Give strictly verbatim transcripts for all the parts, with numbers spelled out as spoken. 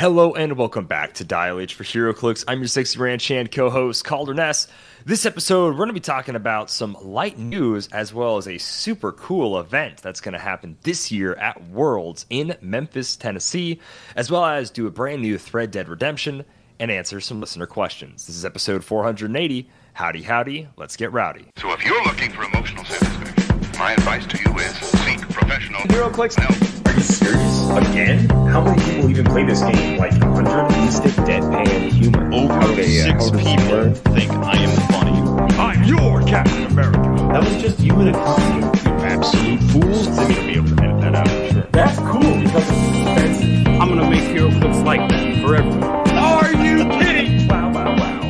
Hello and welcome back to Dial H for Hero Clicks. I'm your sixty grand Chan co-host, Calder Ness. This episode, we're going to be talking about some light news as well as a super cool event that's going to happen this year at Worlds in Memphis, Tennessee, as well as do a brand new Thread Dead Redemption and answer some listener questions. This is episode four hundred eighty. Howdy, howdy. Let's get rowdy. So if you're looking for emotional satisfaction, my advice to you is seek professional Hero Clicks help. Are you serious? Again? How many people even play this game? Like one hundred? Mystic, deadpan, humor. Over okay, yeah. six Over people think I am funny. I'm your Captain America. That was just you in a costume. You absolute fools. Simeon will be able to edit that out, I'm sure. That's cool because it's offensive. I'm gonna make Hero Clicks like that for everyone. Are you kidding? Wow, wow, wow.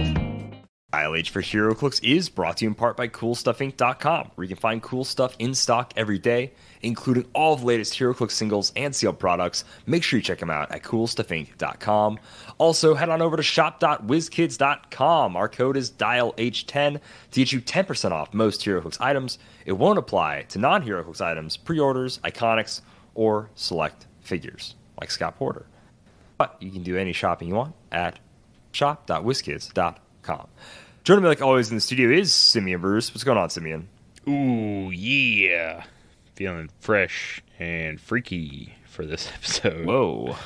Dial H for Hero Clicks is brought to you in part by cool stuff inc dot com, where you can find cool stuff in stock every day, including all of the latest HeroClix singles and sealed products. Make sure you check them out at cool stuff inc dot com. Also, head on over to shop dot wiz kids dot com. Our code is dial H ten to get you ten percent off most HeroClix items. It won't apply to non-HeroClix items, pre-orders, iconics, or select figures, like Scott Porter. But you can do any shopping you want at shop dot wiz kids dot com. Joining me, like always, in the studio is Simeon Bruce. What's going on, Simeon? Ooh, yeah. Feeling fresh and freaky for this episode. Whoa,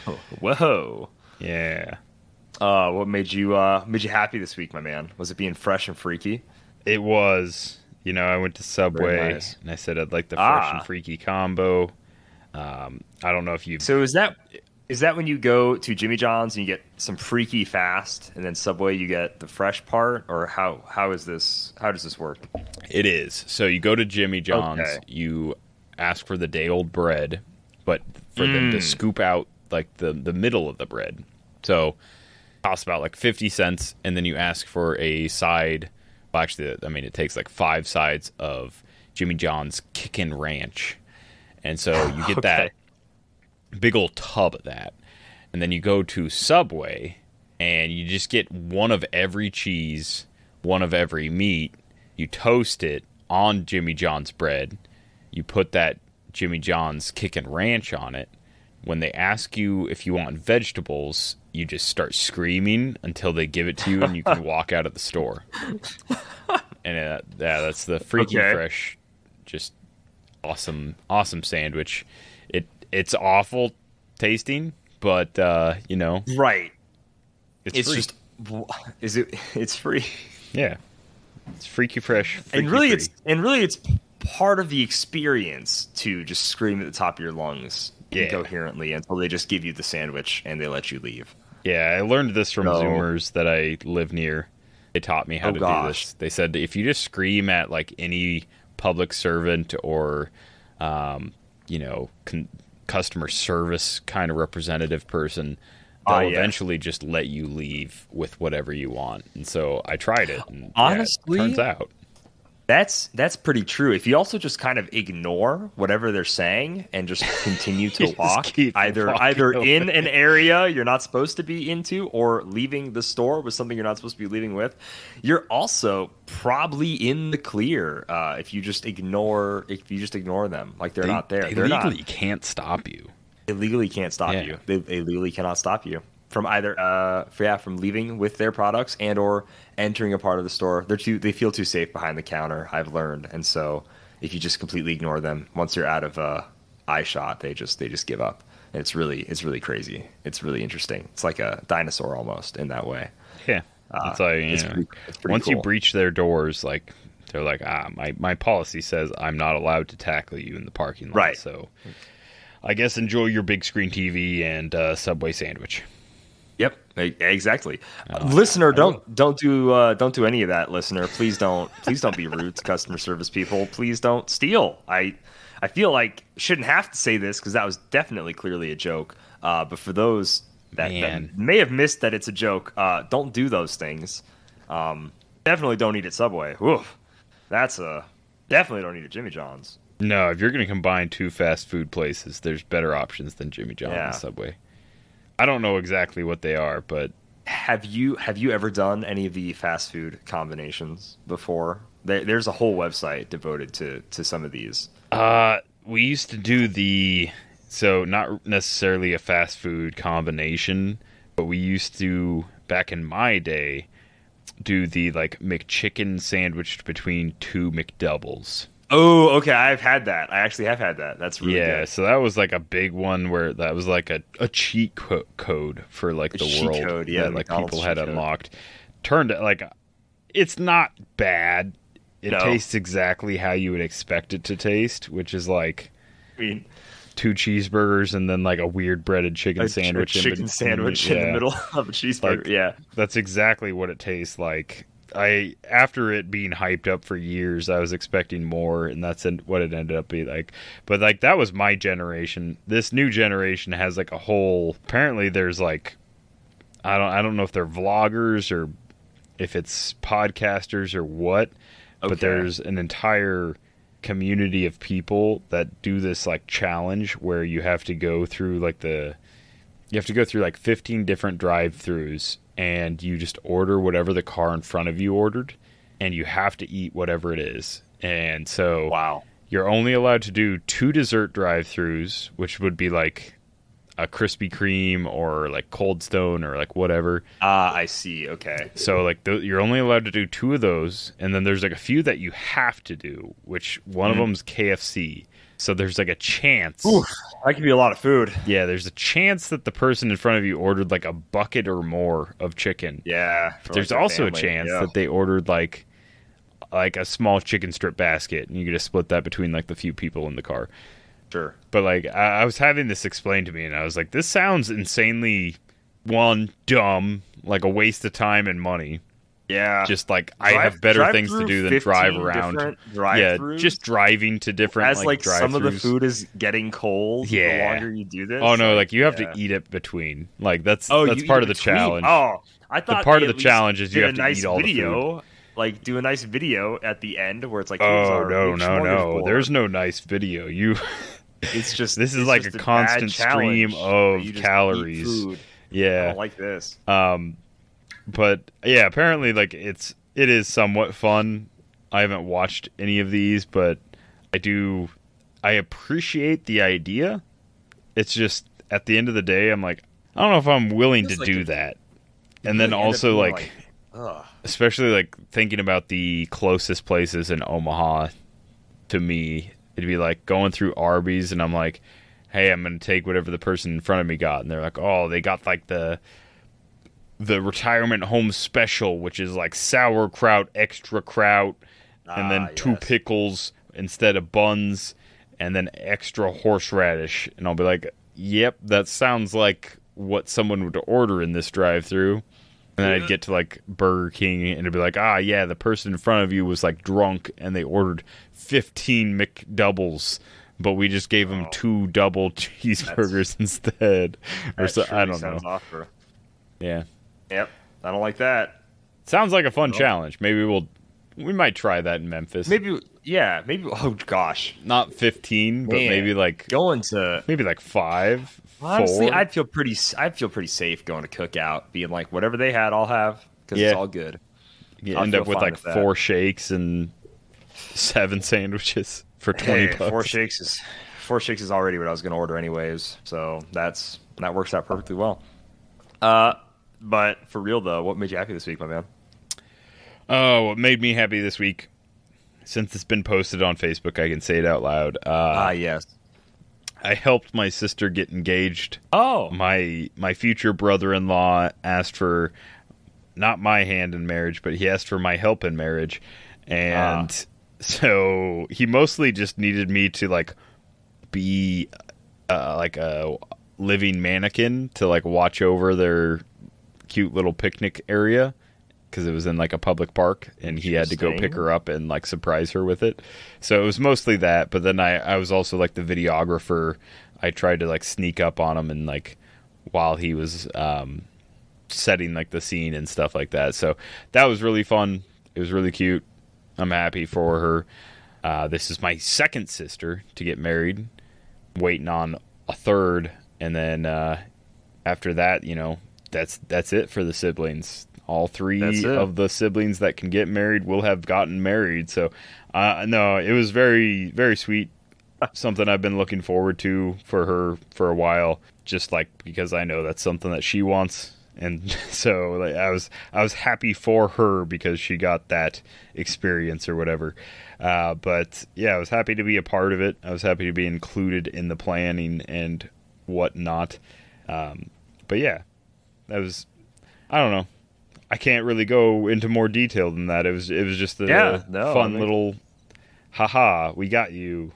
whoa, yeah. Uh, what made you uh, made you happy this week, my man? Was it being fresh and freaky? It was. You know, I went to Subway nice. and I said I'd like the fresh ah. and freaky combo. Um, I don't know if you. So is that is that when you go to Jimmy John's and you get some freaky fast, and then Subway you get the fresh part, or how how is this? How does this work? It is. So you go to Jimmy John's, okay. you. ask for the day-old bread, but for mm. them to scoop out like the the middle of the bread. So it costs about like fifty cents, and then you ask for a side. Well, actually, I mean, it takes like five sides of Jimmy John's Kickin' Ranch. And so you get okay. that big old tub of that. And then you go to Subway, and you just get one of every cheese, one of every meat. You toast it on Jimmy John's bread. You put that Jimmy John's Kickin' Ranch on it. When they ask you if you want vegetables, you just start screaming until they give it to you and you can walk out of the store. And uh, yeah, that's the freaky okay. fresh, just awesome, awesome sandwich. It It's awful tasting, but, uh, you know. Right. It's, it's free. just, is it, it's free. Yeah. It's freaky fresh. Freaky and really free. it's, and really it's, part of the experience to just scream at the top of your lungs yeah. incoherently until they just give you the sandwich and they let you leave. Yeah, I learned this from no. Zoomers that I live near. They taught me how oh, to gosh. do this. They said if you just scream at like any public servant or, um, you know, con customer service kind of representative person, they'll uh, yeah. eventually just let you leave with whatever you want. And so I tried it. And, Honestly, yeah, it turns out. That's that's pretty true. If you also just kind of ignore whatever they're saying and just continue to walk, either either away. in an area you're not supposed to be into or leaving the store with something you're not supposed to be leaving with, you're also probably in the clear uh, if you just ignore if you just ignore them. Like they're they, not there. They they're legally not. can't stop you. They legally can't stop yeah. you. They, they legally cannot stop you from either uh yeah from leaving with their products and or entering a part of the store. They're too they feel too safe behind the counter, I've learned. And so if you just completely ignore them, once you're out of uh eye shot, they just they just give up. And it's really it's really crazy. It's really interesting. It's like a dinosaur almost in that way. Yeah. That's uh, like, you it's, pretty, it's pretty Once cool. you breach their doors, like they're like, ah, my my policy says I'm not allowed to tackle you in the parking lot. Right. So I guess enjoy your big screen T V and uh Subway sandwich. Yep, exactly. Oh, listener, don't don't do uh, don't do any of that. Listener, please don't please don't be rude to customer service people. Please don't steal. I I feel like shouldn't have to say this because that was definitely clearly a joke. Uh, but for those that, that may have missed that it's a joke, uh, don't do those things. Um, definitely don't eat at Subway. Oof, that's a definitely don't eat at Jimmy John's. No, if you're going to combine two fast food places, there's better options than Jimmy John's yeah. and Subway. I don't know exactly what they are, but have you have you ever done any of the fast food combinations before? There, there's a whole website devoted to to some of these. Uh, we used to do the So not necessarily a fast food combination, but we used to, back in my day, do the like McChicken sandwiched between two McDoubles. Oh, okay. I've had that. I actually have had that. That's really yeah, good. So that was like a big one where that was like a, a cheat co code for like a the cheat world code, yeah, that like McDonald's people had code. unlocked. Turned out like it's not bad. It no. tastes exactly how you would expect it to taste, which is like I mean, two cheeseburgers and then like a weird breaded chicken a sandwich. A chicken in sandwich in the, in the middle yeah. of a cheeseburger. Like, yeah, that's exactly what it tastes like. I after it being hyped up for years, I was expecting more, and that's what it ended up being like. But like that was my generation. This new generation has like a whole. Apparently, there's like, I don't I don't know if they're vloggers or if it's podcasters or what, okay. but there's an entire community of people that do this like challenge where you have to go through like the, you have to go through like fifteen different drive-throughs. And you just order whatever the car in front of you ordered, and you have to eat whatever it is. And so wow. you're only allowed to do two dessert drive-thrus, which would be like a Krispy Kreme or like Cold Stone or like whatever. Ah, uh, I see. Okay. So like th you're only allowed to do two of those, and then there's like a few that you have to do, which one mm-hmm. of them's K F C. So there's like a chance. Oof, that could be a lot of food. Yeah, there's a chance that the person in front of you ordered like a bucket or more of chicken. Yeah. But there's like also family. a chance yeah. that they ordered like like a small chicken strip basket, and you could just split that between like the few people in the car. Sure. But like I, I was having this explained to me, and I was like, this sounds insanely one dumb, like a waste of time and money. Yeah, just like drive, I have better things to do than drive around. Yeah, just driving to different as like, like some of the food is getting cold. Yeah, the longer you do this. Oh no, like you have yeah. to eat it between. Like that's oh, that's part of the challenge. Oh, I thought the part of the challenge is you have to nice eat all video, the food. Like do a nice video at the end where it's like oh no no no, there's no nice video. You, it's just this is it's like a, a constant stream of calories. Yeah, I don't like this. Um. But yeah, apparently like it's it is somewhat fun. I haven't watched any of these, but I do I appreciate the idea. It's just at the end of the day I'm like I don't know if I'm willing to like do a, that. And then also like, like especially like thinking about the closest places in Omaha to me, it'd be like going through Arby's and I'm like, "Hey, I'm going to take whatever the person in front of me got." And they're like, "Oh, they got like the the retirement home special, which is like sauerkraut, extra kraut, ah, and then two yes. pickles instead of buns, and then extra horseradish." And I'll be like, yep, that sounds like what someone would order in this drive-thru. And then I'd get to like Burger King and it'd be like, ah, yeah, the person in front of you was like drunk and they ordered fifteen McDoubles, but we just gave them oh. two double cheeseburgers that's, instead. Or so, I don't know. Awkward. Yeah. Yep, I don't like that. Sounds like a fun oh. challenge. Maybe we'll, we might try that in Memphis. Maybe, yeah, maybe. Oh gosh, not fifteen, Man. but maybe like going to maybe like five. Honestly, four. I'd feel pretty. I'd feel pretty safe going to Cookout, being like whatever they had, I'll have because yeah. it's all good. You I'll end up with like with four shakes and seven sandwiches for twenty hey, bucks. Four shakes is four shakes is already what I was going to order anyways, so that's that works out perfectly well. Uh. But for real, though, what made you happy this week, my man? Oh, what made me happy this week? Since it's been posted on Facebook, I can say it out loud. Uh, ah, yes. I helped my sister get engaged. Oh. My my future brother-in-law asked for, not my hand in marriage, but he asked for my help in marriage. And ah. so he mostly just needed me to, like, be, uh, like, a living mannequin to, like, watch over their cute little picnic area because it was in like a public park and he had to go pick her up and like surprise her with it. So it was mostly that, but then I, I was also like the videographer. I tried to like sneak up on him and like while he was um, setting like the scene and stuff like that. So that was really fun. It was really cute. I'm happy for her. Uh, this is my second sister to get married, waiting on a third. And then uh, after that, you know, That's that's it for the siblings. All three of the siblings that can get married will have gotten married. So, uh, no, it was very very sweet. something I've been looking forward to for her for a while, just like because I know that's something that she wants. And so like, I was I was happy for her because she got that experience or whatever. Uh, but yeah, I was happy to be a part of it. I was happy to be included in the planning and whatnot. Um, but yeah, that was, I don't know. I can't really go into more detail than that. It was it was just a yeah, no, fun I mean... little, haha, we got you,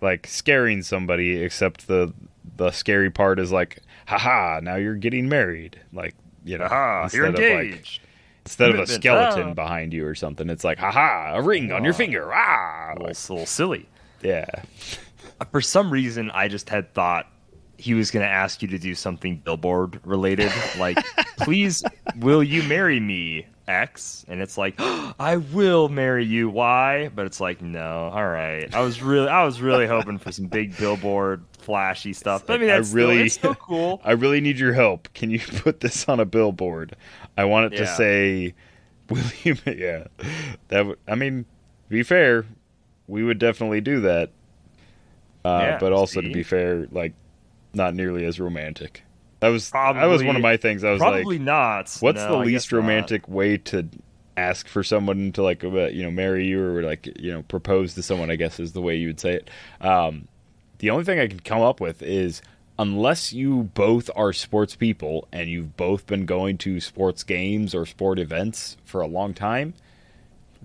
like scaring somebody. Except the the scary part is like, haha, now you're getting married. Like, you know, haha, you're engaged. Of like, instead of a skeleton ah. behind you or something, it's like, haha, a ring ah. on your finger. Ah, well, like, it's a little silly. Yeah. For some reason, I just had thought he was going to ask you to do something Billboard related, like, please, will you marry me, X? And it's like, oh, I will marry you, Y. But it's like, no, all right. I was really, I was really hoping for some big Billboard flashy stuff. But like, I mean, that's I really, still, it's still cool. I really need your help. Can you put this on a billboard? I want it yeah. to say, will you? Yeah, that. Would, I mean, to be fair, we would definitely do that. Uh, yeah, but also see? to be fair, like. Not nearly as romantic. That was probably, that was one of my things. I was probably like, not. What's no, the least romantic not. way to ask for someone to like, you know, marry you or like, you know, propose to someone? I guess is the way you would say it. Um, the only thing I can come up with is unless you both are sports people and you've both been going to sports games or sport events for a long time,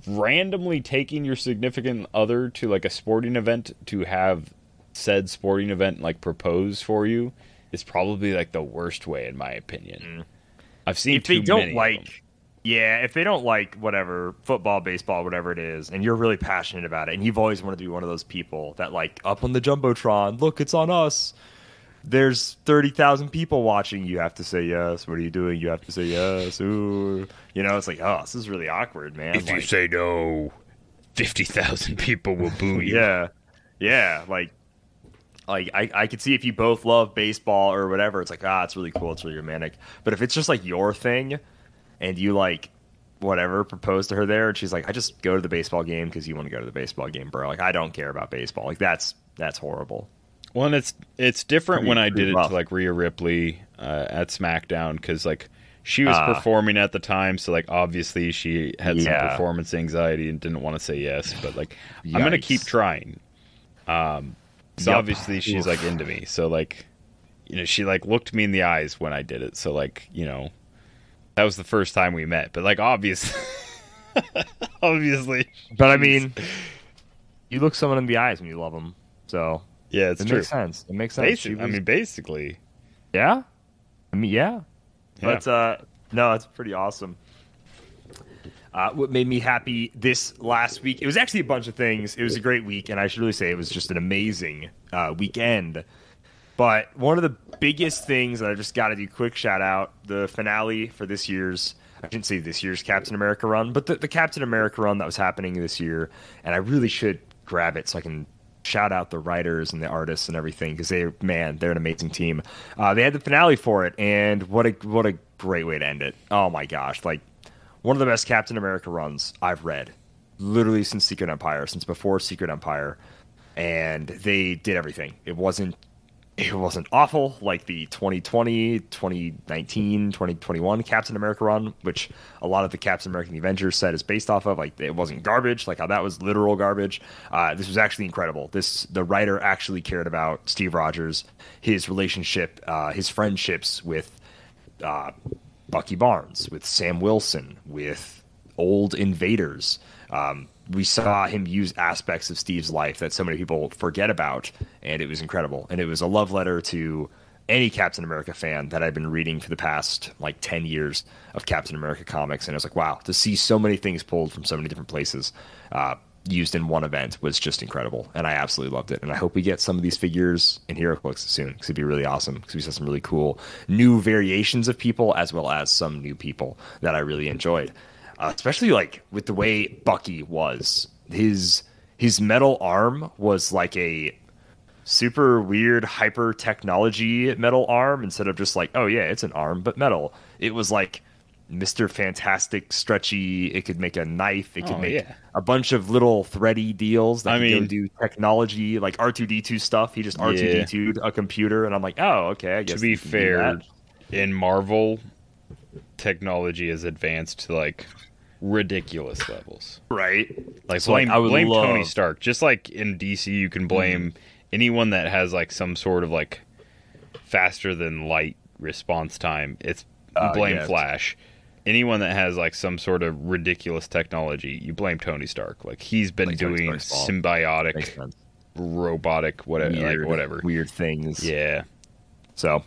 randomly taking your significant other to like a sporting event to have said sporting event like propose for you is probably like the worst way in my opinion. Mm. I've seen if too they don't many like of them. Yeah, if they don't like whatever football, baseball, whatever it is, and you're really passionate about it and you've always wanted to be one of those people that like up on the Jumbotron, look, it's on us. There's thirty thousand people watching. You have to say yes. What are you doing? You have to say yes. Ooh. You know, it's like, oh, this is really awkward, man. If like, you say no, fifty thousand people will boo you. Yeah. Yeah, like Like I, I could see if you both love baseball or whatever, it's like, ah, it's really cool, it's really romantic. But if it's just like your thing and you like whatever propose to her there and she's like, I just go to the baseball game because you want to go to the baseball game, bro. Like I don't care about baseball. Like that's that's horrible. Well, and it's it's different pretty, when I did rough. it to like Rhea Ripley uh, at SmackDown because like she was uh, performing at the time, so like obviously she had yeah. some performance anxiety and didn't want to say yes, but like I'm gonna keep trying. Um. So yep. obviously she's Oof. like into me. So like, you know, she like looked me in the eyes when I did it. So like, you know, that was the first time we met. But like, obviously, obviously. But I mean, you look someone in the eyes when you love them. So yeah, it's it true. Makes sense. It makes sense. Basi- was... I mean, basically. Yeah. I mean, yeah. yeah. But uh, no, it's pretty awesome. Uh, what made me happy this last week, it was actually a bunch of things. It was a great week, and I should really say it was just an amazing uh, weekend. But one of the biggest things that I just got to do, quick shout out, the finale for this year's, I shouldn't say this year's Captain America run, but the, the Captain America run that was happening this year, and I really should grab it so I can shout out the writers and the artists and everything, because they, man, they're an amazing team. Uh, they had the finale for it, and what a what a great way to end it. Oh my gosh, like, one of the best Captain America runs I've read, literally since Secret Empire, since before Secret Empire, and they did everything. It wasn't, it wasn't awful like the twenty twenty, twenty nineteen, twenty twenty-one Captain America run, which a lot of the Captain America and the Avengers set is based off of. Like it wasn't garbage, like how that was literal garbage. Uh, this was actually incredible. This the writer actually cared about Steve Rogers, his relationship, uh, his friendships with. Uh, Bucky Barnes, with Sam Wilson, with old invaders. Um, we saw him use aspects of Steve's life that so many people forget about, and it was incredible. And it was a love letter to any Captain America fan that I've been reading for the past like ten years of Captain America comics. And I was like, wow, to see so many things pulled from so many different places uh, used in one event was just incredible. And I absolutely loved it. And I hope we get some of these figures in HeroClix soon, because it'd be really awesome, because we saw some really cool new variations of people, as well as some new people that I really enjoyed, uh, especially like with the way Bucky was. His his metal arm was like a super weird hyper technology metal arm, instead of just like, oh yeah, it's an arm, but metal. It was like Mister Fantastic, stretchy. It could make a knife. It could oh, make yeah. a bunch of little thready deals. That I mean, go do technology like R two D two stuff. He just R two D two'd yeah. a computer, and I'm like, oh, okay. I guess to be fair, in Marvel, technology is advanced to like ridiculous levels, right? Like so blame, like, I would blame love... Tony Stark. Just like in D C, you can blame mm-hmm. anyone that has like some sort of like faster than light response time. It's uh, blame yeah, Flash. It's... Anyone that has like some sort of ridiculous technology, you blame Tony Stark. Like he's been like doing symbiotic, robotic, whatever, weird, like whatever weird things. Yeah. So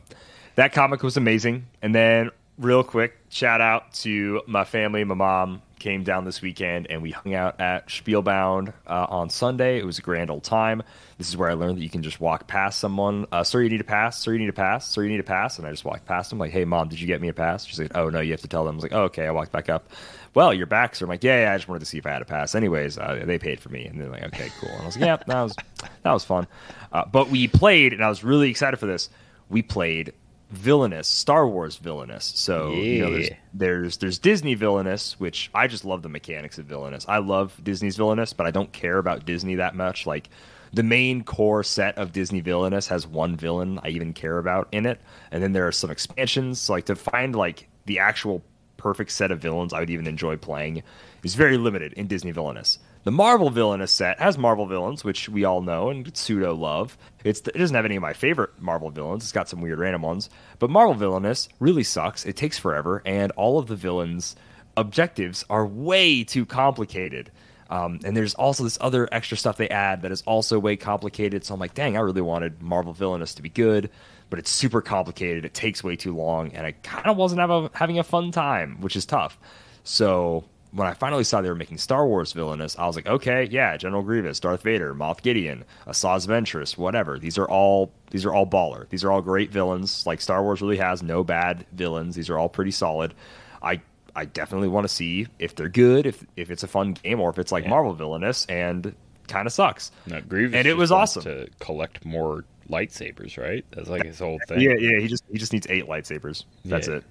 that comic was amazing. And then real quick, shout out to my family. My mom came down this weekend, and we hung out at Spielbound uh, on Sunday. It was a grand old time. This is where I learned that you can just walk past someone. Uh, Sir, you need a pass. Sir, you need a pass. Sir, you need a pass. And I just walked past them, like, hey, Mom, did you get me a pass? She's like, oh, no, you have to tell them. I was like, oh, okay. I walked back up. Well, your back, sir. I'm like, yeah, yeah, I just wanted to see if I had a pass. Anyways, uh, they paid for me. And they're like, okay, cool. And I was like, yeah, that was, that was fun. Uh, but we played, and I was really excited for this. We played Villainous, Star Wars Villainous. So yeah. you know, there's, there's there's Disney Villainous, which I just love the mechanics of Villainous. I love Disney's Villainous, but I don't care about Disney that much. Like the main core set of Disney Villainous has one villain I even care about in it, and then there are some expansions. So, like to find like the actual perfect set of villains I would even enjoy playing is very limited in Disney Villainous. The Marvel Villainous set has Marvel villains, which we all know and pseudo love. It's the, it doesn't have any of my favorite Marvel villains. It's got some weird random ones. But Marvel Villainous really sucks. It takes forever, and all of the villains' objectives are way too complicated. Um, and there's also this other extra stuff they add that is also way complicated. So I'm like, dang, I really wanted Marvel Villainous to be good, but it's super complicated. It takes way too long, and I kind of wasn't have a, having a fun time, which is tough. So when I finally saw they were making Star Wars Villainous, I was like, okay, yeah, General Grievous, Darth Vader, Moff Gideon, Asajj Ventress, whatever. These are all these are all baller. These are all great villains. Like Star Wars really has no bad villains. These are all pretty solid. I I definitely want to see if they're good, if if it's a fun game, or if it's like yeah. Marvel Villainous and kind of sucks. No, Grievous and it was awesome to collect more lightsabers, right? That's like his whole thing. Yeah, yeah. He just he just needs eight lightsabers. That's yeah. it.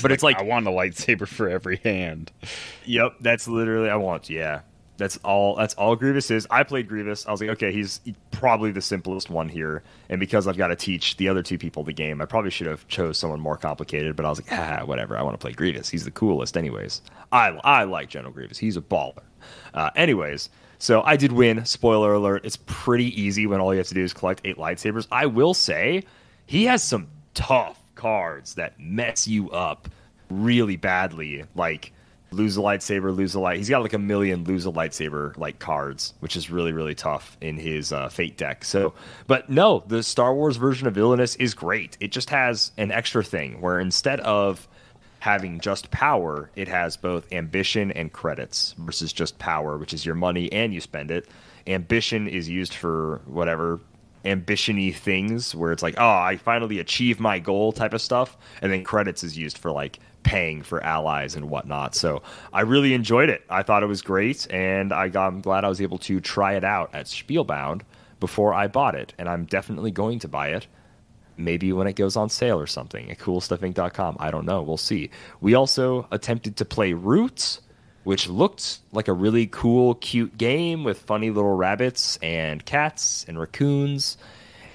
But like, it's like I want a lightsaber for every hand. Yep, that's literally I want. Yeah, that's all. That's all Grievous is. I played Grievous. I was like, okay, he's probably the simplest one here. And because I've got to teach the other two people the game, I probably should have chose someone more complicated. But I was like, ah, whatever. I want to play Grievous. He's the coolest, anyways. I I like General Grievous. He's a baller. Uh, anyways. So I did win. Spoiler alert. It's pretty easy when all you have to do is collect eight lightsabers. I will say he has some tough cards that mess you up really badly. Like lose a lightsaber, lose a light. He's got like a million lose a lightsaber like cards, which is really, really tough in his uh, Fate deck. So, but no, the Star Wars version of Villainous is great. It just has an extra thing where instead of having just power, it has both ambition and credits versus just power, which is your money and you spend it. Ambition is used for whatever ambition-y things where it's like, oh, I finally achieved my goal type of stuff. And then credits is used for like paying for allies and whatnot. So I really enjoyed it. I thought it was great. And I got, I'm glad I was able to try it out at Spielbound before I bought it. And I'm definitely going to buy it. Maybe when it goes on sale or something at cool stuff inc dot com. I don't know. We'll see. We also attempted to play Root, which looked like a really cool, cute game with funny little rabbits and cats and raccoons.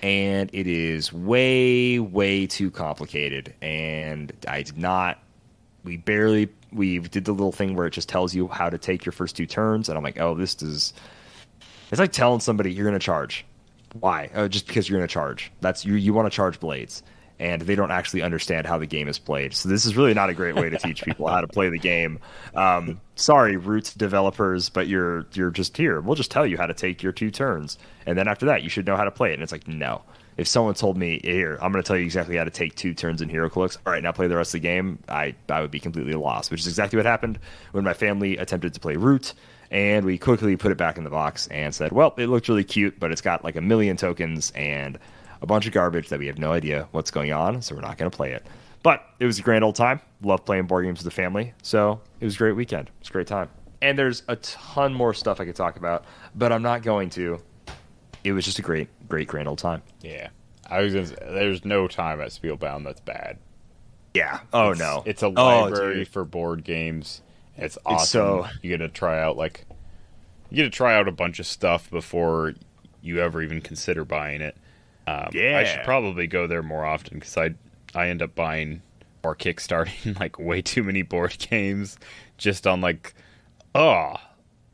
And it is way, way too complicated. And I did not... We barely... We did the little thing where it just tells you how to take your first two turns. And I'm like, oh, this is... It's like telling somebody you're going to charge. Why? Oh, just because you're going to charge. That's you. You want to charge blades, and they don't actually understand how the game is played. So this is really not a great way to teach people how to play the game. Um, sorry, Root developers, but you're you're just here. We'll just tell you how to take your two turns, and then after that, you should know how to play it. And it's like, no. If someone told me, here, I'm going to tell you exactly how to take two turns in HeroClix, all right, now play the rest of the game, I, I would be completely lost, which is exactly what happened when my family attempted to play Root. And we quickly put it back in the box and said, well, it looked really cute, but it's got like a million tokens and a bunch of garbage that we have no idea what's going on, so we're not going to play it. But it was a grand old time. Love playing board games with the family. So it was a great weekend. It was a great time. And there's a ton more stuff I could talk about, but I'm not going to. It was just a great, great grand old time. Yeah. I was gonna say, there's no time at Spielbound that's bad. Yeah. Oh, it's, no. It's a library oh, for board games. It's awesome. It's so... You get to try out, like, you get to try out a bunch of stuff before you ever even consider buying it. Um, yeah. I should probably go there more often because I, I end up buying or kickstarting, like, way too many board games just on, like, oh,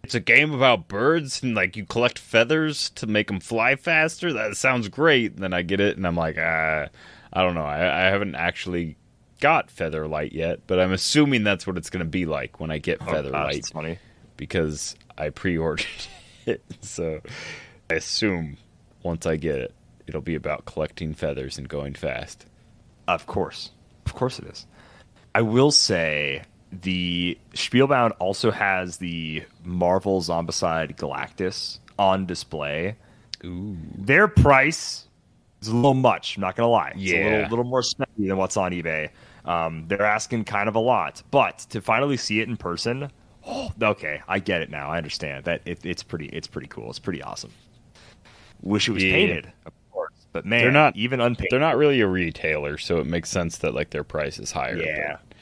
it's a game about birds and, like, you collect feathers to make them fly faster. That sounds great. And then I get it and I'm like, ah, I don't know. I, I haven't actually got Featherlight yet, but I'm assuming that's what it's going to be like when I get oh, Featherlight. Gosh, that's funny. Because I pre-ordered it. So I assume once I get it, it'll be about collecting feathers and going fast. Of course. Of course it is. I will say the Spielbound also has the Marvel Zombicide Galactus on display. Ooh. Their price is a little much, I'm not going to lie. It's yeah. a little, little more spendy than what's on eBay. Um, they're asking kind of a lot. But to finally see it in person, oh, okay, I get it now. I understand. that it, It's pretty It's pretty cool. It's pretty awesome. Wish it was yeah. painted, of course. But, man, they're not, even unpainted. They're not really a retailer, so it makes sense that, like, their price is higher. Yeah. But...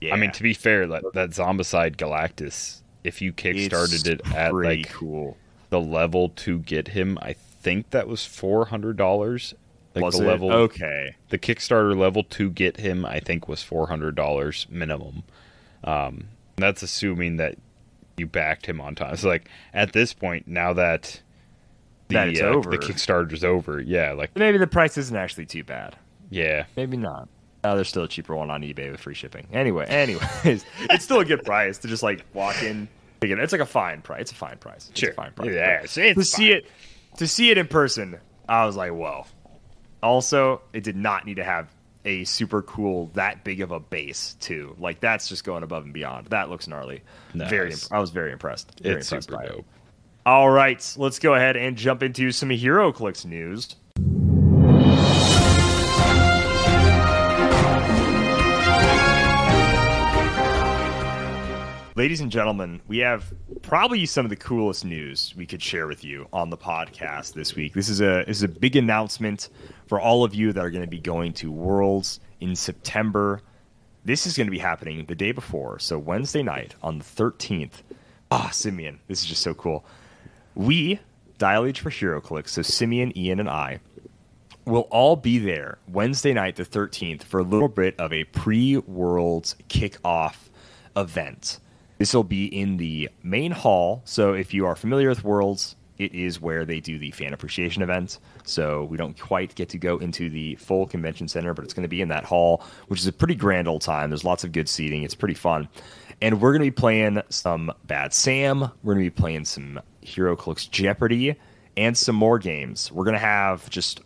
Yeah. I mean, to be fair, that, that Zombicide Galactus, if you kickstarted it at like cool. the level to get him, I think that was four hundred dollars. Like was the it? level okay? The Kickstarter level to get him, I think, was four hundred dollars minimum. Um, that's assuming that you backed him on time. So, like at this point, now that the that it's uh, over. the Kickstarter's over, yeah, like maybe the price isn't actually too bad. Yeah, maybe not. Oh, there's still a cheaper one on eBay with free shipping. Anyway, anyways, it's still a good price to just like walk in. It's like a fine price. It's a fine price. It's sure. a fine price. Yeah, it's to fine. see it, to see it in person, I was like, whoa. Also, it did not need to have a super cool that big of a base too. Like that's just going above and beyond. That looks gnarly. Nice. Very. Imp- I was very impressed. Very it's impressed super by dope. It. All right, let's go ahead and jump into some Hero Clicks news. Ladies and gentlemen, we have probably some of the coolest news we could share with you on the podcast this week. This is a this is a big announcement for all of you that are going to be going to Worlds in September. This is going to be happening the day before, so Wednesday night on the thirteenth. Ah, oh, Simeon, this is just so cool. We, Dial H for Hero Clicks, so Simeon, Ian, and I, will all be there Wednesday night the thirteenth for a little bit of a pre-Worlds kickoff event. This will be in the main hall. So if you are familiar with Worlds, it is where they do the fan appreciation event. So we don't quite get to go into the full convention center, but it's going to be in that hall, which is a pretty grand old time. There's lots of good seating. It's pretty fun. And we're going to be playing some Bad Sam. We're going to be playing some Hero Clicks Jeopardy and some more games. We're going to have just,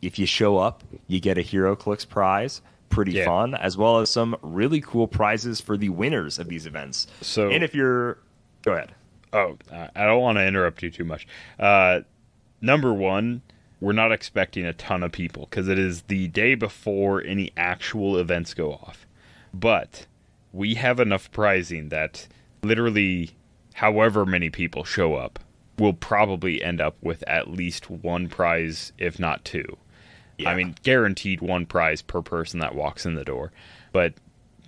if you show up, you get a Hero Clicks prize. Pretty yeah. fun, as well as some really cool prizes for the winners of these events. So, and if you're, go ahead. Oh, I don't want to interrupt you too much. Uh, number one, we're not expecting a ton of people because it is the day before any actual events go off. But we have enough prizing that literally, however many people show up, we'll probably end up with at least one prize, if not two. Yeah. I mean, guaranteed one prize per person that walks in the door, but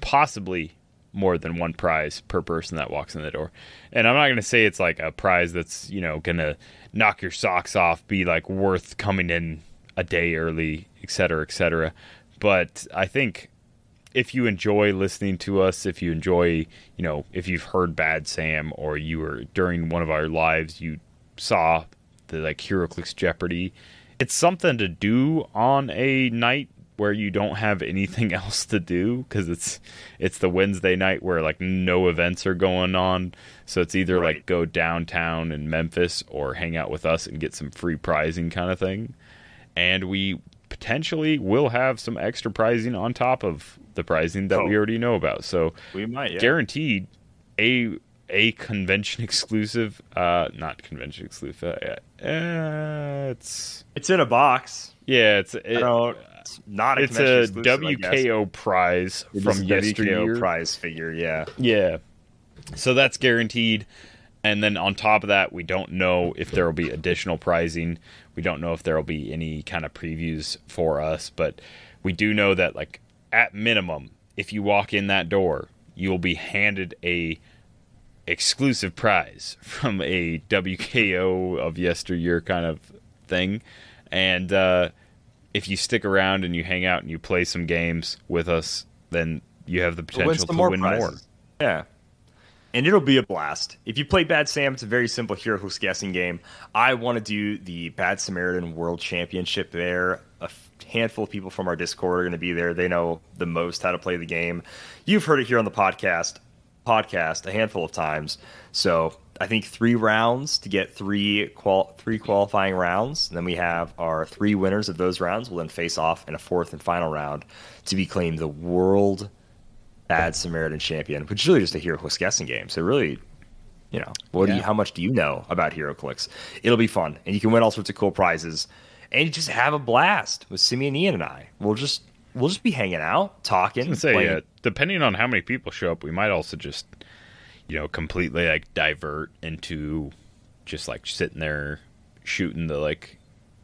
possibly more than one prize per person that walks in the door. And I'm not going to say it's like a prize that's, you know, going to knock your socks off, be like worth coming in a day early, et cetera, et cetera. But I think if you enjoy listening to us, if you enjoy, you know, if you've heard Bad Sam or you were during one of our lives, you saw the like Hero Clicks Jeopardy. It's something to do on a night where you don't have anything else to do because it's it's the Wednesday night where like no events are going on. So it's either right. like go downtown in Memphis or hang out with us and get some free prizing kind of thing. And we potentially will have some extra prizing on top of the prizing that oh. we already know about. So we might yeah. guaranteed a a convention exclusive uh not convention exclusive uh, uh, it's it's in a box yeah it's it, uh, it's not a it's a W K O prize it from yesteryear W K O prize figure yeah yeah so that's guaranteed. And then on top of that, we don't know if there will be additional prizing. We don't know if there will be any kind of previews for us, but we do know that like at minimum, if you walk in that door, you will be handed a exclusive prize from a W K O of yesteryear kind of thing. And uh, if you stick around and you hang out and you play some games with us, then you have the potential to more win prizes. more. Yeah. And it'll be a blast. If you play Bad Sam, it's a very simple hero who's guessing game. I want to do the Bad Samaritan World Championship there. A handful of people from our Discord are going to be there. They know the most how to play the game. You've heard it here on the podcast, podcast a handful of times. So I think three rounds to get three qual three qualifying rounds. And then we have our three winners of those rounds. We'll then face off in a fourth and final round to be claimed the World Bad Samaritan Champion, which is really just a hero clicks guessing game. So really, you know, what yeah. do you, how much do you know about hero clicks? It'll be fun, and you can win all sorts of cool prizes, and you just have a blast with Simeon, Ian, and I. We'll just we'll just be hanging out, talking. I was gonna say, uh, depending on how many people show up, we might also just, you know, completely like divert into just like sitting there shooting the like,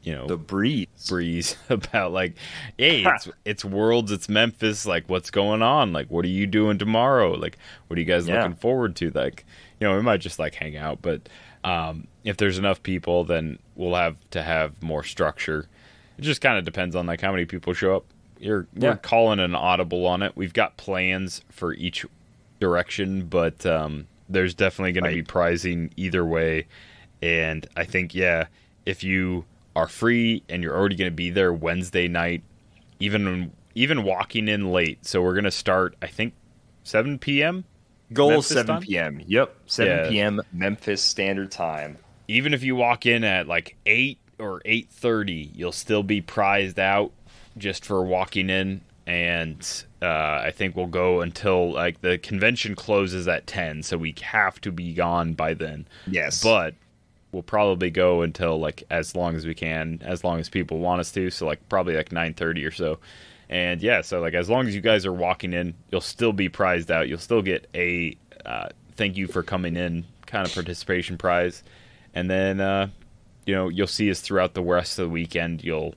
you know, the breeze breeze about like, hey, it's, it's Worlds, it's Memphis, like what's going on, like what are you doing tomorrow, like what are you guys yeah. looking forward to, like, you know, we might just like hang out. But um if there's enough people, then we'll have to have more structure. It just kind of depends on like how many people show up. You're yeah. we're calling an audible on it. We've got plans for each direction, but um there's definitely going right. to be prizing either way. And I think yeah if you are free and you're already going to be there Wednesday night, even even walking in late. So we're going to start, I think, seven p m Goal Memphis seven p m Yep, seven yeah. p m Memphis Standard Time. Even if you walk in at like eight or eight thirty, you'll still be prized out just for walking in. And uh, I think we'll go until like the convention closes at ten, so we have to be gone by then. Yes. But we'll probably go until like as long as we can, as long as people want us to. So like probably like nine thirty or so. And yeah, so like as long as you guys are walking in, you'll still be prized out. You'll still get a uh, thank you for coming in kind of participation prize. And then, uh, you know, you'll see us throughout the rest of the weekend. You'll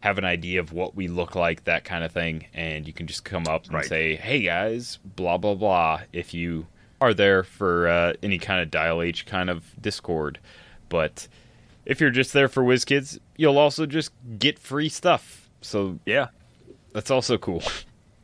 have an idea of what we look like, that kind of thing. And you can just come up and right. say, hey guys, blah, blah, blah, if you are there for uh, any kind of Dial H kind of Discord. But if you're just there for WizKids, you'll also just get free stuff. So, yeah, that's also cool.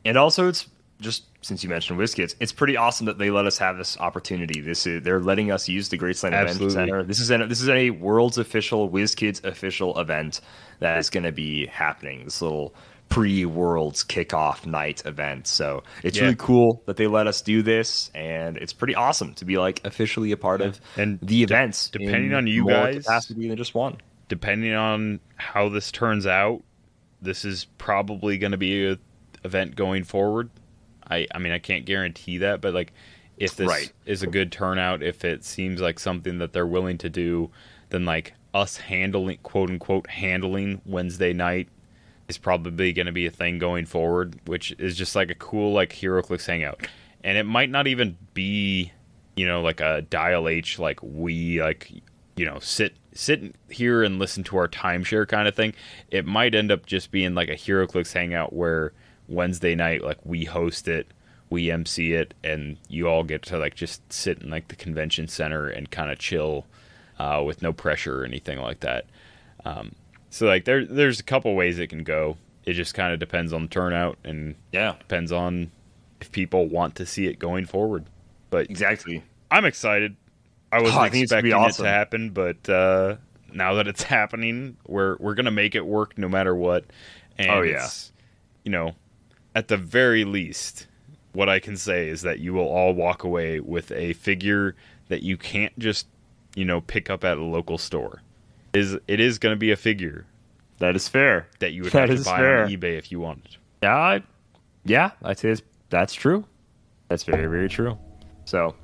And also, it's just, since you mentioned WizKids, it's pretty awesome that they let us have this opportunity. This is, they're letting us use the Great Slam Event Center. This is, an, this is a World's official, WizKids official event that is going to be happening, this little pre-Worlds kickoff night event. So it's yeah. really cool that they let us do this, and it's pretty awesome to be like officially a part yeah. of and the events. De depending on you more guys, capacity than just one. Depending on how this turns out, this is probably going to be an event going forward. I, I mean, I can't guarantee that, but like, if this right. is a good turnout, if it seems like something that they're willing to do, then like us handling, quote unquote, handling Wednesday night is probably going to be a thing going forward, which is just like a cool like HeroClix hangout. And it might not even be, you know, like a Dial H, like we like, you know, sit sit here and listen to our timeshare kind of thing. It might end up just being like a HeroClix hangout where Wednesday night, like we host it, we M C it, and you all get to like just sit in like the convention center and kind of chill uh, with no pressure or anything like that. Um, So, like, there, there's a couple ways it can go. It just kind of depends on the turnout, and yeah, depends on if people want to see it going forward. But exactly. I'm excited. I wasn't oh, expecting I awesome. it to happen, but uh, now that it's happening, we're we're going to make it work no matter what. And oh, yeah. you know, at the very least, what I can say is that you will all walk away with a figure that you can't just, you know, pick up at a local store. Is it is going to be a figure that is fair that you would that have to buy fair. on eBay if you wanted. Yeah, I, yeah, I'd say that's, that's true. That's very, very true. So,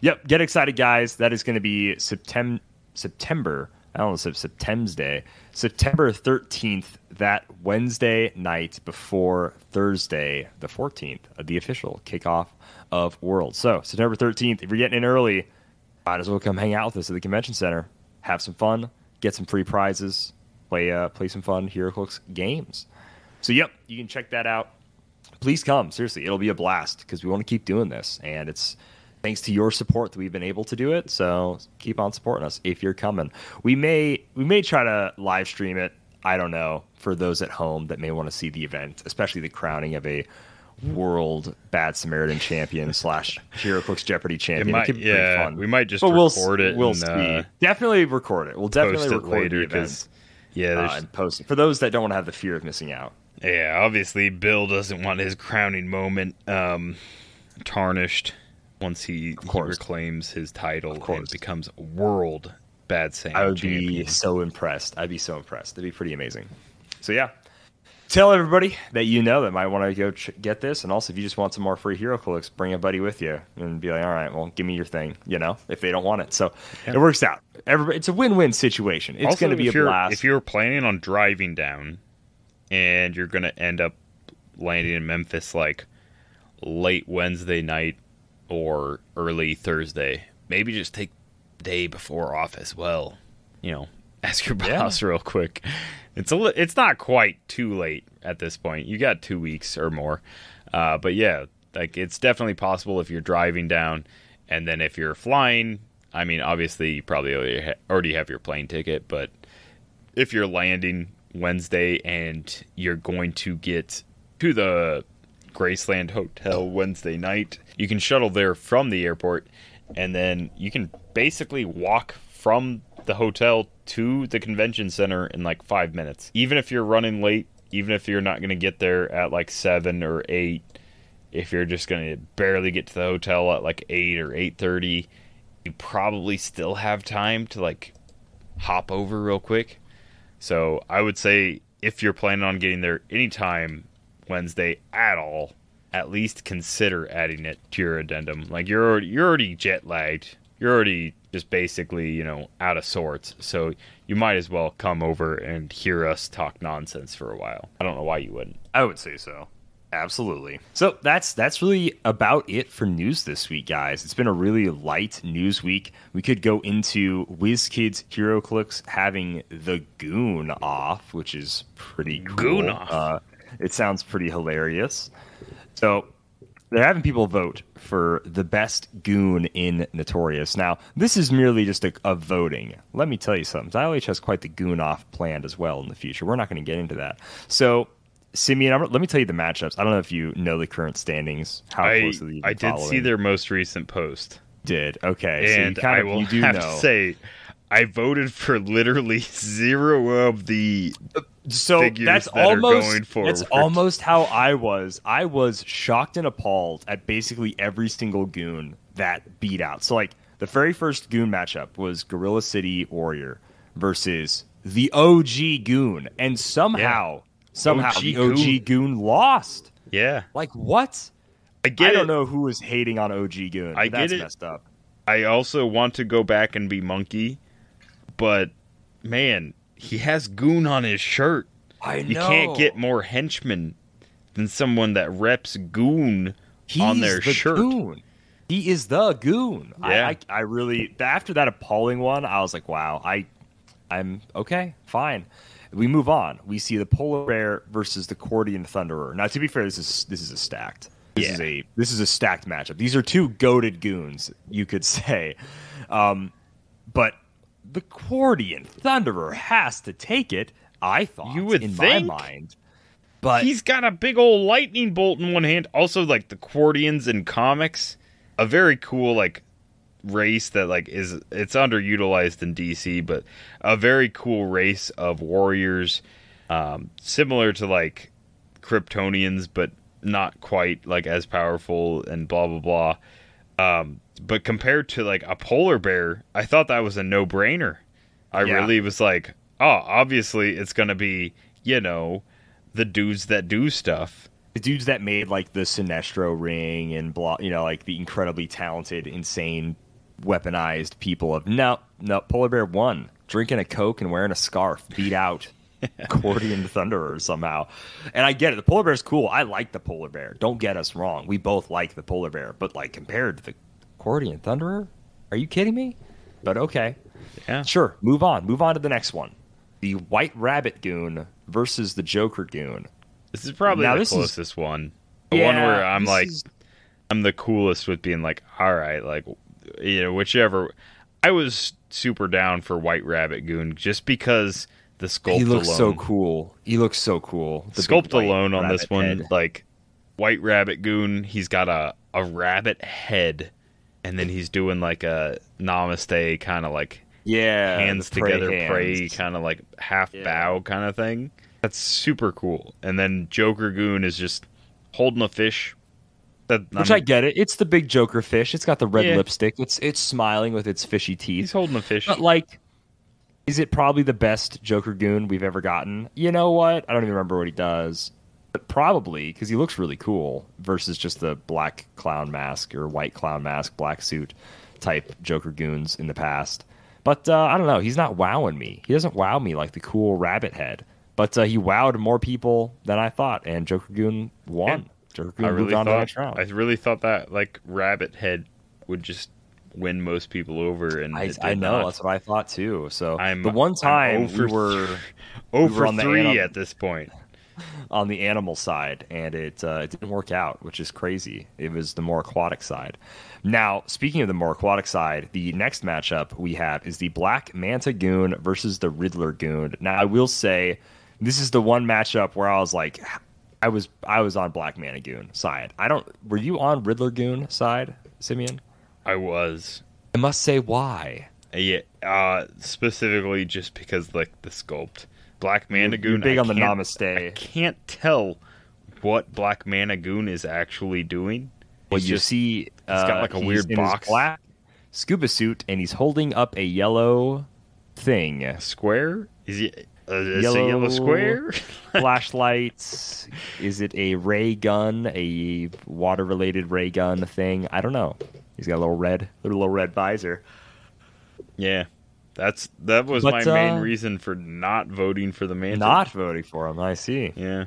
yep, get excited, guys. That is going to be September. September. I don't know if it's September's Day, September thirteenth. That Wednesday night before Thursday, the fourteenth, the official kickoff of Worlds. So September thirteenth. If you're getting in early, might as well come hang out with us at the convention center. Have some fun. Get some free prizes, play uh, play some fun HeroClix games. So, yep, you can check that out. please come. Seriously, it'll be a blast because we want to keep doing this. And it's thanks to your support that we've been able to do it. So keep on supporting us if you're coming. We may we may try to live stream it. I don't know, for those at home that may want to see the event, especially the crowning of a world Bad Samaritan champion slash HeroClix Jeopardy champion. It might, it could be yeah, fun. We might just but record we'll, it. We'll and, uh, definitely record it. We'll definitely record it later, the event. Yeah, uh, and post it. For those that don't want to have the fear of missing out. Yeah, obviously Bill doesn't want his crowning moment um, tarnished once he, he reclaims his title and becomes world Bad Sam. I would champion. be so impressed. I'd be so impressed. That'd be pretty amazing. So yeah, tell everybody that you know that might want to go ch get this. And also, if you just want some more free HeroClix, bring a buddy with you and be like, all right, well, give me your thing, you know, if they don't want it. So yeah. It works out. Everybody, it's a win-win situation. It's going to be a blast. If you're planning on driving down and you're going to end up landing in Memphis like late Wednesday night or early Thursday, maybe just take day before off as well, you know, ask your boss yeah. real quick. It's a it's not quite too late at this point. You got two weeks or more, uh but yeah, like it's definitely possible if you're driving down. And then if you're flying, I mean, obviously you probably already, ha already have your plane ticket, but if you're landing Wednesday and you're going to get to the Graceland Hotel Wednesday night, you can shuttle there from the airport. And then you can basically walk from the hotel to the convention center in like five minutes. Even if you're running late, even if you're not going to get there at like seven or eight, if you're just going to barely get to the hotel at like eight or eight thirty, you probably still have time to like hop over real quick. So I would say if you're planning on getting there anytime Wednesday at all, at least consider adding it to your addendum. Like you're already, you're already jet lagged. You're already just basically, you know, out of sorts. So you might as well come over and hear us talk nonsense for a while. I don't know why you wouldn't. I would say so. Absolutely. So that's that's really about it for news this week, guys. It's been a really light news week. We could go into WizKids HeroClix having the Goon off, which is pretty cool. Goon off. Uh, it sounds pretty hilarious. So they're having people vote for the best goon in Notorious. Now, this is merely just a, a voting. Let me tell you something. Dial H has quite the goon off planned as well in the future. We're not going to get into that. So, Simeon, I'm, let me tell you the matchups. I don't know if you know the current standings. How I, closely you've been I did following. see their most recent post. Did. Okay. And so you kind I of, will you do have know. to say, I voted for literally zero of the... So that's that almost that's almost how I was. I was shocked and appalled at basically every single goon that beat out. So like the very first goon matchup was Gorilla City Warrior versus the O G Goon, and somehow yeah. somehow O G the O G Goon. Goon lost. Yeah, like what? I get. I don't it. know who is hating on O G Goon. I that's get it. messed up. I also want to go back and be Monkey, but man. He has Goon on his shirt. I know. You can't get more henchman than someone that reps Goon He's on their the shirt. Goon. He is the Goon. Yeah. I, I, I really, after that appalling one, I was like, wow, I, I'm okay, fine. We move on. We see the Polar Bear versus the Guardian Thunderer. Now, to be fair, this is this is a stacked. This yeah. is a this is a stacked matchup. These are two goated goons, you could say, um, but. The Guardian Thunderer has to take it, I thought, you would in think? my mind. But he's got a big old lightning bolt in one hand. Also, like, the Guardians in comics, a very cool, like, race that, like, is it's underutilized in D C, but a very cool race of warriors, um, similar to, like, Kryptonians, but not quite, like, as powerful and blah, blah, blah. Um... But compared to, like, a Polar Bear, I thought that was a no-brainer. I yeah. really was like, oh, obviously it's going to be, you know, the dudes that do stuff. The dudes that made, like, the Sinestro ring and, blah, you know, like, the incredibly talented, insane, weaponized people of, no, no, Polar Bear won. Drinking a Coke and wearing a scarf. Beat out Guardian Thunderer somehow. And I get it. The Polar Bear's cool. I like the Polar Bear. Don't get us wrong. We both like the Polar Bear. But, like, compared to the Guardian Thunderer? Are you kidding me? But okay. Yeah. Sure. Move on. Move on to the next one. The White Rabbit Goon versus the Joker Goon. This is probably now the this closest is, one. The yeah, one where I'm like, is... I'm the coolest with being like, all right, like, you know, whichever. I was super down for White Rabbit Goon just because the sculpt. He looks alone. so cool. He looks so cool. The sculpt alone on this one, head. like White Rabbit Goon, he's got a a rabbit head, and then he's doing like a namaste kind of like yeah hands pray together hands. pray kind of like half yeah. bow kind of thing. That's super cool. And then Joker Goon is just holding a fish. That, Which I'm, I get it. It's the big Joker fish. It's got the red yeah. lipstick. It's it's smiling with its fishy teeth. He's holding a fish. But like, is it probably the best Joker Goon we've ever gotten? You know what? I don't even remember what he does. But probably, because he looks really cool versus just the black clown mask or white clown mask, black suit type Joker Goons in the past. But uh, I don't know. He's not wowing me. He doesn't wow me like the cool rabbit head. But uh, he wowed more people than I thought, and Joker Goon won. Yeah. I really thought I really thought that like rabbit head would just win most people over, and I, I know not. that's what I thought too. So I'm, the one time we were over we three anim- at this point on the animal side, and it uh, it didn't work out, which is crazy. It was the more aquatic side. Now, speaking of the more aquatic side, the next matchup we have is the Black Manta Goon versus the Riddler Goon. Now, I will say this is the one matchup where I was like. I was I was on Black Manta Goon side. I don't. Were you on Riddler Goon side, Simeon? I was. I must say, why? Yeah, uh, specifically just because like the sculpt. Black Manta Goon. You're big I on the namaste. I can't tell what Black Manta Goon is actually doing. Well, he's you just, see, he's uh, got like a weird box, black scuba suit, and he's holding up a yellow thing. Square? Is he? Uh, is yellow, it a yellow square? Flashlights. Is it a ray gun? A water-related ray gun thing? I don't know. He's got a little red, little red visor. Yeah, that's that was but, my uh, main reason for not voting for the Manta. Not voting for him. I see. Yeah,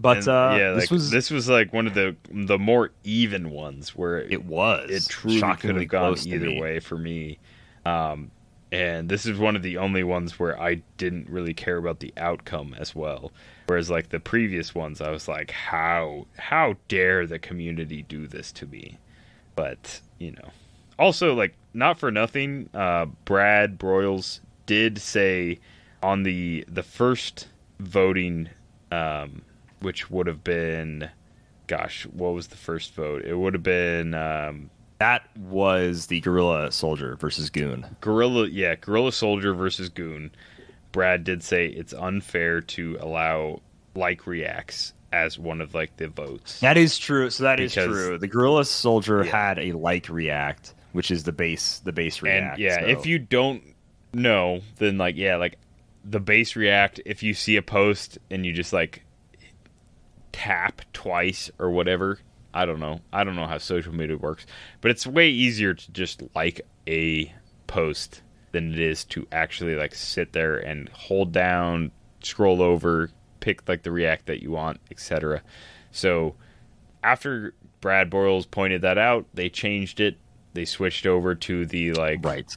but and, uh, yeah, this like, was this was like one of the the more even ones where it, it was. It truly could have gone either way for me. Um, And this is one of the only ones where I didn't really care about the outcome as well. Whereas like the previous ones, I was like, how how dare the community do this to me? But, you know. Also, like, not for nothing, uh, Brad Broyles did say on the the first voting, um, which would have been, gosh, what was the first vote? It would have been... Um, That was the Gorilla Soldier versus Goon. Gorilla, yeah, Gorilla Soldier versus Goon. Brad did say it's unfair to allow like reacts as one of like the votes. That is true. So that because, is true. The Gorilla Soldier yeah. had a like react, which is the base, the base react. And yeah, so. If you don't know, then like yeah, like the base react. If you see a post and you just like tap twice or whatever. I don't know. I don't know how social media works, but it's way easier to just like a post than it is to actually like sit there and hold down, scroll over, pick like the react that you want, et cetera. So after Brad Broyles pointed that out, they changed it. They switched over to the like right.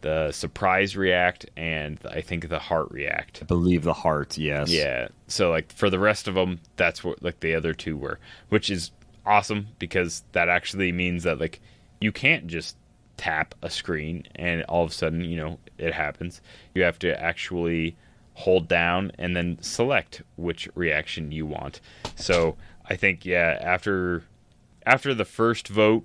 the surprise react and I think the heart react. I believe the heart, yes. Yeah. So like for the rest of them, that's what like the other two were, which is awesome, because that actually means that like you can't just tap a screen and all of a sudden, you know, it happens. You have to actually hold down and then select which reaction you want. So I think yeah, after after the first vote,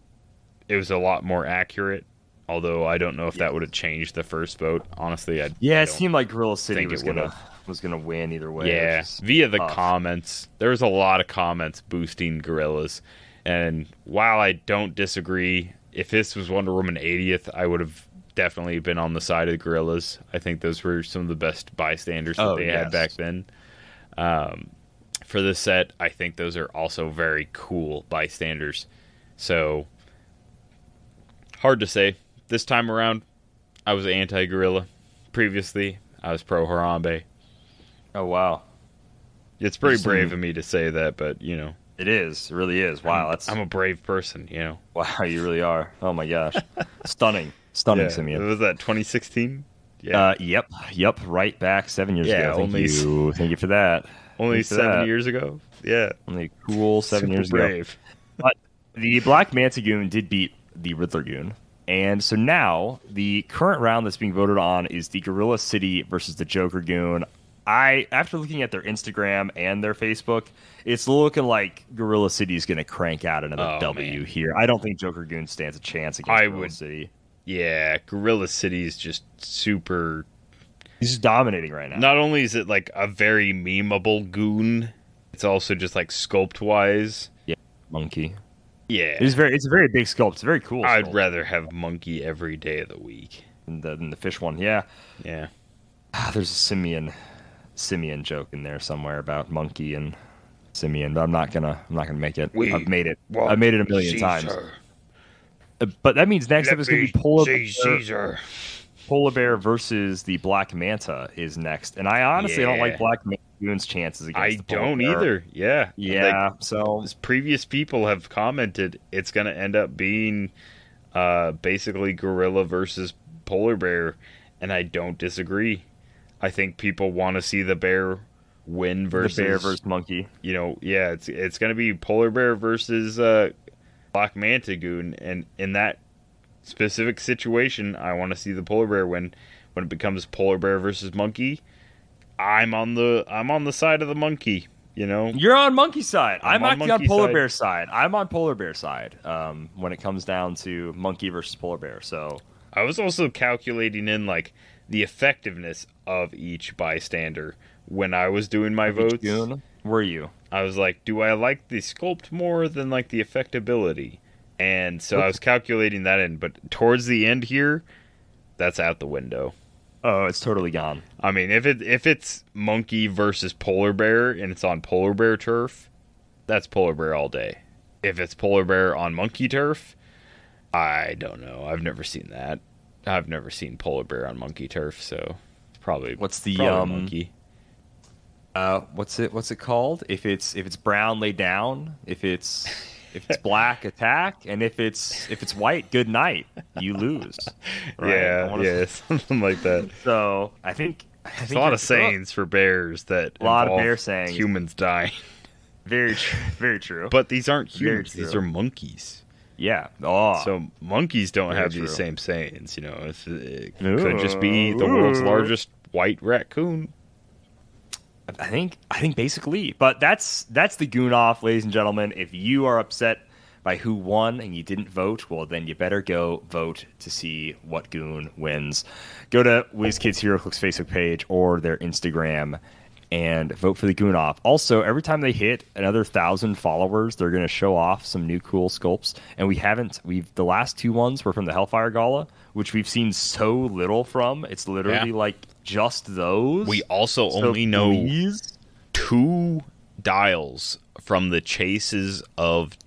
it was a lot more accurate. Although I don't know if yes. that would have changed the first vote. Honestly, I yeah, I it seemed like Gorilla City was gonna was gonna win either way. Yeah, via the tough. comments, there was a lot of comments boosting gorillas, and while I don't disagree, if this was Wonder Woman eightieth, I would have definitely been on the side of the gorillas. I think those were some of the best bystanders that oh, they yes. had back then. Um, for this set, I think those are also very cool bystanders. So hard to say. This time around, I was anti-gorilla. Previously, I was pro-Harambe. Oh, wow. It's pretty There's brave some... of me to say that, but, you know. It is. It really is. Wow. I'm, that's... I'm a brave person, you know. Wow, you really are. Oh, my gosh. Stunning. Stunning, yeah. Simeon. Was that twenty sixteen? Yeah. Uh, yep. Yep. Right back seven years yeah, ago. Thank only... you. Thank you for that. Only Thanks seven for that. years ago? Yeah. Only cool seven Super years brave. ago. But the Black Manta Goon did beat the Riddler Goon. And so now the current round that's being voted on is the Gorilla City versus the Joker Goon. I, after looking at their Instagram and their Facebook, it's looking like Gorilla City is going to crank out another oh, W man. here. I don't think Joker Goon stands a chance against I Gorilla would, City. Yeah, Gorilla City is just super... He's just dominating right now. Not only is it like a very memeable goon, it's also just like sculpt-wise. Yeah, monkey. Yeah. It's very. It's a very big sculpt. It's very cool. I'd sculpt. rather have monkey every day of the week. Than the, than the fish one, yeah. Yeah. Ah, there's a Simeon... Simeon joke in there somewhere about monkey and Simeon, but I'm not gonna I'm not gonna make it. We I've made it. I've made it a million Caesar. times. Uh, but that means next Let up is gonna be Polar Bear. Caesar. Polar Bear versus the Black Manta is next, and I honestly yeah. don't like Black Manta Goon's chances against. I the Polar don't Bear. either. Yeah, yeah. Like, so as previous people have commented, it's gonna end up being uh, basically gorilla versus polar bear, and I don't disagree. I think people want to see the bear win versus the bear versus monkey. You know, yeah, it's it's gonna be polar bear versus uh, Black Manta Goon, and in that specific situation, I want to see the polar bear win. When it becomes polar bear versus monkey, I'm on the I'm on the side of the monkey. You know, you're on monkey side. I'm, I'm actually on, on polar side. bear side. I'm on polar bear side. Um, when it comes down to monkey versus polar bear, so I was also calculating in like the effectiveness of each bystander when I was doing my votes. Goon? Were you? I was like, do I like the sculpt more than like the effectability? And so Oops. I was calculating that in, but towards the end here, that's out the window. Oh, it's totally gone. I mean, if it if it's monkey versus polar bear and it's on polar bear turf, that's polar bear all day. If it's polar bear on monkey turf, I don't know. I've never seen that. I've never seen polar bear on monkey turf, so probably what's the probably um, monkey. Uh, what's it? What's it called? If it's if it's brown, lay down. If it's if it's black, attack. And if it's if it's white, good night. You lose. Right? Yeah, yeah, say. something like that. So I think, I think there's a lot of sayings up. for bears that a lot of bear sayings. Humans dying. Very, tr very true. But these aren't humans. These are monkeys. Yeah. Oh. So monkeys don't Very have true. these same sayings, you know. It's, it Ooh. could just be the Ooh. world's largest white raccoon. I think. I think basically. But that's that's the goon off, ladies and gentlemen. If you are upset by who won and you didn't vote, well, then you better go vote to see what goon wins. Go to WizKids Hero Clicks Facebook page or their Instagram and vote for the goon off. Also, every time they hit another thousand followers, they're going to show off some new cool sculpts. And we haven't, we've, the last two ones were from the Hellfire Gala, which we've seen so little from. It's literally yeah. like just those. We also so only know please. two dials from the chases of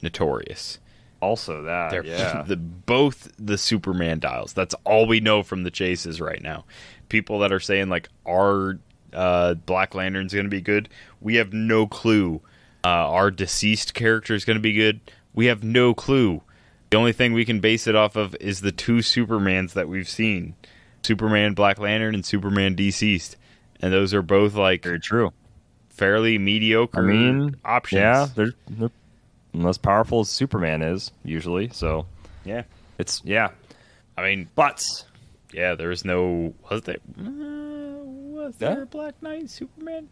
Notorious. Also that, They're, yeah. the, both the Superman dials. That's all we know from the chases right now. People that are saying like, our Uh, Black Lantern's going to be good. We have no clue. Uh, our deceased character is going to be good. We have no clue. The only thing we can base it off of is the two Supermans that we've seen. Superman Black Lantern and Superman Deceased. And those are both like Very true. fairly mediocre I mean, options. Yeah, they're, they're as powerful as Superman is, usually. So, yeah. It's, yeah. I mean, but, yeah, there's no, was there? Was there yeah. a Black Knight Superman?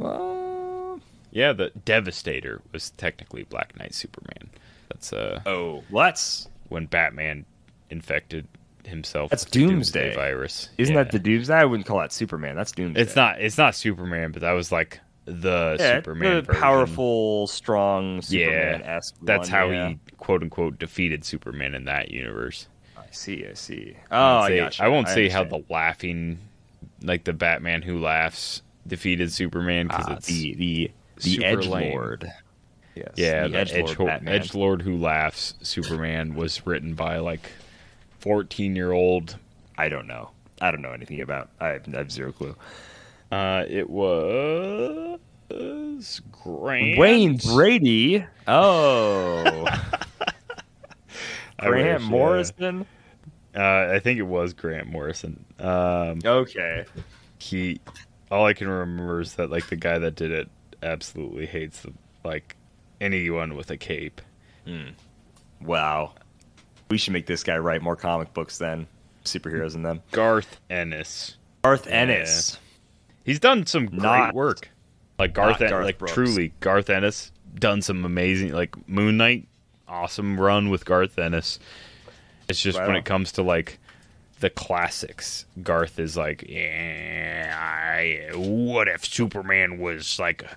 Uh, yeah, the Devastator was technically Black Knight Superman. That's uh oh, let's when Batman infected himself. That's with Doomsday. Doomsday virus. Isn't yeah. that the Doomsday? I wouldn't call that Superman. That's Doomsday. It's not. It's not Superman, but that was like the yeah, Superman, the powerful, strong Superman-esque. Yeah, that's one, how yeah. he quote unquote defeated Superman in that universe. I see. I see. Oh, I, say, I gotcha. I won't I say understand. how the laughing. Like the Batman Who Laughs defeated Superman because ah, it's the the, the Edgelord. Yes, yeah, the Edgelord Edgelord Who Laughs Superman was written by like fourteen year old. I don't know. I don't know anything about. I have, I have zero clue. Uh, it was Grant Wayne Brady. Oh, Grant wish, Morrison. Yeah. Uh, I think it was Grant Morrison. Um, okay. He, all I can remember is that like the guy that did it absolutely hates the, like anyone with a cape. Mm. Wow. We should make this guy write more comic books than superheroes in them. Garth Ennis. Garth Ennis. Yeah. He's done some great not, work. Like Garth, en Garth like Brooks. Truly, Garth Ennis done some amazing, like Moon Knight, awesome run with Garth Ennis. It's just right when on. It comes to like the classics, Garth is like, yeah, I, what if Superman was like a,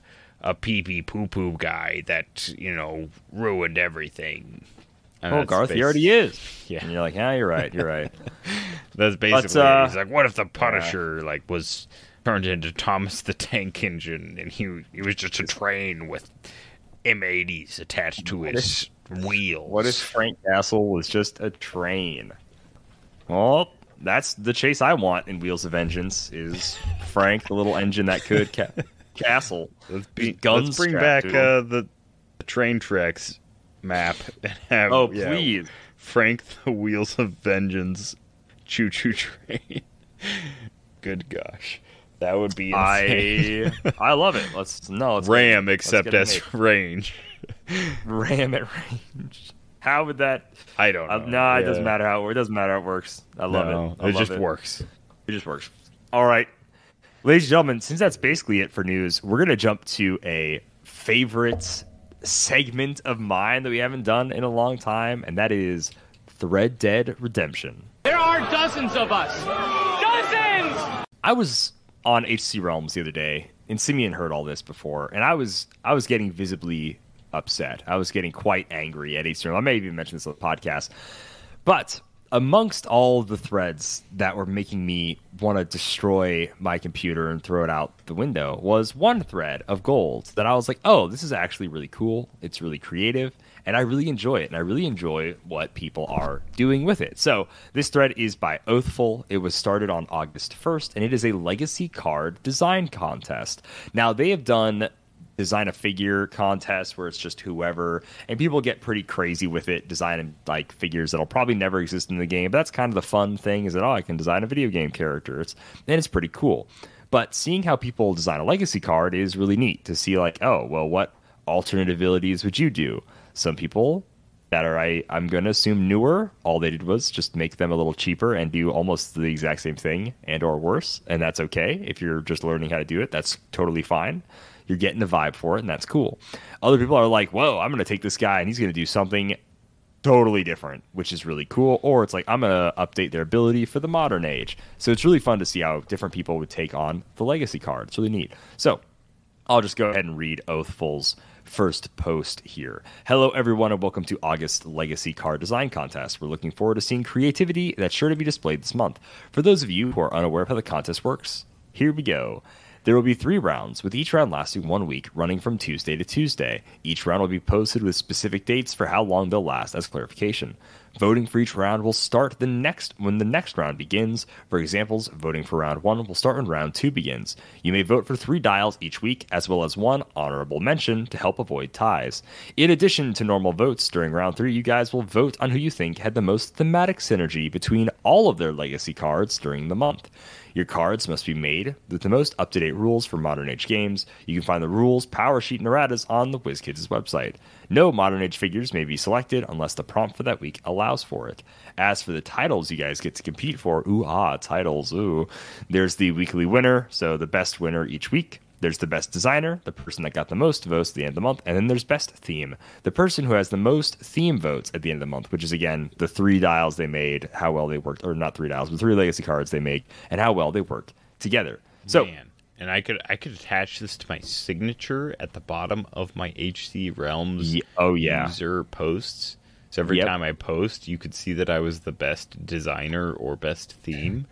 a pee pee poo poo guy that, you know, ruined everything? And oh, Garth, he already is. Yeah. And you're like, yeah, you're right, you're right. That's basically but, uh, he's like, what if the Punisher yeah. like was turned into Thomas the Tank Engine and he he was just a train with M eighties attached to his wheels? What if Frank Castle was just a train? Well, that's the chase I want in Wheels of Vengeance is Frank, the little engine that could ca castle. Let's, be, guns let's bring back uh, the, the train tracks map and have oh, please. Know, Frank, the Wheels of Vengeance choo-choo train. Good gosh. That would be insane. I, I love it. Let's no let's Ram get, except let's at range. Ram at range. How would that? I don't know. Uh, no, nah, yeah. it doesn't matter how it, it doesn't matter how it works. I love no, it. I it love just it. works. It just works. All right, ladies and gentlemen, since that's basically it for news, we're gonna jump to a favorite segment of mine that we haven't done in a long time, and that is Thread Dead Redemption. There are dozens of us. Dozens. I was on H C Realms the other day, and Simeon heard all this before, and I was I was getting visibly upset. I was getting quite angry at H C Realms. I may even mention this on the podcast. But amongst all the threads that were making me want to destroy my computer and throw it out the window was one thread of gold that I was like, oh, this is actually really cool. It's really creative, and I really enjoy it, and I really enjoy what people are doing with it. So this thread is by Oathful. It was started on August first, and it is a legacy card design contest. Now, they have done design a figure contest where it's just whoever, and people get pretty crazy with it, designing like figures that'll probably never exist in the game. But that's kind of the fun thing, is that, oh, I can design a video game character. It's, and it's pretty cool. But seeing how people design a legacy card is really neat to see, like, oh, well, what alternate abilities would you do? Some people that are, I, I'm going to assume, newer, all they did was just make them a little cheaper and do almost the exact same thing and or worse. And that's okay. If you're just learning how to do it, that's totally fine. You're getting the vibe for it, and that's cool. Other people are like, whoa, I'm going to take this guy, and he's going to do something totally different, which is really cool. Or it's like, I'm going to update their ability for the modern age. So it's really fun to see how different people would take on the legacy card. It's really neat. So I'll just go ahead and read Oathful's first post here. Hello, everyone, and welcome to August Legacy Card Design Contest. We're looking forward to seeing creativity that's sure to be displayed this month. For those of you who are unaware of how the contest works, here we go. There will be three rounds, with each round lasting one week, running from Tuesday to Tuesday. Each round will be posted with specific dates for how long they'll last as clarification. Voting for each round will start the next when the next round begins. For examples, voting for round one will start when round two begins. You may vote for three dials each week, as well as one honorable mention to help avoid ties. In addition to normal votes, during round three, you guys will vote on who you think had the most thematic synergy between all of their legacy cards during the month. Your cards must be made with the most up-to-date rules for modern age games. You can find the rules, power sheet, and erratas on the WizKids website. No modern age figures may be selected unless the prompt for that week allows for it. As for the titles you guys get to compete for, ooh, ah, titles, ooh. There's the weekly winner, so the best winner each week. There's the best designer, the person that got the most votes at the end of the month. And then there's best theme, the person who has the most theme votes at the end of the month, which is, again, the three dials they made, how well they worked, or not three dials, but three legacy cards they make, and how well they work together. So, man, and I could I could attach this to my signature at the bottom of my H C Realms yeah, oh, yeah. user posts. So every yep. time I post, you could see that I was the best designer or best theme.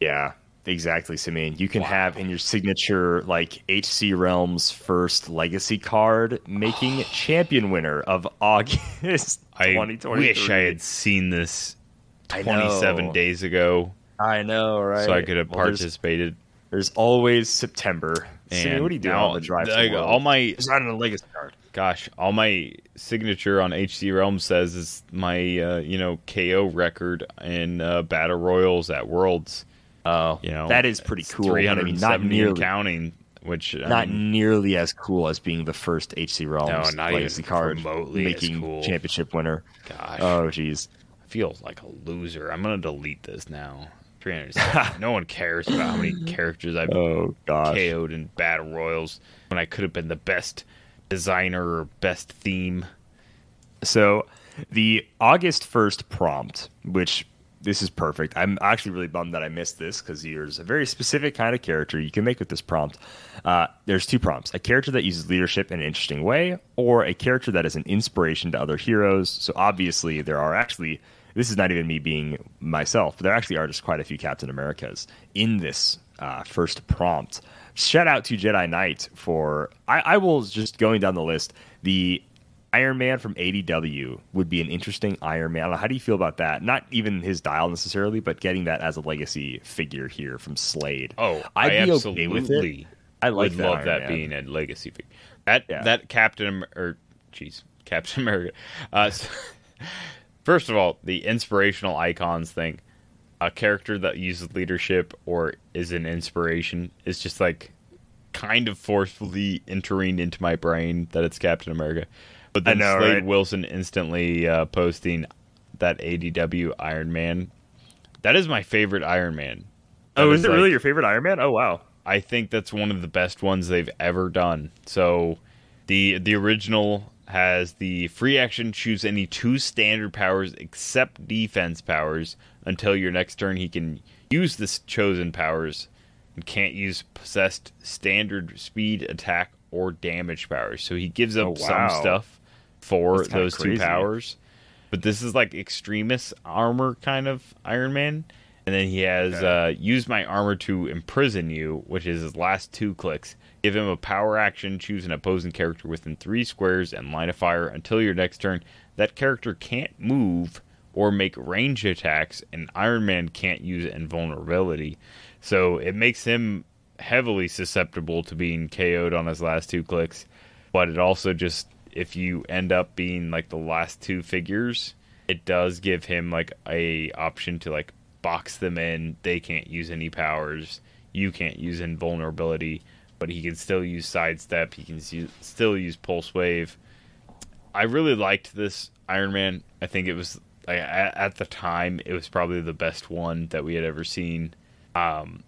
Yeah. Exactly, Simeon. You can wow. have in your signature, like, H C Realms first legacy card making champion winner of August twenty twenty-three. I wish I had seen this twenty-seven days ago. I know, right? So I could have well, participated. There's, there's always September. And Simeon, what are you doing now, on the drive? I, all my designing a legacy card. Gosh, all my signature on H C Realms says is my uh, you know K O record in uh, battle royals at Worlds. Oh, uh, you know, that is pretty cool. three hundred seventy I mean, not nearly counting. which not um, nearly as cool as being the first H C Realms no, legacy card making cool. championship winner. Gosh. Oh, geez. I feel like a loser. I'm going to delete this now. No one cares about how many characters I've oh, gosh. K O'd in Battle Royals when I could have been the best designer or best theme. So the August first prompt, which this is perfect. I'm actually really bummed that I missed this because there's a very specific kind of character you can make with this prompt. Uh, there's two prompts, a character that uses leadership in an interesting way or a character that is an inspiration to other heroes. So obviously there are actually... This is not even me being myself. But there actually are just quite a few Captain Americas in this uh, first prompt. Shout out to Jedi Knight for... I, I will just, going down the list, the Iron Man from A D W would be an interesting Iron Man. How do you feel about that? Not even his dial necessarily, but getting that as a legacy figure here from Slade. Oh, I'd I absolutely okay with it. I like would that love Iron that Man. Being a legacy figure. That, yeah. that Captain... or Jeez, Captain America. Uh, so, first of all, the inspirational icons thing, a character that uses leadership or is an inspiration is just like kind of forcefully entering into my brain that it's Captain America. But then know, Slade right? Wilson instantly uh, posting that A D W Iron Man. That is my favorite Iron Man. That oh, is, is it like, really your favorite Iron Man? Oh, wow. I think that's one of the best ones they've ever done. So the the original... has the free action choose any two standard powers except defense powers until your next turn. He can use this chosen powers and can't use possessed standard speed, attack, or damage powers. So he gives up oh, wow. some stuff for those crazy. two powers. But this is like extremist armor kind of Iron Man. And then he has okay. uh, use my armor to imprison you, which is his last two clicks. Give him a power action, choose an opposing character within three squares, and line of fire until your next turn. That character can't move or make range attacks, and Iron Man can't use invulnerability. So it makes him heavily susceptible to being K O'd on his last two clicks. But it also just, if you end up being like the last two figures, it does give him like a option to like box them in. They can't use any powers. You can't use invulnerability. But he can still use sidestep. He can use, still use pulse wave. I really liked this Iron Man. I think it was like, at the time it was probably the best one that we had ever seen. Um,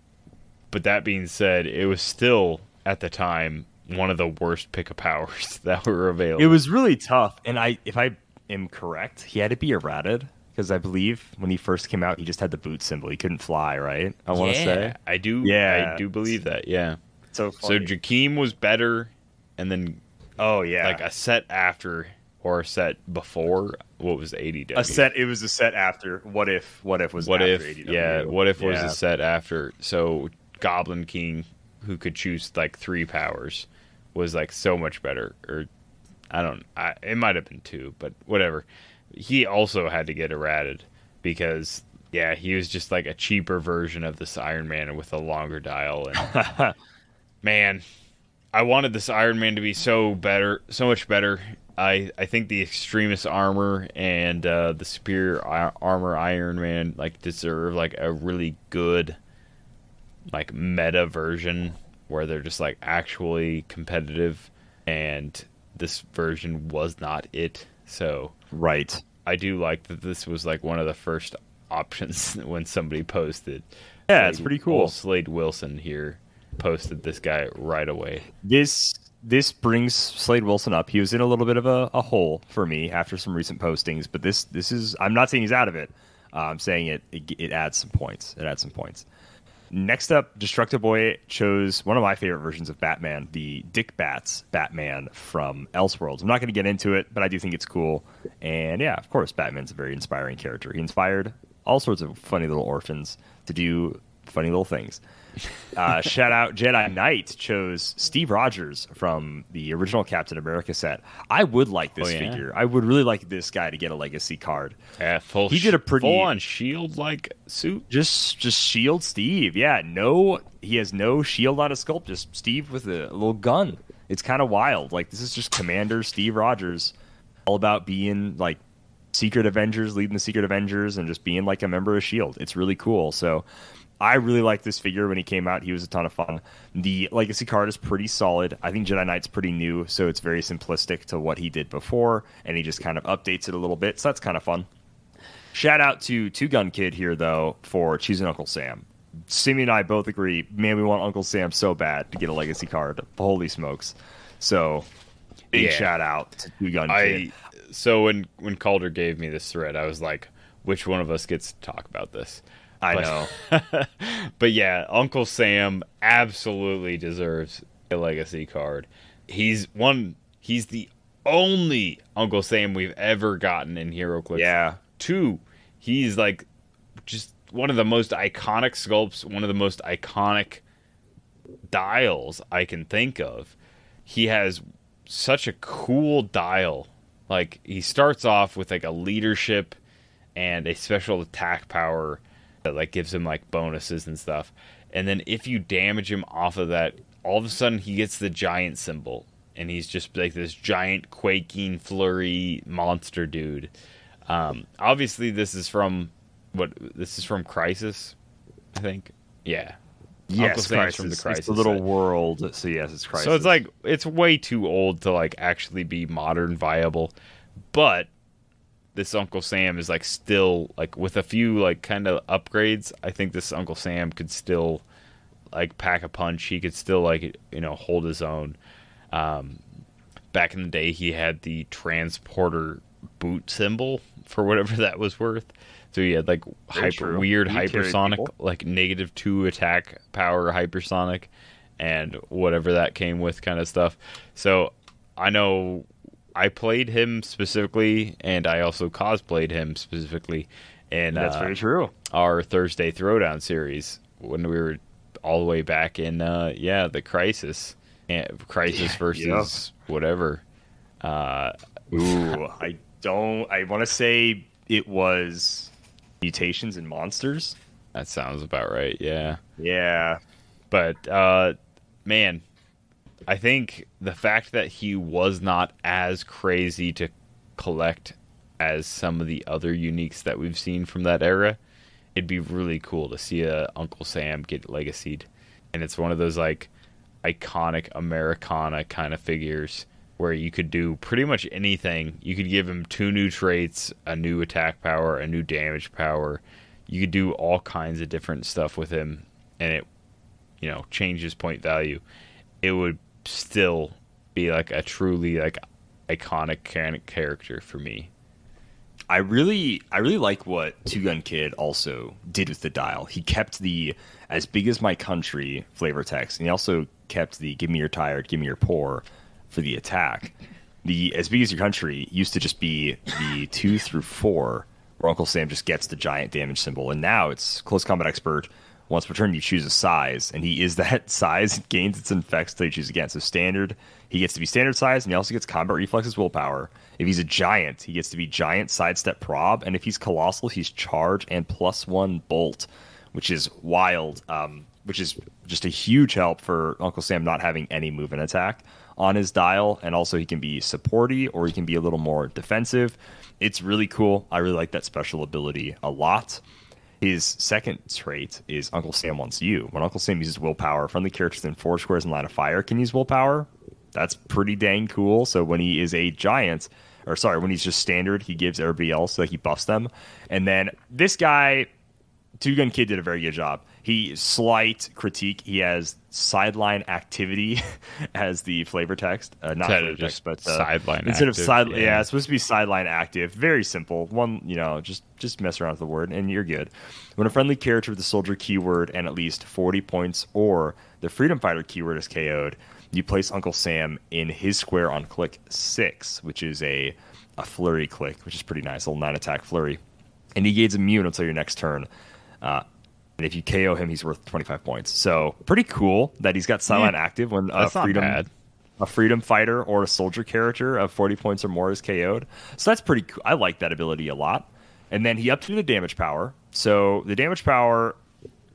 but that being said, it was still at the time one of the worst pick of powers that were available. It was really tough. And I, if I am correct, he had to be errated. Because I believe when he first came out, he just had the boot symbol. He couldn't fly, right? I want to yeah, say I do. Yeah, I do believe that. Yeah. So, so Jakeem was better, and then oh yeah, like a set after or a set before. What was A D W? A set. It was a set after. What if? What if was what after if? A D W? Yeah. What if yeah. was a set after? So Goblin King, who could choose like three powers, was like so much better. Or I don't. I, it might have been two, but whatever. He also had to get errated because yeah, he was just like a cheaper version of this Iron Man with a longer dial and. Man, I wanted this Iron Man to be so better, so much better. I, I think the extremist armor and uh, the superior ar armor Iron Man like deserve like a really good like meta version where they're just like actually competitive, and this version was not it. So right, I do like that this was like one of the first options when somebody posted. Yeah, it's pretty cool. Slade Wilson here. Posted this guy right away. This this brings Slade Wilson up. He was in a little bit of a, a hole for me after some recent postings, but this this is I'm not saying he's out of it. Uh, I'm saying it, it it adds some points. It adds some points. Next up, Destructoboy chose one of my favorite versions of Batman, the Dick Bats Batman from Elseworlds. I'm not going to get into it, but I do think it's cool. And yeah, of course, Batman's a very inspiring character. He inspired all sorts of funny little orphans to do funny little things. Uh, shout out Jedi Knight chose Steve Rogers from the original Captain America set. I would like this oh, yeah. figure. I would really like this guy to get a legacy card. Yeah, full he did a pretty full on shield like suit. Just just shield Steve. Yeah, no, he has no shield on his sculpt. Just Steve with a, a little gun. It's kind of wild. Like this is just Commander Steve Rogers, all about being like Secret Avengers, leading the Secret Avengers, and just being like a member of shield. It's really cool. So. I really liked this figure when he came out. He was a ton of fun. The Legacy card is pretty solid. I think Jedi Knight's pretty new, so it's very simplistic to what he did before, and he just kind of updates it a little bit, so that's kind of fun. Shout out to Two-Gun Kid here, though, for choosing Uncle Sam. Simeon and I both agree, man, we want Uncle Sam so bad to get a Legacy card. Holy smokes. So, big yeah. shout out to Two-Gun Kid. So when, when Calder gave me this thread, I was like, which one of us gets to talk about this? I but, know. But yeah, Uncle Sam absolutely deserves a Legacy card. He's one he's the only Uncle Sam we've ever gotten in Hero Clicks. Yeah. Two, he's like just one of the most iconic sculpts, one of the most iconic dials I can think of. He has such a cool dial. Like, he starts off with like a leadership and a special attack power that like gives him like bonuses and stuff, and then if you damage him off of that, all of a sudden he gets the giant symbol and he's just like this giant quaking flurry monster dude. Um obviously this is from what this is from Crisis, I think. Yeah, yes, Crisis. From the Crisis, it's the little set. World, so yes, it's Crisis. So it's like it's way too old to like actually be modern viable, but this Uncle Sam is like still like with a few like kind of upgrades, I think this Uncle Sam could still like pack a punch. He could still like, you know, hold his own. Um, back in the day, he had the transporter boot symbol for whatever that was worth. So he had like hyper, weird he hypersonic, like negative two attack power hypersonic and whatever that came with kind of stuff. So I know I played him specifically, and I also cosplayed him specifically in that's uh, very true. Our Thursday Throwdown series when we were all the way back in, uh, yeah, the Crisis, uh, Crisis versus yeah. whatever. Uh, Ooh, I don't. I want to say it was Mutations and Monsters. That sounds about right. Yeah. Yeah. But uh, man. I think the fact that he was not as crazy to collect as some of the other uniques that we've seen from that era, it'd be really cool to see a Uncle Sam get legacied. And it's one of those like iconic Americana kind of figures where you could do pretty much anything. You could give him two new traits, a new attack power, a new damage power. You could do all kinds of different stuff with him, and it, you know, changes point value. It would still be like a truly like iconic character for me. I really, I really like what Two Gun Kid also did with the dial. He kept the "as big as my country" flavor text, and he also kept the "give me your tired, give me your poor" for the attack. The "as big as your country" used to just be the two through four, where Uncle Sam just gets the giant damage symbol, and now it's close combat expert. Once per turn, you choose a size, and he is that size. It gains its effects until you choose again. So standard, he gets to be standard size, and he also gets combat reflexes, willpower. If he's a giant, he gets to be giant, sidestep, prob, and if he's colossal, he's charge and plus one bolt, which is wild, um, which is just a huge help for Uncle Sam not having any move and attack on his dial, and also he can be supporty or he can be a little more defensive. It's really cool. I really like that special ability a lot. His second trait is Uncle Sam Wants You. When Uncle Sam uses willpower, friendly characters in four squares and line of fire can use willpower. That's pretty dang cool. So when he is a giant, or sorry, when he's just standard, he gives everybody else, like he buffs them. And then this guy, Two Gun Kid, did a very good job. He slight critique. He has sideline activity as the flavor text, uh, not flavor text, but the, sideline instead active, of side. Yeah. yeah, it's supposed to be sideline active. Very simple. One, you know, just just mess around with the word, and you're good. When a friendly character with the soldier keyword and at least forty points or the freedom fighter keyword is K O'd, you place Uncle Sam in his square on click six, which is a a flurry click, which is pretty nice. A little nine attack flurry, and he gains immune until your next turn. Uh, And if you K O him, he's worth twenty-five points. So pretty cool that he's got sideline yeah, active when a freedom, a freedom fighter or a soldier character of forty points or more is K O'd. So that's pretty cool. I like that ability a lot. And then he upped to the damage power. So the damage power,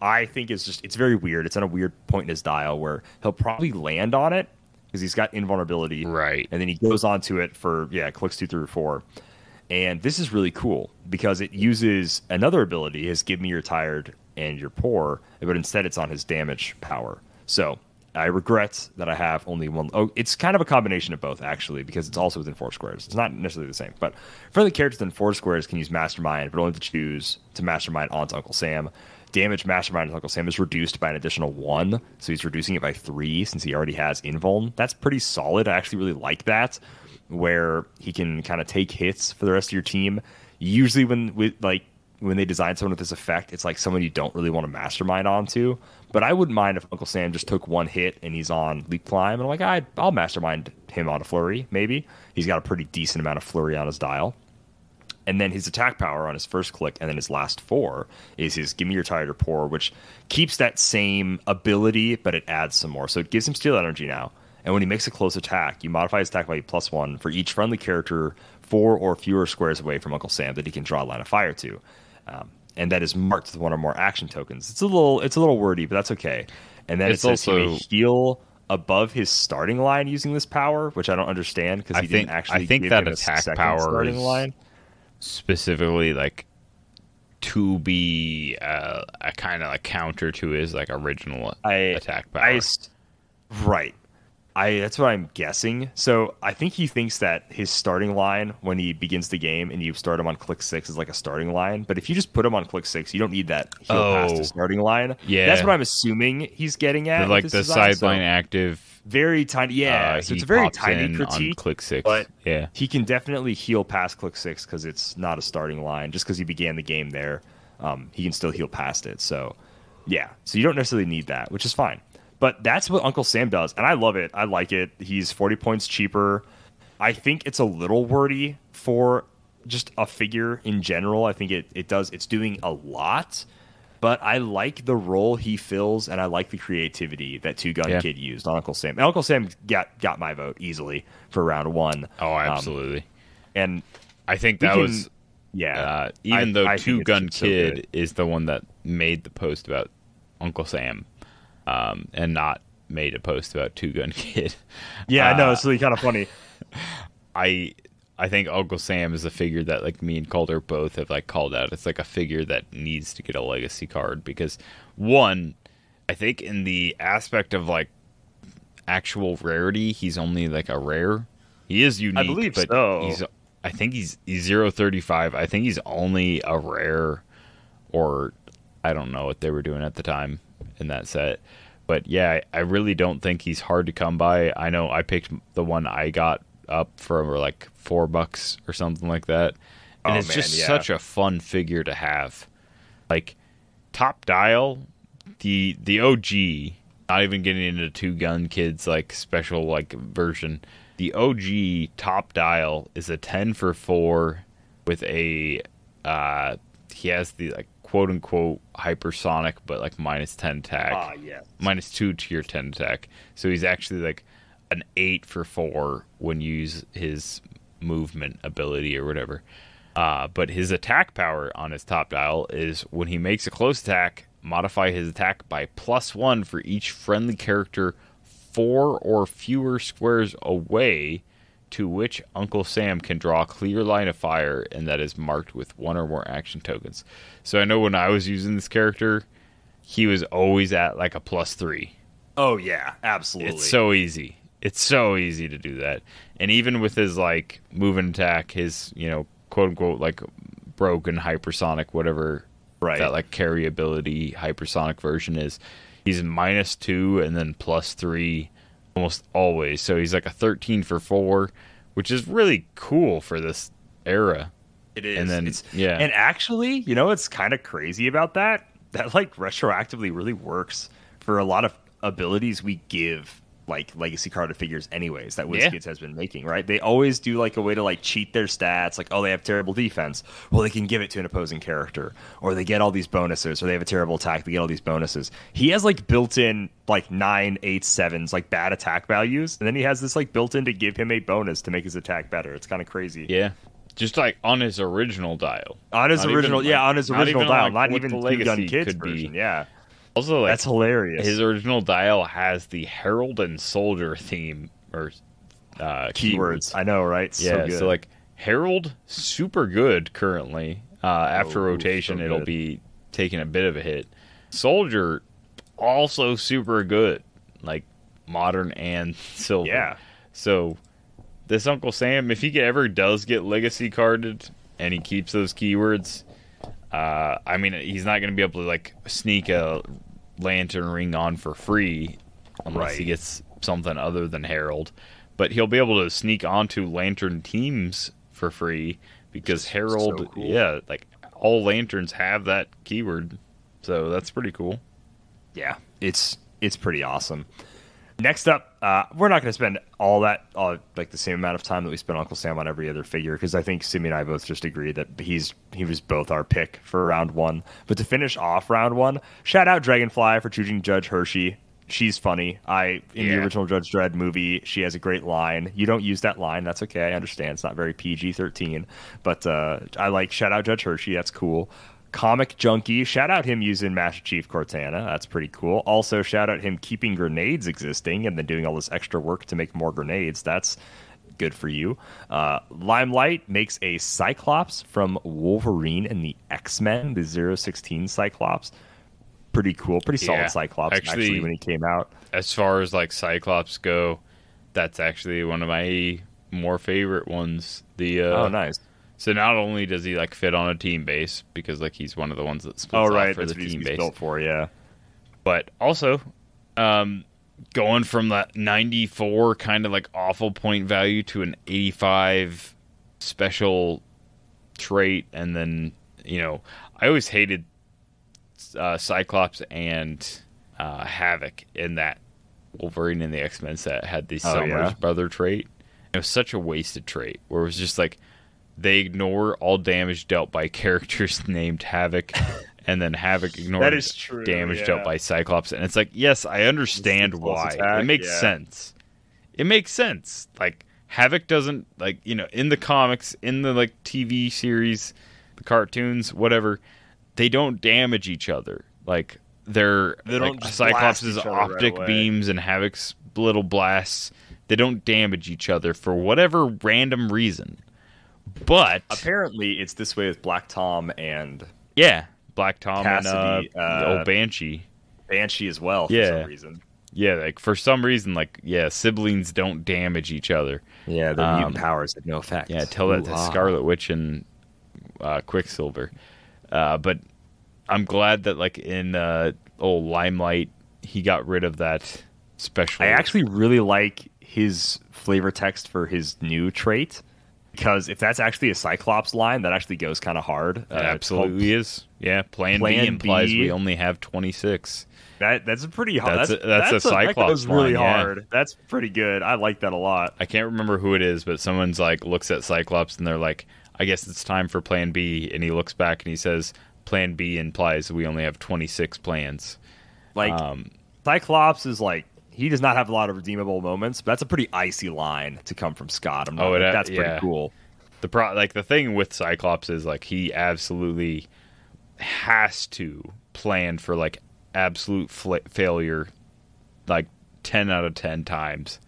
I think, is just, it's very weird. It's on a weird point in his dial where he'll probably land on it because he's got invulnerability. Right. And then he goes on to it for, yeah, clicks two through four. And this is really cool because it uses another ability, his Give Me Your Tired and your poor, but instead it's on his damage power. So I regret that I have only one. Oh, it's kind of a combination of both, actually, because it's also within four squares. It's not necessarily the same, but friendly characters within four squares can use Mastermind, but only to choose to Mastermind onto Uncle Sam. Damage Mastermind onto Uncle Sam is reduced by an additional one, so he's reducing it by three since he already has Invuln. That's pretty solid. I actually really like that, where he can kind of take hits for the rest of your team. Usually when with like when they design someone with this effect, it's like someone you don't really want to Mastermind onto. But I wouldn't mind if Uncle Sam just took one hit and he's on Leap Climb. And I'm like, I'd, I'll Mastermind him on a Flurry, maybe. He's got a pretty decent amount of Flurry on his dial. And then his attack power on his first click and then his last four is his Give Me Your Tired or Poor, which keeps that same ability, but it adds some more. So it gives him Steel Energy now. And when he makes a close attack, you modify his attack by plus one for each friendly character four or fewer squares away from Uncle Sam that he can draw a line of fire to. Um, And that is marked with one or more action tokens. It's a little, it's a little wordy, but that's okay. And then it's it says also, he may heal above his starting line using this power, which I don't understand because he think, didn't actually. I think give that him attack a power starting is line. Specifically like to be uh, a kind of a counter to his like original I, attack power. I, right. I that's what I'm guessing. So I think he thinks that his starting line when he begins the game and you start him on click six is like a starting line. But if you just put him on click six, you don't need that heal oh, past the starting line. Yeah, that's what I'm assuming he's getting at. The, like the sideline active, very tiny. Yeah, uh, so it's a very tiny critique on click six. But yeah, he can definitely heal past click six because it's not a starting line. Just because he began the game there, um, he can still heal past it. So yeah, so you don't necessarily need that, which is fine. But that's what Uncle Sam does, and I love it. I like it. He's forty points cheaper. I think it's a little wordy for just a figure in general. I think it, it does. It's doing a lot, but I like the role he fills, and I like the creativity that Two-Gun yeah. Kid used on Uncle Sam. And Uncle Sam got, got my vote easily for round one. Oh, absolutely. Um, and I think that can, was... Yeah. Uh, even I, though Two-Gun Kid so is the one that made the post about Uncle Sam. Um, and not made a post about Two-Gun Kid. Yeah, I uh, know. It's really kind of funny. I I think Uncle Sam is a figure that like me and Calder both have like called out. It's like a figure that needs to get a legacy card because one, I think in the aspect of like actual rarity, he's only like a rare. He is unique. I believe but so. He's, I think he's, he's zero thirty-five. I think he's only a rare, or I don't know what they were doing at the time in that set. But yeah, I really don't think he's hard to come by. I know I picked the one I got up for like four bucks or something like that. And oh, it's man, just yeah. such a fun figure to have. Like Top Dial, the the O G, not even getting into Two-Gun Kid's like special like version. The O G Top Dial is a ten for four with a uh he has the like quote unquote hypersonic, but like minus ten attack, ah, yes. minus two to your ten attack. So he's actually like an eight for four when you use his movement ability or whatever. Uh, but his attack power on his Top Dial is when he makes a close attack, modify his attack by plus one for each friendly character four or fewer squares away to which Uncle Sam can draw a clear line of fire, and that is marked with one or more action tokens. So I know when I was using this character, he was always at like a plus three. Oh yeah, absolutely. It's so easy. It's so easy to do that. And even with his like move and attack, his, you know, quote unquote like broken hypersonic, whatever right. that like carry ability hypersonic version is, he's minus two and then plus three almost always. So he's like a thirteen for four, which is really cool for this era. It is. And then, it's, yeah. And actually, you know, it's kind of crazy about that. That like retroactively really works for a lot of abilities we give like legacy card figures anyways that WizKids yeah. has been making, right? They always do like a way to like cheat their stats. Like, oh, they have terrible defense. Well, they can give it to an opposing character, or they get all these bonuses, or they have a terrible attack. They get all these bonuses. He has like built in like nine, eight, sevens, like bad attack values. And then he has this like built in to give him a bonus to make his attack better. It's kind of crazy. Yeah. Just like on his original dial. On his not original. Even, yeah. Like, on his original not dial, like not even the Two-Gun Kid's version. Be. Yeah. Also, like, that's hilarious. His original dial has the Herald and Soldier theme or uh, keywords. keywords. I know, right? Yeah. So, good. So like Herald, super good currently. Uh, after oh, rotation, so it'll be taking a bit of a hit. Soldier, also super good, like modern and silver. Yeah. So this Uncle Sam, if he ever does get legacy carded and he keeps those keywords, uh, I mean, he's not going to be able to like sneak a lantern ring on for free unless right. he gets something other than Herald. But he'll be able to sneak onto Lantern teams for free because Herald, so cool. yeah, like all Lanterns have that keyword. So that's pretty cool. Yeah, it's it's pretty awesome. Next up, uh, we're not going to spend all that, all, like the same amount of time that we spent Uncle Sam on every other figure, because I think Simi and I both just agree that he's he was both our pick for round one. But to finish off round one, shout out Dragonfly for choosing Judge Hershey. She's funny. I in yeah. the original Judge Dredd movie, she has a great line. You don't use that line. That's okay. I understand. It's not very P G thirteen. But uh, I like shout out Judge Hershey. That's cool. Comic Junkie, shout out him using Master Chief Cortana. That's pretty cool. Also, shout out him keeping grenades existing and then doing all this extra work to make more grenades. That's good for you. Uh, Limelight makes a Cyclops from Wolverine and the X-Men, the zero sixteen Cyclops. Pretty cool. Pretty solid yeah, Cyclops, actually, actually, when he came out. As far as, like, Cyclops go, that's actually one of my more favorite ones. The uh, Oh, nice. So not only does he like fit on a team base because like he's one of the ones that splits oh, right. off for That's the what team he's base built for, yeah. But also, um, going from that ninety-four kind of like awful point value to an eighty-five special trait, and then you know I always hated uh, Cyclops and uh, Havoc in that Wolverine and the X-Men set had the oh, Summers yeah. brother trait. It was such a wasted trait where it was just like. They ignore all damage dealt by characters named Havoc, and then Havoc ignores true, damage yeah. dealt by Cyclops. And it's like, yes, I understand why. Attack, it makes yeah. sense. It makes sense. Like, Havoc doesn't, like, you know, in the comics, in the, like, T V series, the cartoons, whatever, they don't damage each other. Like, they're, they like, Cyclops' optic right beams and Havoc's little blasts, they don't damage each other for whatever random reason. But apparently it's this way with Black Tom and yeah, Black Tom Cassidy, and uh, uh, old Banshee, Banshee as well. For yeah, some reason. Yeah, like for some reason, like yeah, siblings don't damage each other. Yeah, their um, mutant powers have no effect. Yeah, tell that to Scarlet Witch and uh, Quicksilver. Uh, but I'm glad that like in uh, old Limelight, he got rid of that special. I actually really like his flavor text for his new trait. Because if that's actually a Cyclops line, that actually goes kind of hard. Uh, absolutely is. Yeah, plan, plan B implies B. we only have twenty-six. That That's a pretty hard. That's, that's, a, that's, that's a Cyclops line. That goes really line, hard. Yeah. That's pretty good. I like that a lot. I can't remember who it is, but someone's like looks at Cyclops and they're like, I guess it's time for plan B. And he looks back and he says, plan B implies we only have twenty-six plans. Like um, Cyclops is like, he does not have a lot of redeemable moments, but that's a pretty icy line to come from Scott. I'm not, oh, it, that's yeah. pretty cool. The pro, like the thing with Cyclops is like he absolutely has to plan for like absolute fl failure, like ten out of ten times.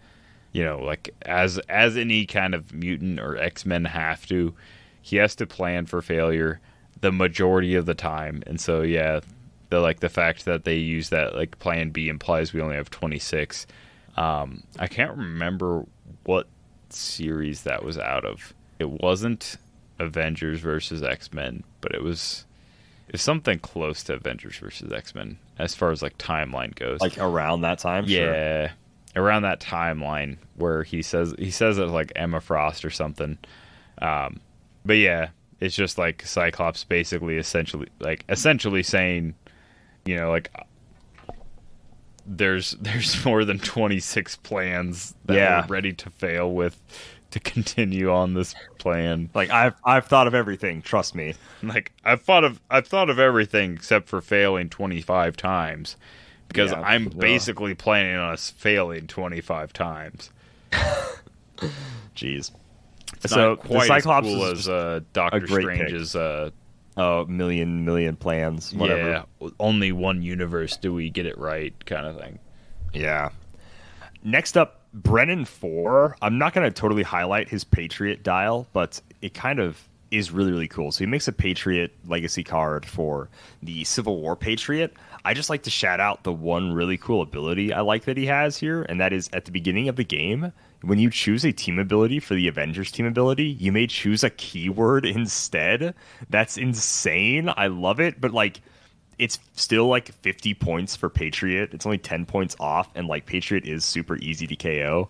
You know, like as as any kind of mutant or X-Men have to, he has to plan for failure the majority of the time, and so yeah. The, like the fact that they use that like plan B implies we only have twenty-six. Um, I can't remember what series that was out of. It wasn't Avengers versus X-Men, but it was, it was something close to Avengers versus X-Men as far as like timeline goes. Like around that time? Yeah. Sure. Around that timeline where he says, he says it like Emma Frost or something. Um, but yeah, it's just like Cyclops basically essentially like essentially saying, you know, like there's there's more than twenty-six plans that yeah. we're ready to fail with to continue on this plan. Like I've I've thought of everything, trust me. Like I've thought of I've thought of everything except for failing twenty-five times because yeah, I'm yeah. basically planning on us failing twenty-five times. Jeez. It's so not quite the Cyclops as cool is as uh, Doctor Strange's uh, oh, million million plans, whatever. Yeah, only one universe do we get it right kind of thing. Yeah. Next up, Brennan four. I'm not going to totally highlight his Patriot dial, but it kind of is really, really cool. So he makes a Patriot legacy card for the Civil War Patriot. I just like to shout out the one really cool ability I like that he has here, and that is at the beginning of the game, when you choose a team ability for the Avengers team ability, you may choose a keyword instead. That's insane. I love it, but like, it's still like fifty points for Patriot. It's only ten points off, and like Patriot is super easy to K O.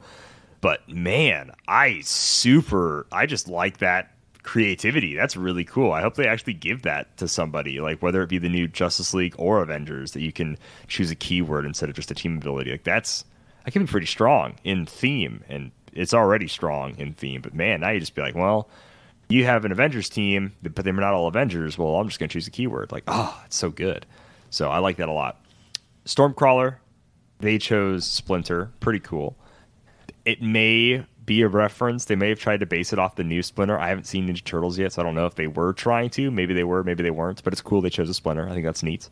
But man, I super, I just like that creativity. That's really cool. I hope they actually give that to somebody, like whether it be the new Justice League or Avengers, that you can choose a keyword instead of just a team ability. Like that's, I can be pretty strong in theme, and it's already strong in theme, but man, now you just be like, well, you have an Avengers team, but they're not all Avengers. Well, I'm just going to choose a keyword. Like, oh, it's so good. So I like that a lot. Stormcrawler, they chose Splinter. Pretty cool. It may be a reference. They may have tried to base it off the new Splinter. I haven't seen Ninja Turtles yet, so I don't know if they were trying to. Maybe they were, maybe they weren't, but it's cool they chose a Splinter. I think that's neat.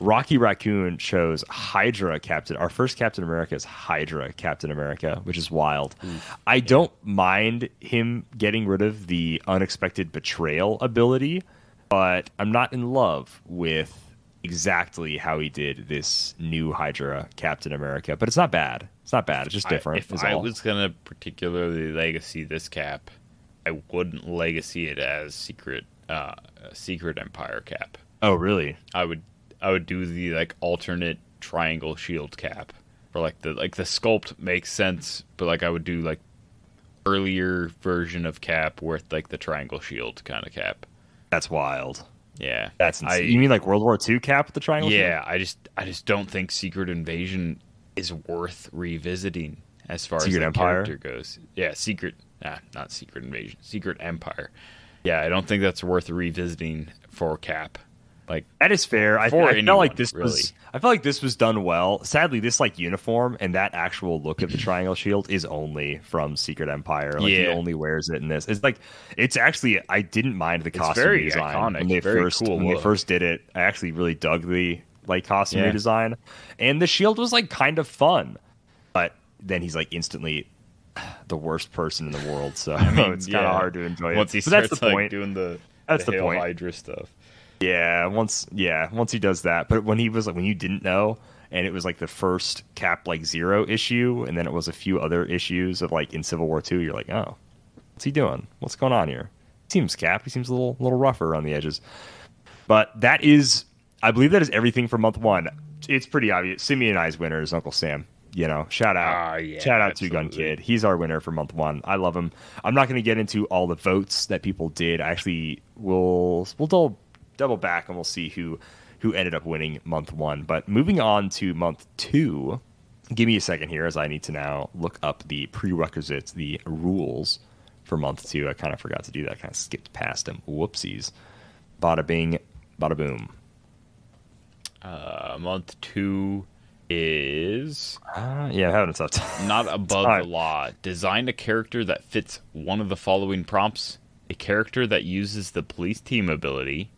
Rocky Raccoon chose Hydra Captain. Our first Captain America is Hydra Captain America, which is wild. Mm, I yeah. don't mind him getting rid of the unexpected betrayal ability, but I'm not in love with exactly how he did this new Hydra Captain America. But it's not bad. It's not bad. It's just different. I, if is I all. was going to particularly legacy this cap, I wouldn't legacy it as Secret uh, Secret Empire cap. Oh, really? I would... I would do the like alternate triangle shield cap, or like the like the sculpt makes sense, but like I would do like earlier version of cap with like the triangle shield kind of cap. That's wild. Yeah, that's insane. I, you mean like World War Two cap with the triangle? Yeah, shield? I just I just don't think Secret Invasion is worth revisiting as far Secret as the Empire? Character goes. Yeah, Secret, nah, not Secret Invasion, Secret Empire. Yeah, I don't think that's worth revisiting for cap. Like that is fair. I, anyone, I felt like this really. was. I felt like this was done well. Sadly, this like uniform and that actual look of the triangle shield is only from Secret Empire. Like yeah. he only wears it in this. It's like it's actually. I didn't mind the costume it's very design iconic, when they very first cool when look. they first did it. I actually really dug the like costume yeah. redesign, and the shield was like kind of fun. But then he's like instantly the worst person in the world. So I mean, it's kind of yeah. hard to enjoy. Once it. he starts that's the like point. doing the that's the, the Hail point. Hydra stuff. Yeah, once yeah, once he does that. But when he was like when you didn't know, and it was like the first cap like zero issue, and then it was a few other issues of like in Civil War Two, you're like, oh, what's he doing? What's going on here? Seems Cap. He seems a little little rougher around the edges. But that is, I believe that is everything for month one. It's pretty obvious. Simeon and I's winner is Uncle Sam. You know, shout out, uh, yeah, shout out to Two-Gun Kid. He's our winner for month one. I love him. I'm not going to get into all the votes that people did. I actually will we'll do. double back and we'll see who who ended up winning month one. But moving on to month two, give me a second here as I need to now look up the prerequisites, the rules for month two. I kind of forgot to do that. I kind of skipped past them. Whoopsies. Bada bing, bada boom. Uh, month two is... Uh, yeah, I'm having a tough time. Not above time. the law. Design a character that fits one of the following prompts. A character that uses the police team ability.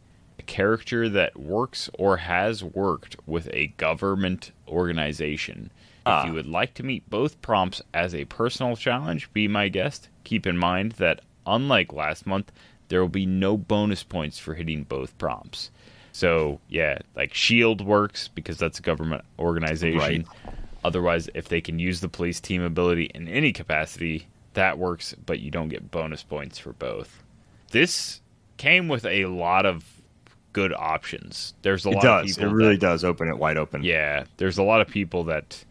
Character that works or has worked with a government organization. Ah. If you would like to meet both prompts as a personal challenge, be my guest. Keep in mind that, unlike last month, there will be no bonus points for hitting both prompts. So, yeah, like SHIELD works because that's a government organization. Right. Otherwise, if they can use the police team ability in any capacity, that works, but you don't get bonus points for both. This came with a lot of good options. There's a lot of people. It does. It really does open it wide open. Yeah. There's a lot of people that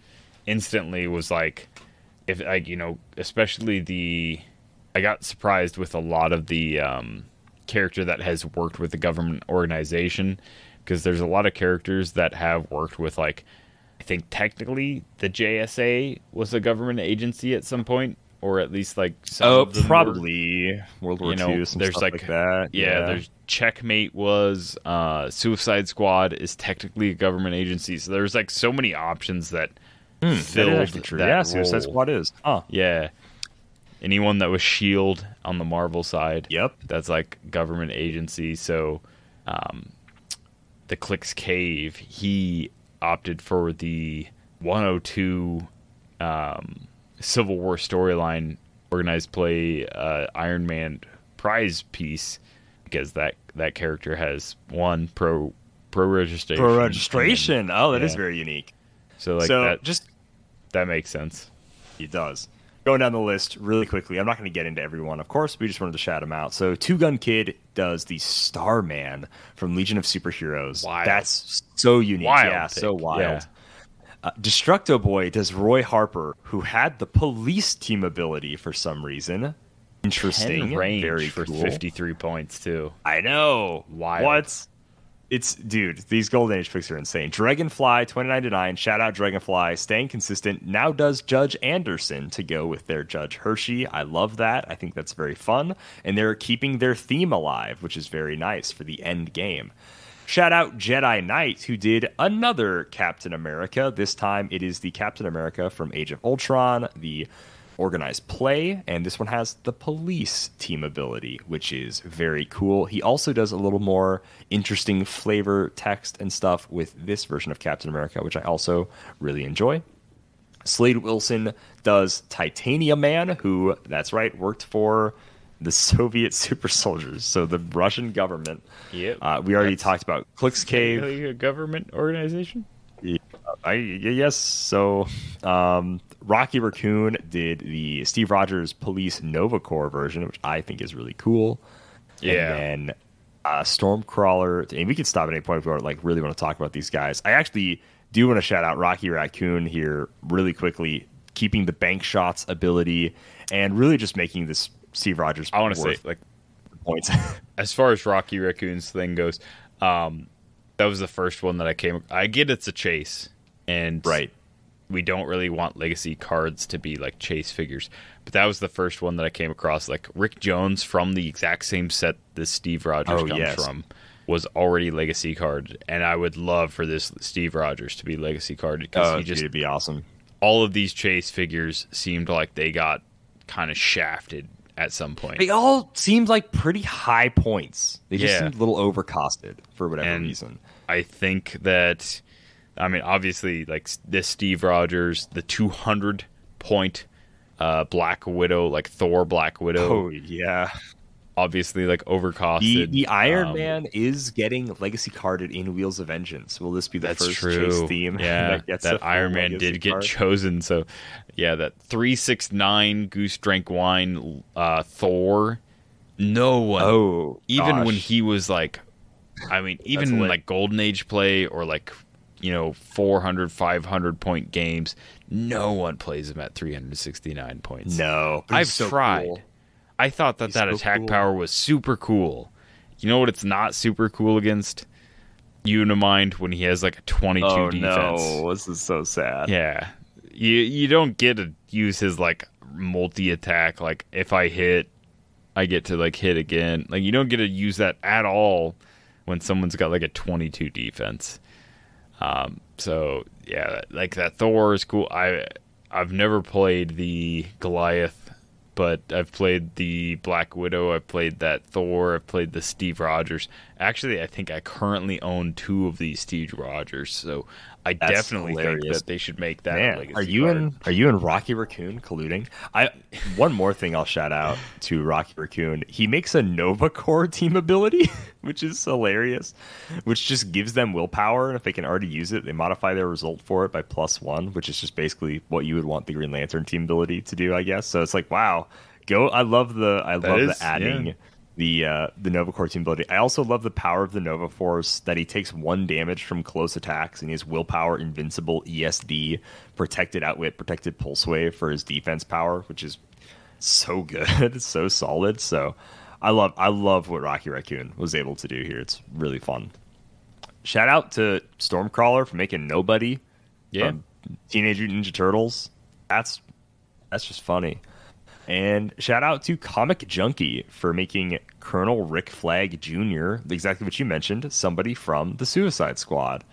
instantly was like, if like, you know, especially the, I got surprised with a lot of the um, character that has worked with the government organization, because there's a lot of characters that have worked with like, I think technically the J S A was a government agency at some point, or at least like some oh of them probably were, World War you know, Two. Some there's stuff like, like that. Yeah, yeah. There's Checkmate was uh, Suicide Squad is technically a government agency. So there's like so many options that mm, filled that, is that yeah. Role. Suicide Squad is huh. Yeah. Anyone that was SHIELD on the Marvel side. Yep. That's like government agency. So, um, the Click's Cave. He opted for the one oh two. Um, Civil War storyline, organized play, uh, Iron Man prize piece, because that that character has one pro pro registration. Pro registration. And, oh, that yeah. is very unique. So like so that just that makes sense. It does. Going down the list really quickly. I'm not going to get into everyone, of course. We just wanted to shout them out. So Two-Gun Kid does the Starman from Legion of Superheroes. Wild. That's so unique. Wild yeah, pick. so wild. Yeah. Uh, Destructo Boy does Roy Harper, who had the police team ability for some reason. Interesting. Ten range Very for cool. fifty-three points, too. I know. Wild. What? It's, dude, these Golden Age picks are insane. Dragonfly, twenty-nine to nine. Shout out Dragonfly. Staying consistent. Now does Judge Anderson to go with their Judge Hershey. I love that. I think that's very fun. And they're keeping their theme alive, which is very nice for the end game. Shout out Jedi Knight, who did another Captain America. This time it is the Captain America from Age of Ultron, the organized play, and this one has the police team ability, which is very cool. He also does a little more interesting flavor text and stuff with this version of Captain America, which I also really enjoy. Slade Wilson does Titania Man, who, that's right, worked for the Soviet super soldiers, so the Russian government. Yep. Uh, we already talked about Clix Cave. A government organization? Yeah, I, yes, so um, Rocky Raccoon did the Steve Rogers Police Nova Corps version, which I think is really cool. Yeah. And then uh, Stormcrawler, and we could stop at any point if we like really want to talk about these guys. I actually do want to shout out Rocky Raccoon here really quickly, keeping the bank shots ability and really just making this Steve Rogers. I want to say like points as far as Rocky Raccoon's thing goes. Um, That was the first one that I came. I get it's a chase, and right, we don't really want legacy cards to be like chase figures. But that was the first one that I came across. Like Rick Jones from the exact same set this Steve Rogers oh, comes yes. from was already legacy card, and I would love for this Steve Rogers to be legacy card because oh, he just it'd be awesome. All of these chase figures seemed like they got kind of shafted at some point. They all seemed like pretty high points. They just yeah. seemed a little overcosted for whatever and reason. I think that, I mean, obviously, like this Steve Rogers, the two hundred point uh, Black Widow, like Thor Black Widow. Oh, yeah. Obviously, like, overcosted. The, the Iron um, Man is getting legacy carded in Wheels of Vengeance. Will this be the that's first true. Chase theme? Yeah, that, gets that Iron Man did get card. chosen. So, yeah, that three six nine Goose Drank Wine uh, Thor. No one. Oh, even gosh. when he was like... I mean, even like Golden Age play or like, you know, four hundred, five hundred point games, no one plays him at three hundred sixty-nine points. No. I've so tried. Cool. I thought that he's that so attack cool. power was super cool. You know what it's not super cool against? Unimind when he has like a twenty-two oh, defense. Oh, no. This is so sad. Yeah. You, you don't get to use his like multi-attack. Like if I hit, I get to like hit again. Like you don't get to use that at all when someone's got like a twenty-two defense. Um, so yeah, like that Thor is cool. I, I've never played the Goliath, but I've played the Black Widow. I've played that Thor. I've played the Steve Rogers. Actually, I think I currently own two of these Steve Rogers. So I That's definitely hilarious. think that they should make that. Man, are you card. in, are you in Rocky Raccoon colluding? I, one more thing I'll shout out to Rocky Raccoon. He makes a Nova Corps team ability, which is hilarious, which just gives them willpower. And if they can already use it, they modify their result for it by plus one, which is just basically what you would want the Green Lantern team ability to do, I guess. So it's like, wow, go. I love the, I that love is, the adding yeah. the, uh, the Nova Corps team ability. I also love the power of the Nova Force that he takes one damage from close attacks and he has willpower, invincible, E S D, protected outwit, protected pulse wave for his defense power, which is so good. It's so solid. So, I love I love what Rocky Raccoon was able to do here. It's really fun. Shout out to Stormcrawler for making Nobody. Yeah. From Teenage Mutant Ninja Turtles. That's that's just funny. And shout out to Comic Junkie for making Colonel Rick Flag Junior, exactly what you mentioned, somebody from the Suicide Squad.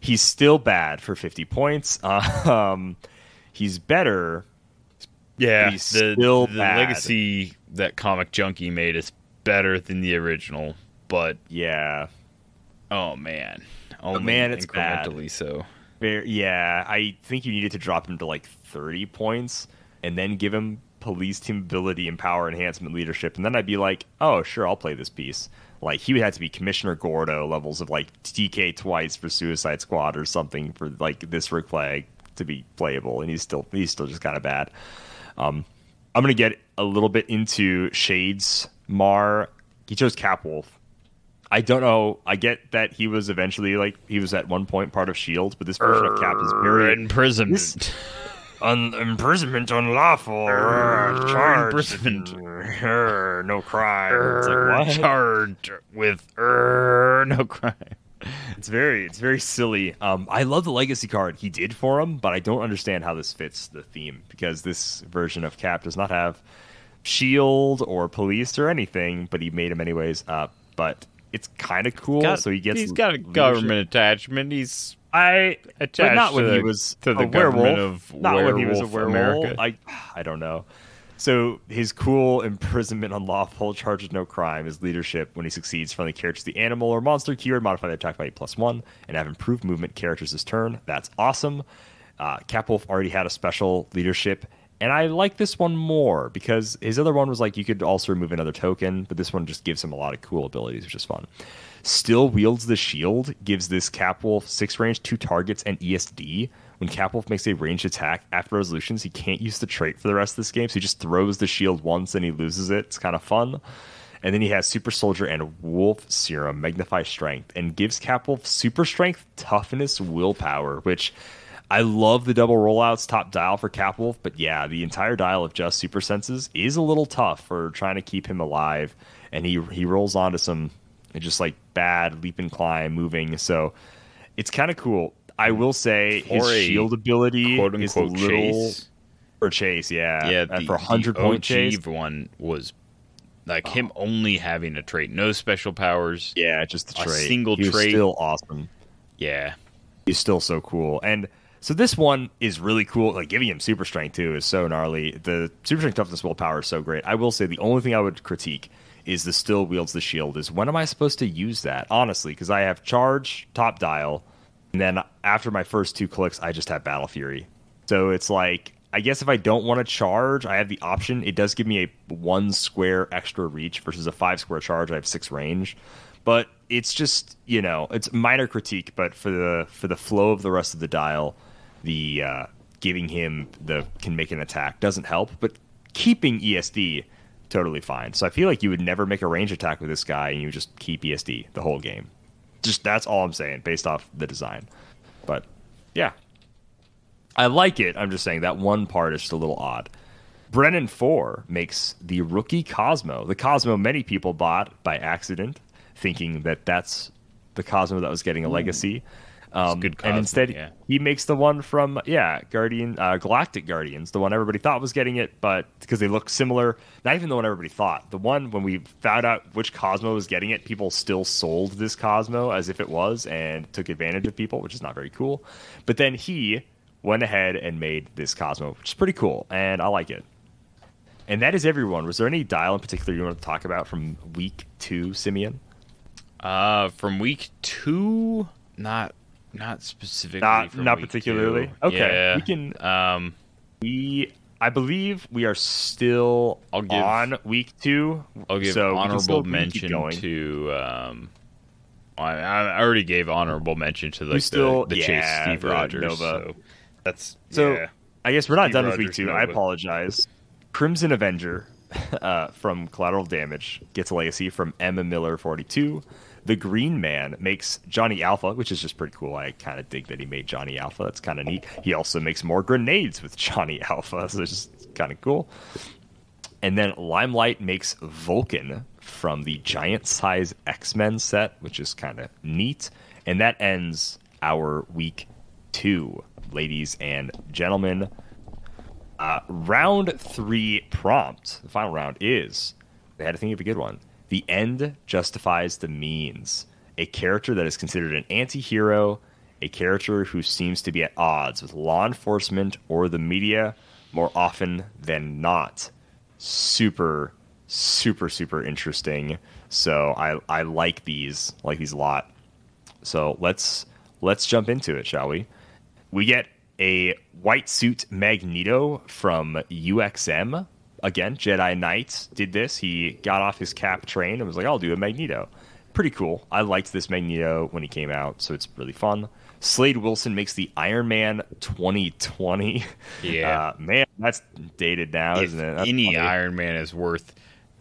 He's still bad for fifty points. Um, he's better. Yeah, he's the, still the bad. legacy that Comic Junkie made is better than the original, but yeah, oh man, oh man, it's incrementally bad. so. Very, yeah, I think you needed to drop him to like thirty points and then give him police team ability and power enhancement leadership, and then I'd be like, oh sure, I'll play this piece. Like, he would have to be Commissioner Gordo levels of like D K twice for Suicide Squad or something for like this Rick Flag to be playable, and he's still he's still just kind of bad. um I'm gonna get a little bit into Shades Mar. He chose Cap Wolf. I don't know. I get that he was eventually, like, he was at one point part of S H I E L D, but this version Urr, of Cap is very... Imprisonment. This... Un imprisonment unlawful. Urr, charged. Imprisonment. Urr, no crime. Urr, it's like, charged with Urr, no crime. It's very, it's very silly. Um, I love the legacy card he did for him, but I don't understand how this fits the theme, because this version of Cap does not have S H I E L D or police or anything, but he made him anyways. Uh, but... It's kind of cool. Got, so he gets. He's got a government leadership attachment. He's I attached but not when to the, he was to the government of not when he was a werewolf. I I don't know. So his cool imprisonment unlawful charges no crime is leadership. When he succeeds, friendly characters, the animal or monster keyword, modify their attack by plus one and have improved movement characters this turn. That's awesome. Uh, Capwolf already had a special leadership. And I like this one more because his other one was like you could also remove another token, but this one just gives him a lot of cool abilities, which is fun. Still wields the shield, gives this Capwolf six range, two targets, and E S D. When Capwolf makes a ranged attack after resolutions, he can't use the trait for the rest of this game, so he just throws the shield once and he loses it. It's kind of fun. And then he has Super Soldier and Wolf Serum, Magnify Strength, and gives Capwolf Super Strength, Toughness, Willpower, which... I love the double rollouts, top dial for Capwolf, but yeah, the entire dial of just Super Senses is a little tough for trying to keep him alive, and he he rolls onto some just like bad leap and climb moving, so it's kind of cool. I will say for his shield ability is a little chase. or chase, yeah, yeah. The, for a hundred point chase one was like oh. him only having a trait, no special powers. Yeah, just the trait, a single he trait, was still awesome. Yeah, he's still so cool. And so this one is really cool. Like, giving him super strength too is so gnarly. The super strength, toughness, willpower is so great. I will say the only thing I would critique is the still wields the shield. Is when am I supposed to use that? Honestly, because I have charge, top dial, and then after my first two clicks, I just have battle fury. So it's like, I guess if I don't want to charge, I have the option. It does give me a one square extra reach versus a five square charge. I have six range, but it's just, you know, it's minor critique. But for the for the flow of the rest of the dial, the uh, giving him the can make an attack doesn't help, but keeping E S D totally fine. So I feel like you would never make a range attack with this guy, and you just keep E S D the whole game. Just that's all I'm saying based off the design. But yeah, I like it. I'm just saying that one part is just a little odd. Brennan four makes the rookie Cosmo, the Cosmo many people bought by accident, thinking that that's the Cosmo that was getting a legacy. Mm. Um, good Cosmo, and instead, yeah. he makes the one from, yeah, Guardian, uh, Galactic Guardians, the one everybody thought was getting it, but because they look similar, not even the one everybody thought. The one when we found out which Cosmo was getting it, people still sold this Cosmo as if it was and took advantage of people, which is not very cool. But then he went ahead and made this Cosmo, which is pretty cool, and I like it. And that is everyone. Was there any dial in particular you want to talk about from week two, Simeon? Uh, from week two, not... Not specifically. Not, not particularly. Two. Okay, yeah. we can. Um, we, I believe, we are still I'll give, on week two. I'll give so honorable mention to. Um, I, I already gave honorable mention to like, still, the the yeah, chase Steve Rogers. Nova. So that's so. Yeah. I guess we're not Steve done Rogers, with week two. Nova. I apologize. Crimson Avenger, uh, from Collateral Damage gets a legacy from Emma Miller forty-two. The Green Man makes Johnny Alpha, which is just pretty cool. I kind of dig that he made Johnny Alpha. That's kind of neat. He also makes more grenades with Johnny Alpha, so it's just kind of cool. And then Limelight makes Vulcan from the Giant Size X-Men set, which is kind of neat. And that ends our week two, ladies and gentlemen. Uh, round three prompt, the final round is, I had to think of a good one. The end justifies the means. A character that is considered an anti-hero, a character who seems to be at odds with law enforcement or the media more often than not. Super, super, super interesting. So I, I like these, like these a lot. So let's let's jump into it, shall we? We get a white suit Magneto from U X M. again, Jedi Knights did this. He got off his Cap train and was like, I'll do a Magneto. Pretty cool. I liked this Magneto when he came out, so it's really fun. Slade Wilson makes the Iron Man twenty twenty. Yeah. Uh, man, that's dated now, if isn't it? That's any funny. Iron Man is worth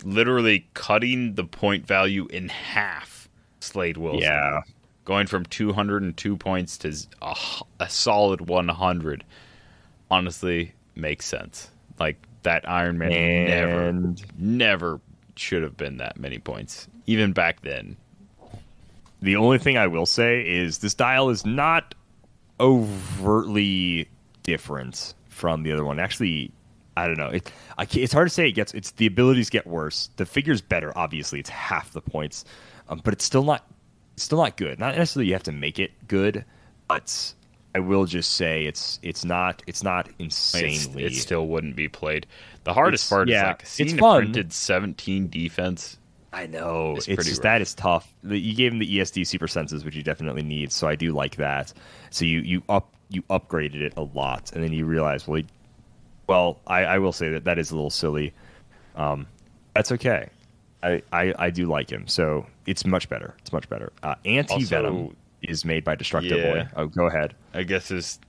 literally cutting the point value in half. Slade Wilson. Yeah. Going from two hundred two points to a, a solid one hundred. Honestly, makes sense. Like, that Iron Man and... never, never should have been that many points, even back then. The only thing I will say is this dial is not overtly different from the other one. Actually, I don't know. It, I can't, it's hard to say. It gets it's the abilities get worse. The figure's better, obviously. It's half the points, um, but it's still not it's still not good. Not necessarily you have to make it good, but I will just say it's it's not it's not insanely. It's, it still wouldn't be played. The hardest part yeah, is like seeing a printed seventeen defense. I know. It's, it's just rough. That is tough. The, you gave him the E S D super senses, which you definitely need. So I do like that. So you you up you upgraded it a lot, and then you realize, well, he, well, I, I will say that that is a little silly. Um, that's okay. I, I I do like him. So it's much better. It's much better. Uh, Anti Venom is made by Destructo yeah, Boy. Oh, go ahead. I guess his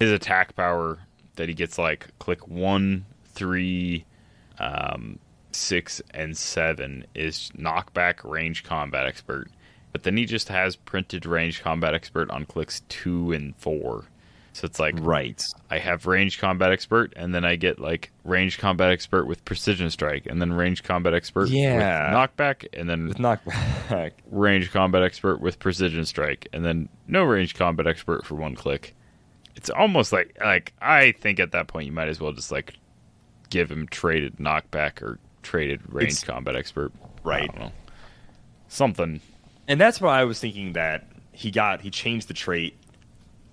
his attack power that he gets like click one, three, um. six and seven is knockback range combat expert, but then he just has printed range combat expert on clicks two and four. So it's like, right, I have range combat expert, and then I get like range combat expert with precision strike, and then range combat expert yeah. with knockback, and then with knockback range combat expert with precision strike, and then no range combat expert for one click. It's almost like like I think at that point you might as well just like give him traded knockback or traded range it's, combat expert, right? I don't know. Something, and that's why I was thinking that he got he changed the trait.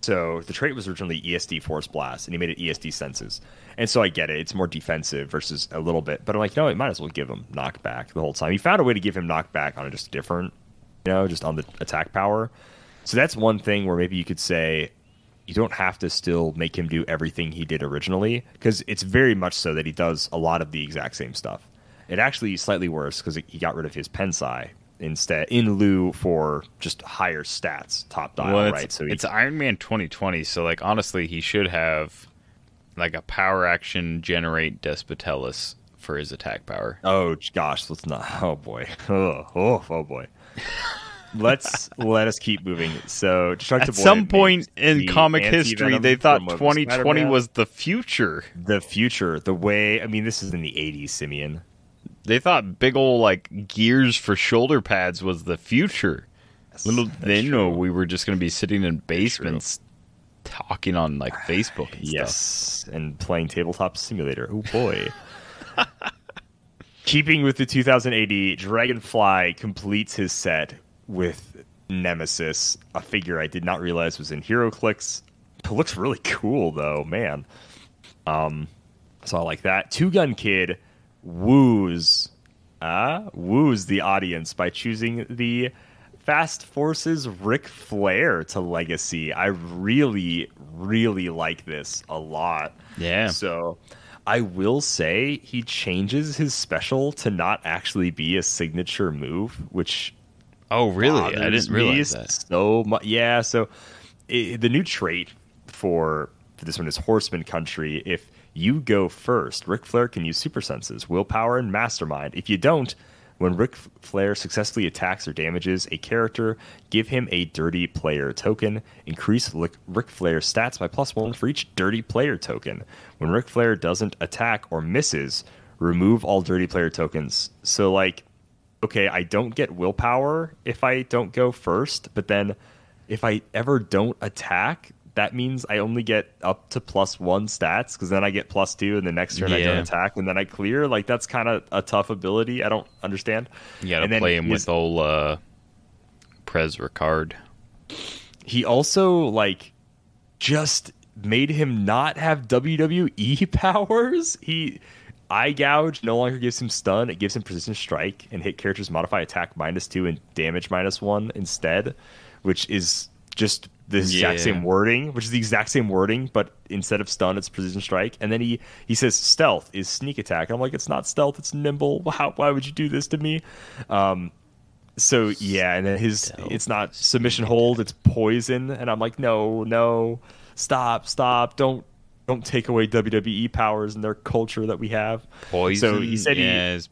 So the trait was originally E S D force blast, and he made it E S D senses. And so I get it; it's more defensive versus a little bit. But I'm like, no, it might as well give him knockback the whole time. He found a way to give him knockback on a just different, you know, just on the attack power. So that's one thing where maybe you could say you don't have to still make him do everything he did originally, because it's very much so that he does a lot of the exact same stuff. It actually is slightly worse because he got rid of his Pensai instead in lieu for just higher stats top dial, well, right? So he, it's Iron Man twenty twenty. So like honestly, he should have like a power action generate Despotellus for his attack power. Oh gosh, let's not. Oh boy. Oh oh, oh boy. Let's let us keep moving. So Destructo at Boy some point in comic history, they thought twenty twenty was the future. The future, the way. I mean, this is in the eighties, Simeon. They thought big ol' like gears for shoulder pads was the future. Yes, little they know we were just going to be sitting in basements talking on like Facebook and yes, stuff. And playing Tabletop Simulator. Oh boy. Keeping with the two thousand eighty, Dragonfly completes his set with Nemesis, a figure I did not realize was in Hero Clicks. It looks really cool though, man. Um, so I like that. Two-Gun Kid woos uh woos the audience by choosing the Fast Forces Ric Flair to Legacy. I really really like this a lot. Yeah, so I will say he changes his special to not actually be a signature move, which oh really wow, I didn't realize that so much. Yeah, so it, the new trait for, for this one is Horseman Country. If you go first, Ric Flair can use super senses, willpower, and mastermind. If you don't, when Ric Flair successfully attacks or damages a character, give him a dirty player token. Increase Ric Flair's stats by plus one for each dirty player token. When Ric Flair doesn't attack or misses, remove all dirty player tokens. So, like, okay, I don't get willpower if I don't go first, but then if I ever don't attack, that means I only get up to plus one stats, because then I get plus two, and the next turn yeah. I don't attack, and then I clear. Like, that's kind of a tough ability. I don't understand. You got to play him his, with old uh, Prez Ricard. He also, like, just made him not have W W E powers. He Eye Gouge no longer gives him stun. It gives him precision strike, and hit characters modify attack minus two and damage minus one instead, which is just the exact yeah. same wording, which is the exact same wording, but instead of stun, it's precision strike. And then he, he says stealth is sneak attack. And I'm like, it's not stealth, it's nimble. How, why would you do this to me? Um, so, yeah, and then his, stealth, it's not submission hold, attack. It's poison. And I'm like, no, no, stop, stop, don't. Don't take away W W E powers and their culture that we have. Poison. So he said yes. he.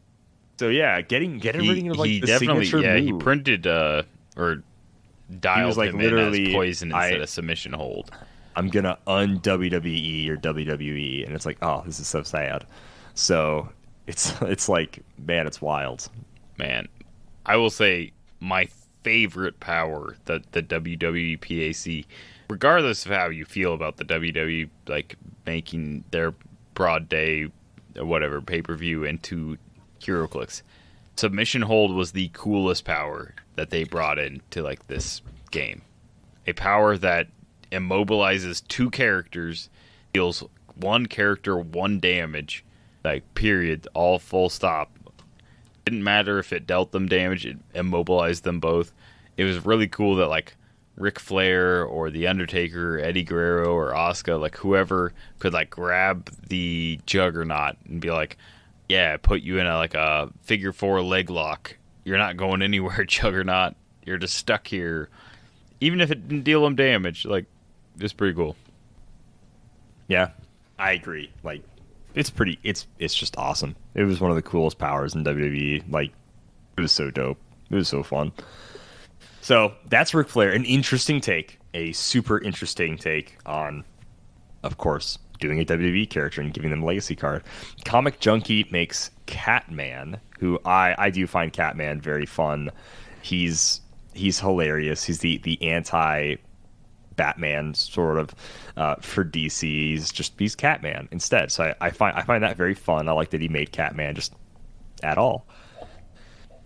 So yeah, getting getting he, rid of like he the definitely, signature yeah, move. He printed uh, or dialed he was, like, him literally, in as poison instead I, of submission hold. I'm gonna un W W E or W W E, and it's like, oh, this is so sad. So it's it's like, man, it's wild. Man, I will say my favorite power that the W W E P A C. Regardless of how you feel about the W W E, like, making their broad day, whatever, pay-per-view into Hero Clicks, submission hold was the coolest power that they brought into, like, this game. A power that immobilizes two characters, deals one character one damage, like, period, all full stop. Didn't matter if it dealt them damage, it immobilized them both. It was really cool that, like, Ric Flair or The Undertaker, or Eddie Guerrero or Asuka, like whoever could like grab the Juggernaut and be like, yeah, put you in a, like a figure four leg lock. You're not going anywhere, Juggernaut. You're just stuck here. Even if it didn't deal them damage, like, it's pretty cool. Yeah, I agree. Like, it's pretty, it's, it's just awesome. It was one of the coolest powers in W W E. Like, it was so dope. It was so fun. So that's Ric Flair, an interesting take, a super interesting take on, of course, doing a W W E character and giving them a legacy card. Comic Junkie makes Catman, who I, I do find Catman very fun. He's he's hilarious. He's the, the anti-Batman sort of uh, for D C. He's just he's Catman instead. So I, I find I find that very fun. I like that he made Catman just at all.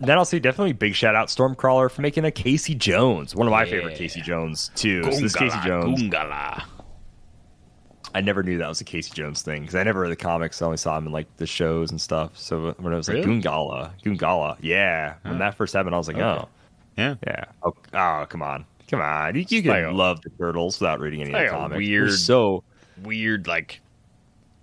Then I'll say definitely big shout out Stormcrawler for making a Casey Jones, one of my yeah. favorite Casey Jones too. Goongala, so this Casey Jones, Goongala. I never knew that was a Casey Jones thing because I never read the comics. I only saw him in like the shows and stuff. So when I was really? like Goongala, Goongala, yeah. Huh. When that first happened, I was like, okay. oh, yeah, yeah. Oh, oh, come on, come on. You, you can like love the Turtles without reading any like of the comics. Weird, so weird, like.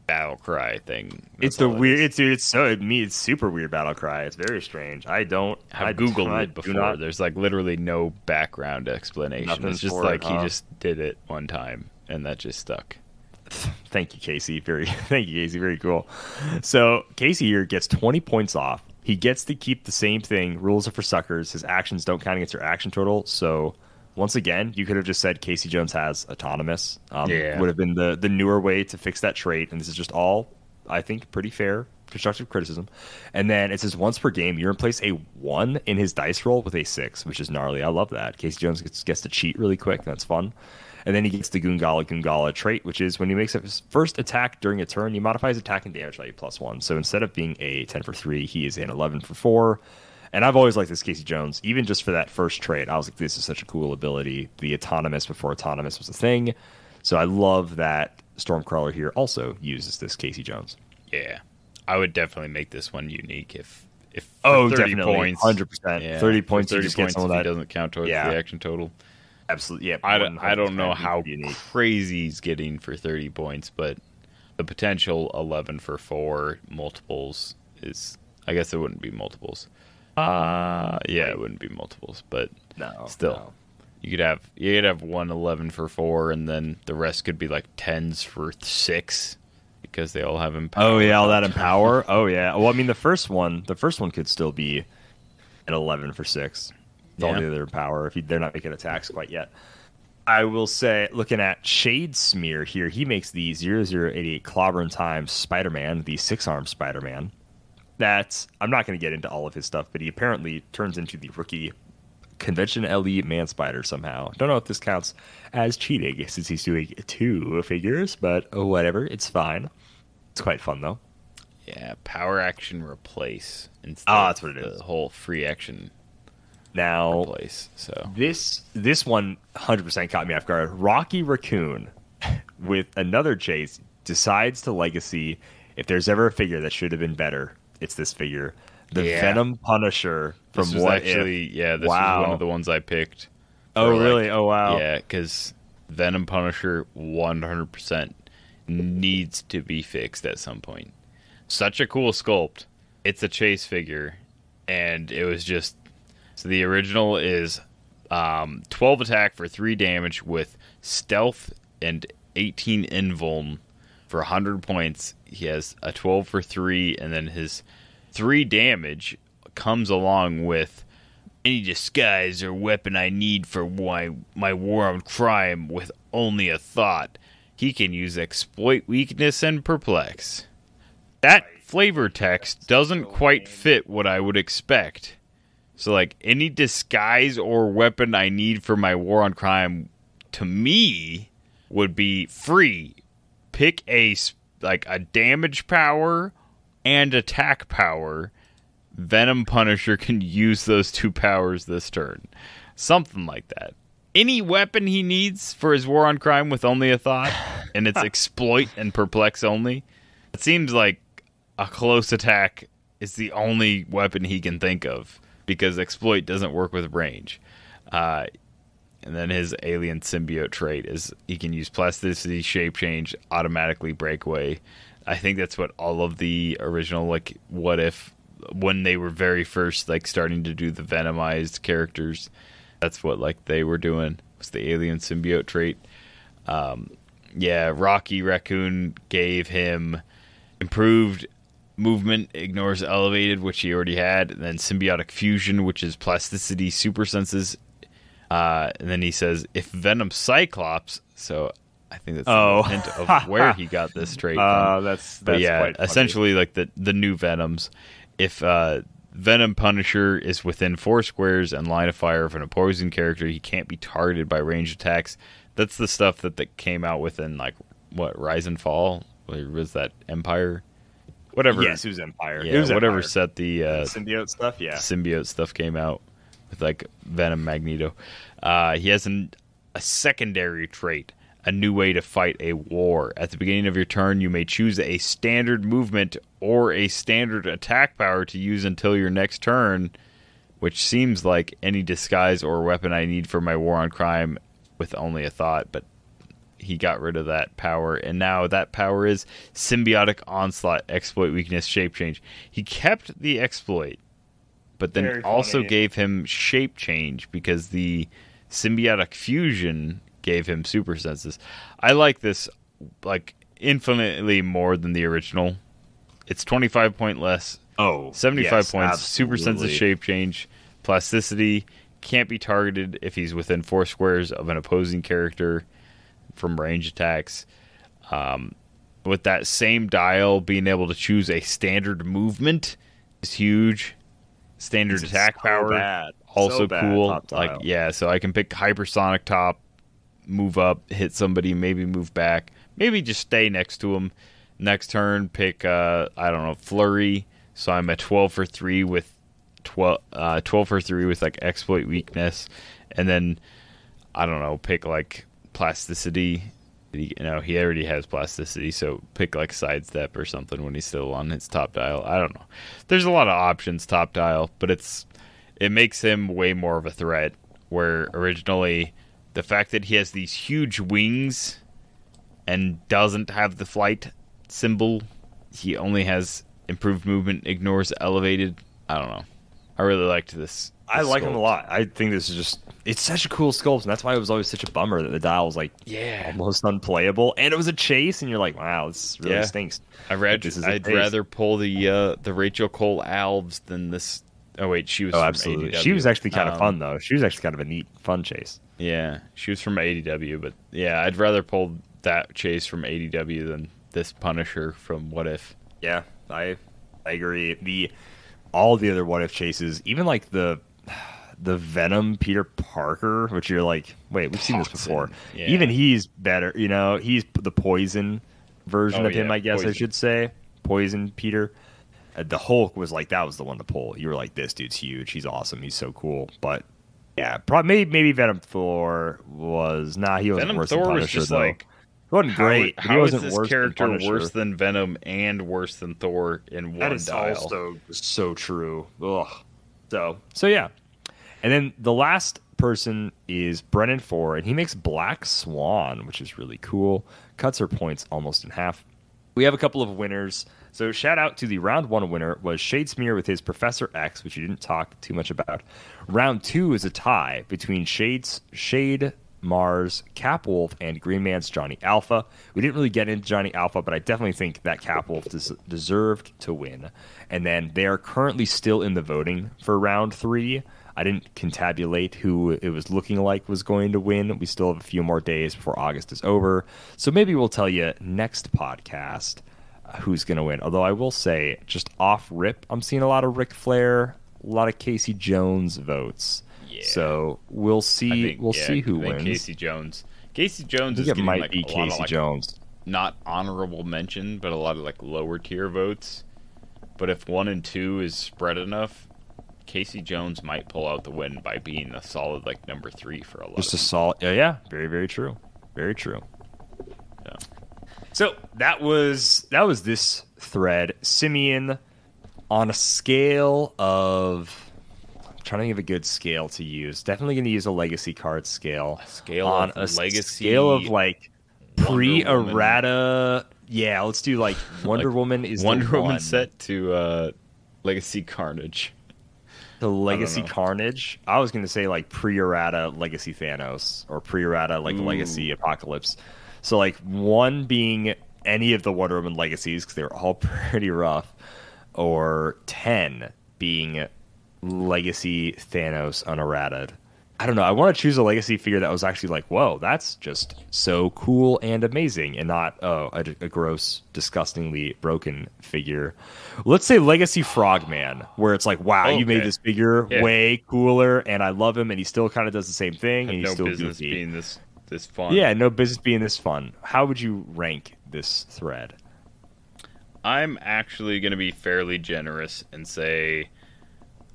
Battle cry thing. That's it's the weird. It's dude. It's so it me. It's super weird battle cry. It's very strange. I don't. I've I Googled I, it before. Not, There's like literally no background explanation. It's just like it, huh? He just did it one time, and that just stuck. Thank you, Casey. Very. Thank you, Casey. Very cool. So Casey here gets twenty points off. He gets to keep the same thing. Rules are for suckers. His actions don't count against your action total. So. Once again, you could have just said Casey Jones has autonomous. Um, yeah. Would have been the, the newer way to fix that trait. And this is just all, I think, pretty fair constructive criticism. And then it says once per game, you replace a one in his dice roll with a six, which is gnarly. I love that. Casey Jones gets, gets to cheat really quick. That's fun. And then he gets the Goongala Goongala trait, which is when he makes his first attack during a turn, he modifies attack and damage value plus one. So instead of being a ten for three, he is an eleven for four. And I've always liked this Casey Jones, even just for that first trait. I was like, this is such a cool ability. The autonomous before autonomous was a thing. So I love that Stormcrawler here also uses this Casey Jones. Yeah. I would definitely make this one unique if, if oh, thirty points. one hundred percent. Yeah. thirty points, thirty you just points get some of that. It doesn't count towards yeah. the action total. Absolutely. Yeah. I don't, I don't know how unique. Crazy he's getting for thirty points, but the potential eleven for four multiples is, I guess it wouldn't be multiples. Uh yeah, it wouldn't be multiples, but no, still, no. you could have you could have one eleven for four, and then the rest could be like tens for six, because they all have empower. Oh yeah, all that empower. Oh yeah. Well, I mean, the first one, the first one could still be an eleven for six. With yeah. all the other empower. If you, they're not making attacks quite yet. I will say, looking at Shade Smear here, he makes the zero zero eight eight Clobberin' Time Spider-Man, the six arm Spider-Man. That I'm not going to get into all of his stuff, but he apparently turns into the rookie convention L E man spider somehow. Don't know if this counts as cheating since he's doing two figures, but whatever, it's fine. It's quite fun though. Yeah, power action replace instead ah, that's what it is. The whole free action. Now, replace, so this this one one hundred percent caught me off guard. Rocky Raccoon with another chase decides to legacy. If there's ever a figure that should have been better. It's this figure, the yeah. Venom Punisher from What If. Yeah, this wow. was one of the ones I picked. Oh, or really? Like, oh, wow. Yeah, because Venom Punisher one hundred percent needs to be fixed at some point. Such a cool sculpt. It's a chase figure, and it was just... So the original is um, twelve attack for three damage with stealth and eighteen invuln for one hundred points. He has a twelve for three, and then his three damage comes along with any disguise or weapon I need for my, my war on crime with only a thought. He can use exploit, weakness, and perplex. That flavor text doesn't quite fit what I would expect. So, like, any disguise or weapon I need for my war on crime, to me, would be free. Pick a, like, a damage power and attack power. Venom Punisher can use those two powers this turn. Something like that. Any weapon he needs for his war on crime with only a thought, and it's exploit and perplex only. It seems like a close attack is the only weapon he can think of, because exploit doesn't work with range. Uh, and then his alien symbiote trait is he can use plasticity, shape change, automatically breakaway. I think that's what all of the original, like, what if, when they were very first, like, starting to do the Venomized characters, that's what, like, they were doing, was the alien symbiote trait. Um, yeah, Rocky Raccoon gave him improved movement, ignores elevated, which he already had, and then symbiotic fusion, which is plasticity, super senses, uh and then he says if Venom Cyclops, so I think that's oh. the hint of where he got this trait uh, from. That's, that's yeah quite essentially funny. Like the the new Venoms, if uh Venom Punisher is within four squares and line of fire of an opposing character, he can't be targeted by range attacks. That's the stuff that that came out within, like, what, Rise and Fall, or was that Empire? Whatever. Yes, it was Empire. Yeah, it was whatever Empire. Set the uh, symbiote stuff. Yeah, symbiote stuff came out with, like, Venom, Magneto. Uh, he has an, a secondary trait, a new way to fight a war. At the beginning of your turn, you may choose a standard movement or a standard attack power to use until your next turn, which seems like any disguise or weapon I need for my war on crime with only a thought, but he got rid of that power, and now that power is symbiotic onslaught, exploit, weakness, shape change. He kept the exploit, but then Very also funny. gave him shape change, because the symbiotic fusion gave him super senses. I like this, like, infinitely more than the original. It's twenty-five point less. Oh, seventy-five yes, points. Absolutely. Super senses, shape change, plasticity, can't be targeted if he's within four squares of an opposing character from range attacks. Um, with that same dial, being able to choose a standard movement is huge. Standard this attack so power bad. also so bad, cool. Like, yeah, so I can pick hypersonic top, move up, hit somebody, maybe move back, maybe just stay next to him. Next turn, pick uh, I don't know, flurry. So I'm at twelve for three with twelve, uh, twelve for three with, like, exploit, weakness, and then I don't know, pick, like, plasticity. You know, he already has plasticity, so pick, like, sidestep or something when he's still on his top dial. I don't know, there's a lot of options top dial, but it's it makes him way more of a threat, where originally the fact that he has these huge wings and doesn't have the flight symbol, he only has improved movement, ignores elevated. I don't know, I really liked this I like sculpt. him a lot. I think this is just, it's such a cool sculpt, and that's why it was always such a bummer that the dial was, like, yeah, almost unplayable, and it was a chase, and you're like, wow, this really yeah. stinks. I read, this is I'd chase. rather pull the uh, the Rachel Cole Alves than this. Oh wait, she was oh, from absolutely. A D W. She was actually kind um, of fun though. She was actually kind of a neat, fun chase. Yeah, she was from A D W, but yeah, I'd rather pull that chase from A D W than this Punisher from What If. Yeah, I I agree. The all the other What If chases, even like the the Venom Peter Parker, which you're like, wait, we've seen this before. Yeah. Even he's better, you know, he's the poison version oh, of yeah. him, I guess poison. I should say. Poison Peter. Uh, the Hulk was like, that was the one to pull. You were like, this dude's huge. He's awesome. He's so cool. But yeah, probably maybe, maybe Venom Thor was, nah, he wasn't Venom worse Thor than Punisher, was just though. Like, it wasn't great. How, how is this worse character worse than Venom and worse than Thor in one dial? That is dial. also so true. Ugh. So, so yeah. And then the last person is Brennan Ford, and he makes Black Swan, which is really cool. Cuts her points almost in half. We have a couple of winners. So shout out to the round one winner was Shadesmear with his Professor X, which you didn't talk too much about. Round two is a tie between Shades, Shade Mars, Cap Wolf, and Green Man's Johnny Alpha. We didn't really get into Johnny Alpha, but I definitely think that Cap Wolf des- deserved to win. And then they are currently still in the voting for round three. I didn't contabulate who it was looking like was going to win. We still have a few more days before August is over. So maybe we'll tell you next podcast who's going to win. Although I will say, just off rip, I'm seeing a lot of Ric Flair, a lot of Casey Jones votes. Yeah. So we'll see think, We'll yeah, see who wins. Casey Jones. Casey Jones is getting might like be a Casey lot of like Jones. Not honorable mention, but a lot of like lower tier votes. But if one and two is spread enough, Casey Jones might pull out the win by being a solid like number three for a lot. Just of a solid, yeah, yeah, very, very true, very true. Yeah. So that was that was this thread. Simeon, on a scale of, I'm trying to think of a good scale to use. Definitely going to use a legacy card scale. A scale on of a legacy scale of like pre errata. Yeah, let's do like Wonder like Woman is Wonder Woman one. Set to uh, Legacy Carnage. The Legacy Carnage. I was going to say like pre-errata Legacy Thanos or pre-errata like Ooh. Legacy Apocalypse. So like one being any of the Wonder Woman legacies because they were all pretty rough, or ten being Legacy Thanos unerrated. I don't know. I want to choose a legacy figure that was actually like, whoa, that's just so cool and amazing, and not oh a, a gross, disgustingly broken figure. Let's say Legacy Frogman, where it's like, wow, okay. You made this figure yeah. way cooler, and I love him, and he still kind of does the same thing. And he's no still business goofy. being this this fun. Yeah, no business being this fun. How would you rank this thread? I'm actually going to be fairly generous and say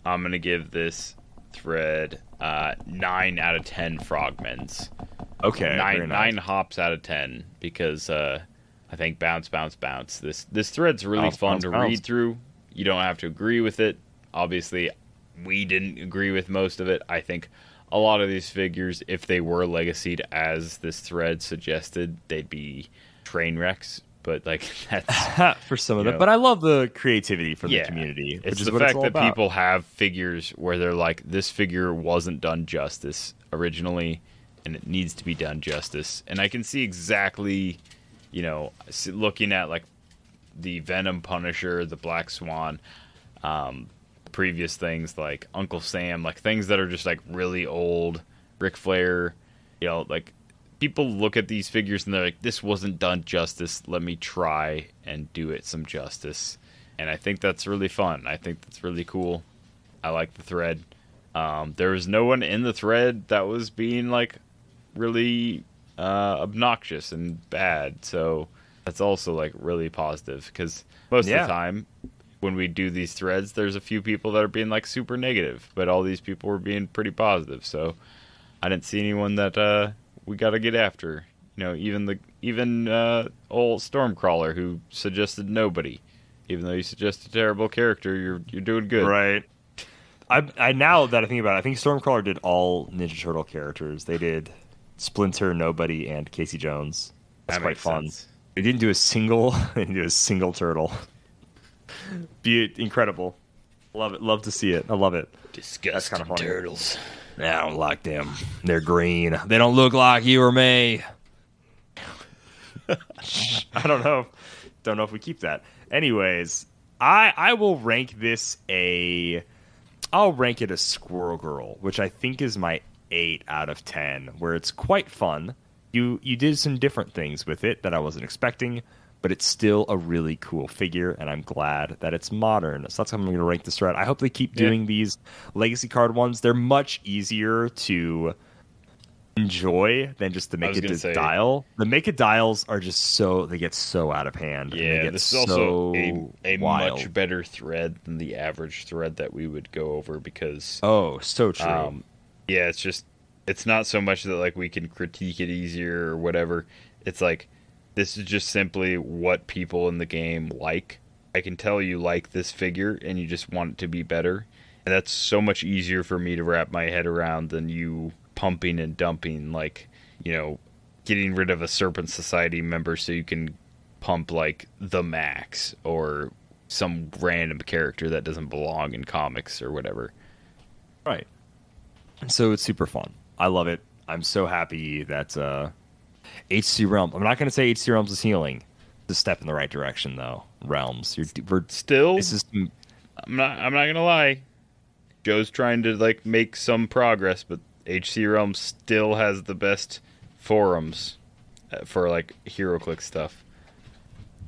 I'm going to give this thread uh nine out of ten Frogmans. Okay, nine nice. nine hops out of ten, because uh I think bounce bounce bounce this this thread's really bounce, fun bounce, to bounce. read through. You don't have to agree with it. Obviously we didn't agree with most of it. I think a lot of these figures, if they were legacied as this thread suggested, they'd be train wrecks, but like that's for some of them. But I love the creativity from yeah, the community. Which it's is the what fact it's all that about. People have figures where they're like, this figure wasn't done justice originally, and it needs to be done justice. And I can see exactly, you know, looking at like the Venom Punisher, the Black Swan, um, previous things like Uncle Sam, like things that are just like really old, Ric Flair, you know, like. People look at these figures and they're like, this wasn't done justice. Let me try and do it some justice. And I think that's really fun. I think that's really cool. I like the thread. Um, there was no one in the thread that was being like really uh, obnoxious and bad. So that's also like really positive, because most yeah. of the time when we do these threads, there's a few people that are being like super negative, but all these people were being pretty positive. So I didn't see anyone that, uh, we gotta get after, you know. Even the even uh, old Stormcrawler, who suggested nobody, even though you suggest a terrible character, you're you're doing good, right? I I now that I think about it, I think Stormcrawler did all Ninja Turtle characters. They did Splinter, Nobody, and Casey Jones. That's that quite fun. Sense. They didn't do a single, they didn't do a single turtle. Be it incredible. Love it. Love to see it. I love it. Disgusting kind of turtles. I don't like them. They're green. They don't look like you or me. I don't know. Don't know if we keep that. Anyways, I I will rank this a... I'll rank it a Squirrel Girl, which I think is my eight out of ten, where it's quite fun. You, you did some different things with it that I wasn't expecting, but it's still a really cool figure, and I'm glad that it's modern. So that's how I'm going to rank this thread. I hope they keep doing yeah. these legacy card ones. They're much easier to enjoy than just the make it say, dial. The make it dials are just so, they get so out of hand. Yeah, and they get this is so also a, a much better thread than the average thread that we would go over, because oh, so true. Um, yeah, it's just it's not so much that like we can critique it easier or whatever. It's like, this is just simply what people in the game like. I can tell you like this figure and you just want it to be better. And that's so much easier for me to wrap my head around than you pumping and dumping, like, you know, getting rid of a Serpent Society member so you can pump, like, the Max or some random character that doesn't belong in comics or whatever. Right. So it's super fun. I love it. I'm so happy that uh, H C Realms... I'm not going to say H C Realms is healing. It's a step in the right direction, though. Realms. You're, we're, Still... This is... I'm not I'm not gonna lie. Joe's trying to like make some progress, but H C Realms still has the best forums for like HeroClix stuff.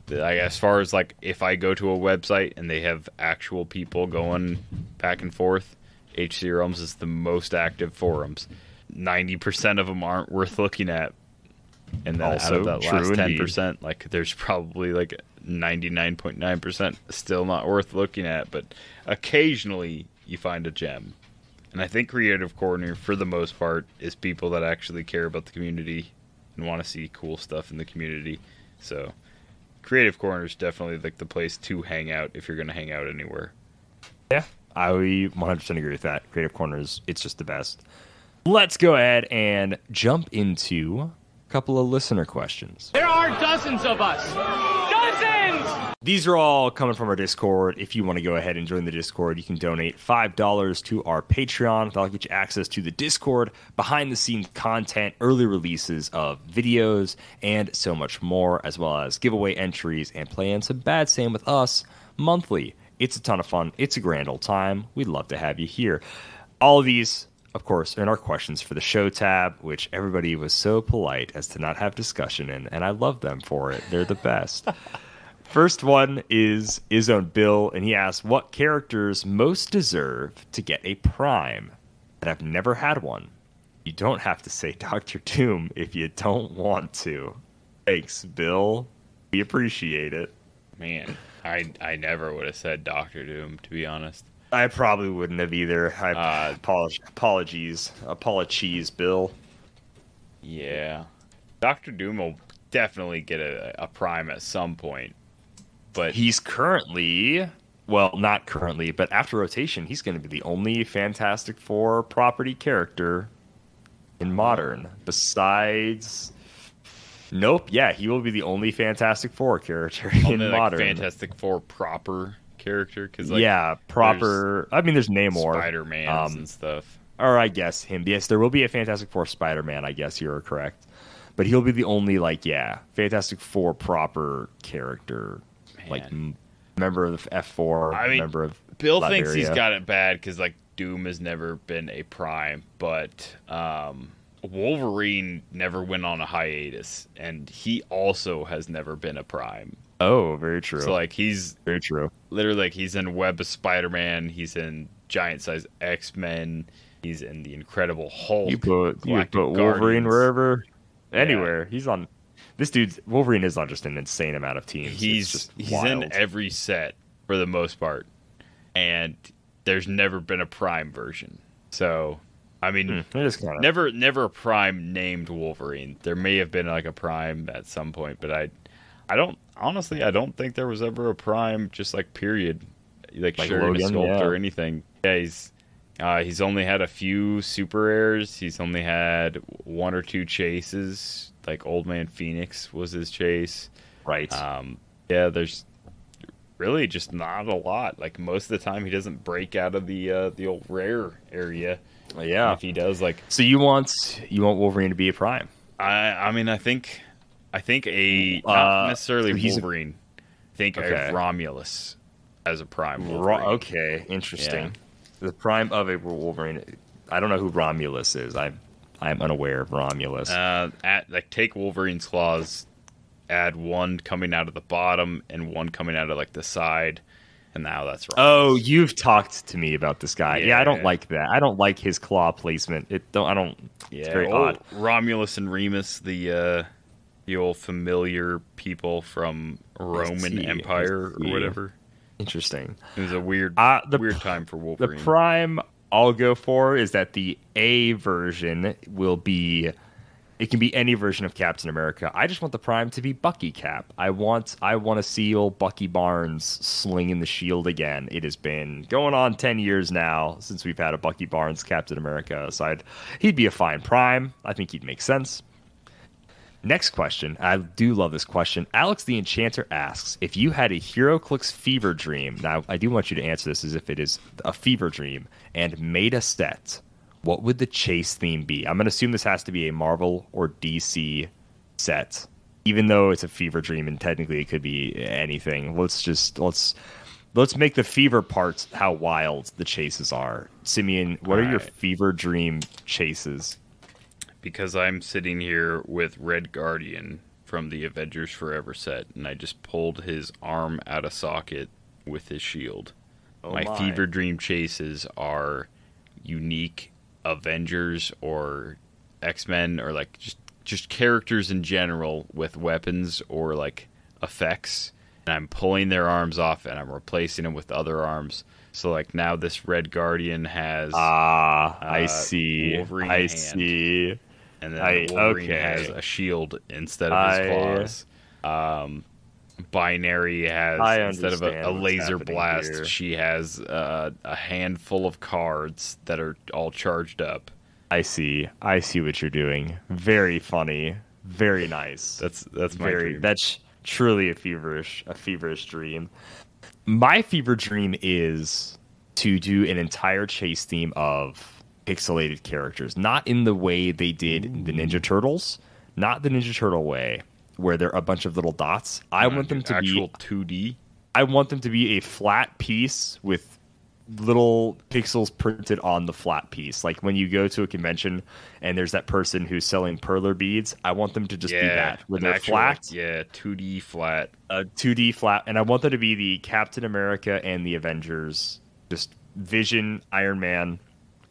Like, as far as like if I go to a website and they have actual people going back and forth, H C Realms is the most active forums. ninety percent of them aren't worth looking at. And then also out of that last ten percent, like there's probably like ninety-nine point nine percent still not worth looking at, but occasionally you find a gem. And I think Creative Corner, for the most part, is people that actually care about the community and want to see cool stuff in the community. So Creative Corner is definitely like the place to hang out if you're going to hang out anywhere. Yeah, I one hundred percent agree with that. Creative Corner is, it's just the best. Let's go ahead and jump into a couple of listener questions. There are dozens of us. These are all coming from our Discord. If you want to go ahead and join the Discord, you can donate five dollars to our Patreon. That'll get you access to the Discord, behind-the-scenes content, early releases of videos, and so much more, as well as giveaway entries and playing some Bad Sam with us monthly. It's a ton of fun. It's a grand old time. We'd love to have you here. All of these, of course, are in our questions for the show tab, which everybody was so polite as to not have discussion in, and I love them for it. They're the best. First one is his own Bill, and he asks, what characters most deserve to get a prime that have never had one? You don't have to say Doctor Doom if you don't want to. Thanks, Bill. We appreciate it. Man, I I never would have said Doctor Doom, to be honest. I probably wouldn't have either. I, uh, apologies. Apologies, Bill. Yeah. Doctor Doom will definitely get a, a prime at some point. But he's currently, well, not currently, but after rotation, he's going to be the only Fantastic Four property character in Modern. Besides, nope, yeah, he will be the only Fantastic Four character only in like Modern. Fantastic Four proper character, because like, yeah, proper. I mean, there's Namor, Spider-Man, um, and stuff. Or I guess him. Yes, there will be a Fantastic Four Spider-Man. I guess you're correct, but he'll be the only like, yeah, Fantastic Four proper character. Like, member of the F four, I mean, member of Bill Liberia. Thinks he's got it bad because, like, Doom has never been a prime, but um, Wolverine never went on a hiatus, and he also has never been a prime. Oh, very true. So, like, he's... Very true. Literally, like, he's in Web of Spider-Man, he's in Giant-Size X-Men, he's in The Incredible Hulk. You put, you put Wolverine wherever, anywhere. Yeah. He's on... This dude's Wolverine is on just an insane amount of teams. He's just he's in every set for the most part, and there's never been a prime version. So, I mean, mm, it is kinda... never never a prime named Wolverine. There may have been like a prime at some point, but I, I don't honestly I don't think there was ever a prime just like period, like, like sure Logan, sculpt yeah. or anything. Yeah, he's uh, he's only had a few super airs. He's only had one or two chases. Like Old Man Phoenix was his chase, right? Um, yeah, there's really just not a lot. Like most of the time, he doesn't break out of the uh, the old rare area. Yeah, and if he does, like, so you want you want Wolverine to be a prime? I I mean, I think I think a uh, not necessarily so Wolverine. A, I think okay. a Romulus as a prime. Ro okay, interesting. Yeah. The prime of a Wolverine. I don't know who Romulus is. I. I'm unaware of Romulus. Uh, at, like, take Wolverine's claws, add one coming out of the bottom and one coming out of like the side, and now that's Romulus. Oh, you've talked to me about this guy. Yeah, yeah I don't like that. I don't like his claw placement. It don't. I don't. Yeah, it's very odd. Romulus and Remus, the uh, the old familiar people from Roman Empire or whatever. Interesting. It was a weird, uh, the, weird time for Wolverine. The prime I'll go for is that the A version will be It can be any version of Captain America. I just want the Prime to be Bucky Cap. I want I want to see old Bucky Barnes slinging the shield again. It has been going on ten years now since we've had a Bucky Barnes Captain America. So I'd, he'd be a fine Prime. I think he'd make sense. Next question. I do love this question. Alex the Enchanter asks, if you had a HeroClix fever dream, now I do want you to answer this as if it is a fever dream, and made a set, what would the chase theme be? I'm going to assume this has to be a Marvel or D C set, even though it's a fever dream and technically it could be anything. Let's just, let's, let's make the fever parts how wild the chases are. Simeon, what All are right. your fever dream chases? Because I'm sitting here with Red Guardian from the Avengers Forever set, and I just pulled his arm out of socket with his shield. Oh my, my fever dream chases are unique Avengers or X-Men, or like just just characters in general with weapons or like effects, and I'm pulling their arms off and I'm replacing them with other arms. So like now this Red Guardian has ah uh, I see Wolverine I hand, see and then I, Wolverine okay. has a shield instead of I, his claws. um Binary has, instead of a, a laser blast, here. she has uh, a handful of cards that are all charged up. I see. I see what you're doing. Very funny. Very nice. That's that's my very dream. That's truly a feverish a feverish dream. My fever dream is to do an entire chase theme of pixelated characters, not in the way they did Ooh. the Ninja Turtles, not the Ninja Turtle way, where they're a bunch of little dots. I want them to be two D. I want them to be a flat piece with little pixels printed on the flat piece. Like when you go to a convention and there's that person who's selling perler beads, I want them to just yeah, be that, where they're actual, flat. Yeah, two D flat. A two D flat. And I want them to be the Captain America and the Avengers, just Vision, Iron Man,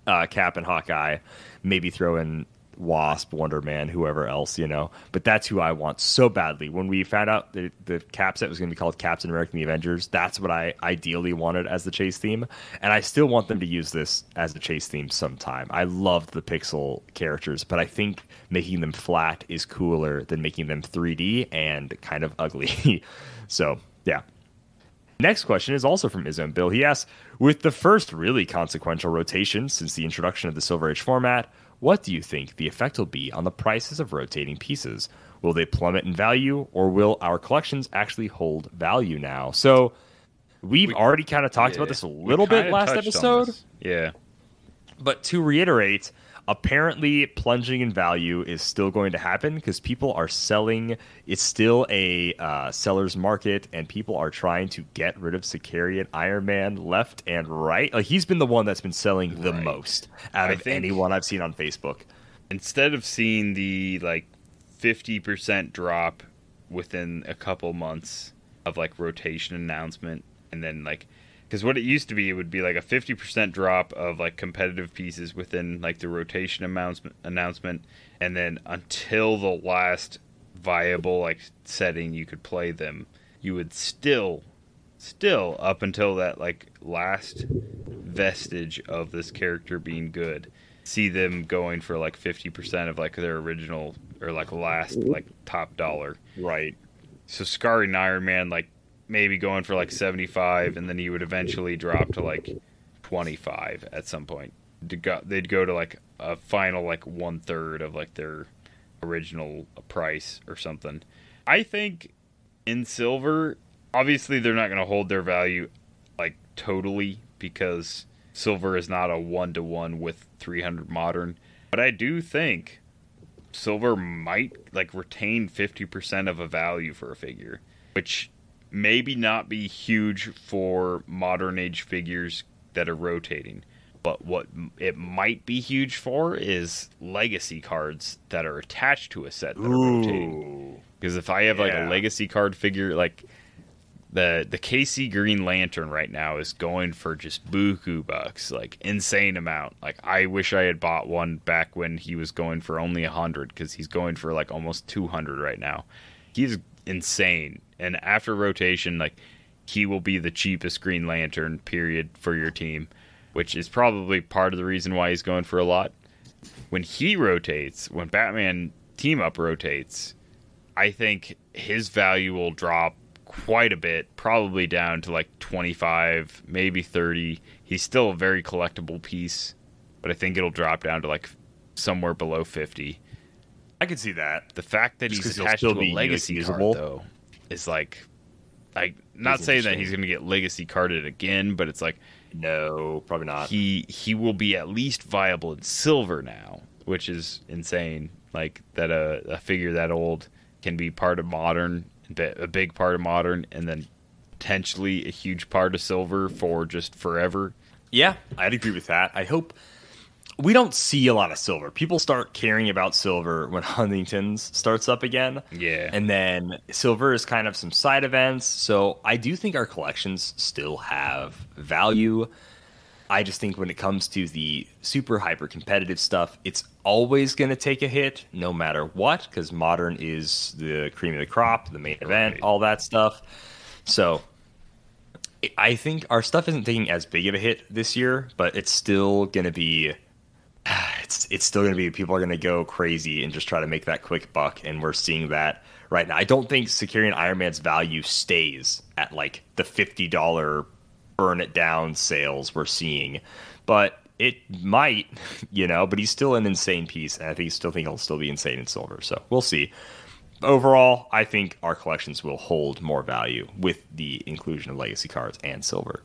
uh, Cap and Hawkeye, maybe throw in Wasp, Wonder Man, whoever else, you know. But that's who I want so badly. When we found out that the Cap set was going to be called Captain America and the Avengers, that's what I ideally wanted as the chase theme. And I still want them to use this as the chase theme sometime. I love the pixel characters, but I think making them flat is cooler than making them three D and kind of ugly. So, yeah. Next question is also from Ism Bill. He asks, with the first really consequential rotation since the introduction of the Silver Age format, what do you think the effect will be on the prices of rotating pieces? Will they plummet in value, or will our collections actually hold value now? So we've we, already kind of talked yeah, about this a little bit last episode. Yeah. But to reiterate, apparently plunging in value is still going to happen because people are selling. It's still a uh, seller's market, and people are trying to get rid of Sicarian Iron Man left and right. Like, he's been the one that's been selling the right. most out I of anyone I've seen on Facebook. Instead of seeing the like fifty percent drop within a couple months of like rotation announcement, and then like, because what it used to be, it would be like a fifty percent drop of like competitive pieces within like the rotation announcement announcement, and then until the last viable like setting you could play them, you would still still up until that like last vestige of this character being good, see them going for like fifty percent of like their original or like last like top dollar. Right. So Scarring Iron Man like maybe going for like seventy-five, and then he would eventually drop to like twenty-five at some point. They'd go to like a final like one third of like their original price or something. I think in silver, obviously they're not going to hold their value like totally, because silver is not a one-to-one with three hundred modern, but I do think silver might like retain fifty percent of a value for a figure, which maybe not be huge for modern age figures that are rotating. But what it might be huge for is legacy cards that are attached to a set that Ooh. are rotating. Because if I have yeah. like a legacy card figure, like the the K C Green Lantern right now is going for just buku bucks, like insane amount. Like I wish I had bought one back when he was going for only a hundred, because he's going for like almost two hundred right now. He's insane. And after rotation, like, he will be the cheapest Green Lantern, period, for your team, which is probably part of the reason why he's going for a lot. When he rotates, when Batman team up rotates, I think his value will drop quite a bit, probably down to like twenty-five, maybe thirty. He's still a very collectible piece, but I think it'll drop down to like somewhere below fifty. I can see that. The fact that Just he's attached to a legacy usable. card, though, is like, like not he's saying that he's going to get legacy carded again, but it's like, no, probably not. He he will be at least viable in silver now, which is insane. Like that a, a figure that old can be part of modern, a big part of modern, and then potentially a huge part of silver for just forever. Yeah, I'd agree with that. I hope we don't see a lot of silver. People start caring about silver when Huntington's starts up again. Yeah. And then silver is kind of some side events. So I do think our collections still have value. I just think when it comes to the super hyper competitive stuff, it's always going to take a hit no matter what, because modern is the cream of the crop, the main event, right. all that stuff. So I think our stuff isn't taking as big of a hit this year, but it's still going to be... It's it's still going to be, people are going to go crazy and just try to make that quick buck, and we're seeing that right now. I don't think Securian Iron Man's value stays at like the fifty dollar burn it down sales we're seeing, but it might, you know, but he's still an insane piece, and I think still think he'll still be insane in silver, so we'll see. Overall, I think our collections will hold more value with the inclusion of legacy cards and silver.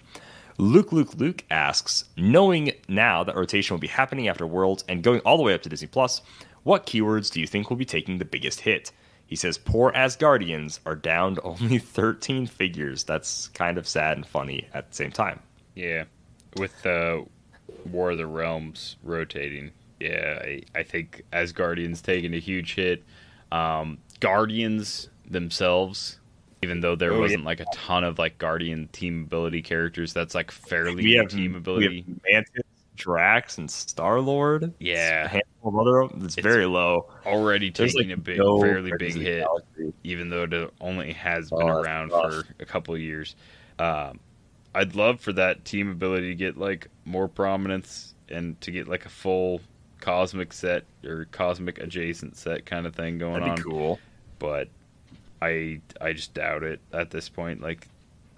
Luke Luke Luke asks, knowing now that rotation will be happening after Worlds and going all the way up to Disney Plus, what keywords do you think will be taking the biggest hit? He says, poor Asgardians are down to only thirteen figures. That's kind of sad and funny at the same time. Yeah, with the uh, War of the Realms rotating, yeah, I, I think Asgardians taking a huge hit. Um, Guardians themselves... Even though there oh, wasn't yeah. like a ton of like Guardian team ability characters, that's like fairly we have, team ability. We have Mantis, Drax, and Star Lord. Yeah, it's a handful of other. It's, it's very low. Already There's taking like a big, no fairly big hit, galaxy. even though it only has oh, been around for a couple of years. Um, I'd love for that team ability to get like more prominence and to get like a full cosmic set or cosmic adjacent set kind of thing going That'd on. Be cool, but. I I just doubt it at this point. Like,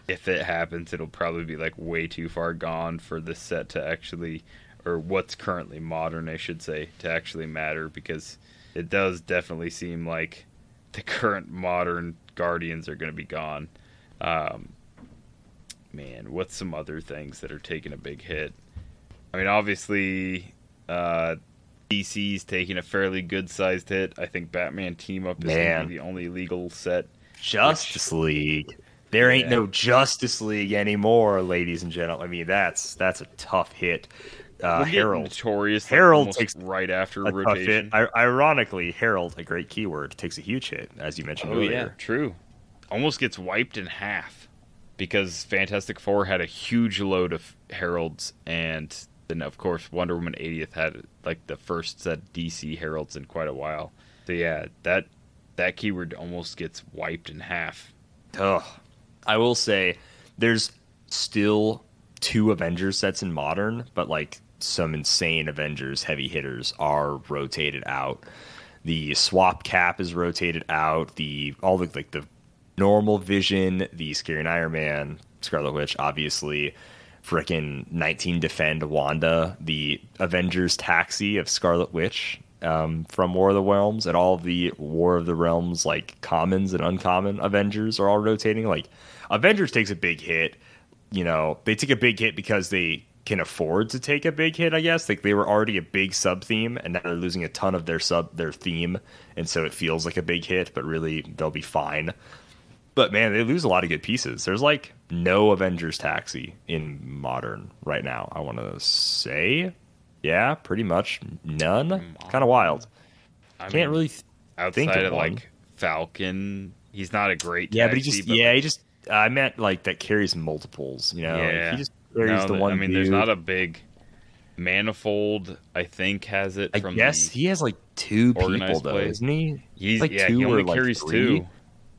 if it happens, it'll probably be like way too far gone for this set to actually, or what's currently modern, I should say, to actually matter, because it does definitely seem like the current modern Guardians are going to be gone. Um, man, what's some other things that are taking a big hit? I mean, obviously, uh, D C's taking a fairly good-sized hit. I think Batman Team-Up is gonna be the only legal set. Justice which... League. There yeah. ain't no Justice League anymore, ladies and gentlemen. I mean, that's that's a tough hit. Uh, Harold. Notorious. Harold takes right after a rotation. Tough hit. I- ironically, Harold, a great keyword, takes a huge hit, as you mentioned oh, earlier. Yeah, true. Almost gets wiped in half because Fantastic Four had a huge load of Heralds, and... And, of course, Wonder Woman eightieth had, like, the first set D C Heralds in quite a while. So, yeah, that that keyword almost gets wiped in half. Ugh. I will say, there's still two Avengers sets in Modern, but, like, some insane Avengers heavy hitters are rotated out. The Swap Cap is rotated out. The all the, like, the normal Vision, the Scary and Iron Man, Scarlet Witch, obviously... Frickin' nineteen Defend Wanda, the Avengers Taxi of Scarlet Witch um, from War of the Realms, and all of the War of the Realms, like, commons and uncommon Avengers are all rotating. Like, Avengers takes a big hit. You know, they take a big hit because they can afford to take a big hit, I guess. Like, they were already a big sub-theme, and now they're losing a ton of their sub their theme, and so it feels like a big hit, but really, they'll be fine. But, man, they lose a lot of good pieces. There's, like, no Avengers Taxi in Modern right now, I want to say. Yeah, pretty much none. Kind of wild. I Can't mean, really th- think of Outside of, one. like, Falcon, he's not a great yeah, taxi. But he just, but yeah, like, he just... I meant, like, that carries multiples, you know? Yeah. Like, he just carries no, the one I mean, dude. There's not a big... Manifold, I think, has it I from guess the he has, like, two people, though, play. isn't he? He's, like, yeah, two he only or, carries like, two.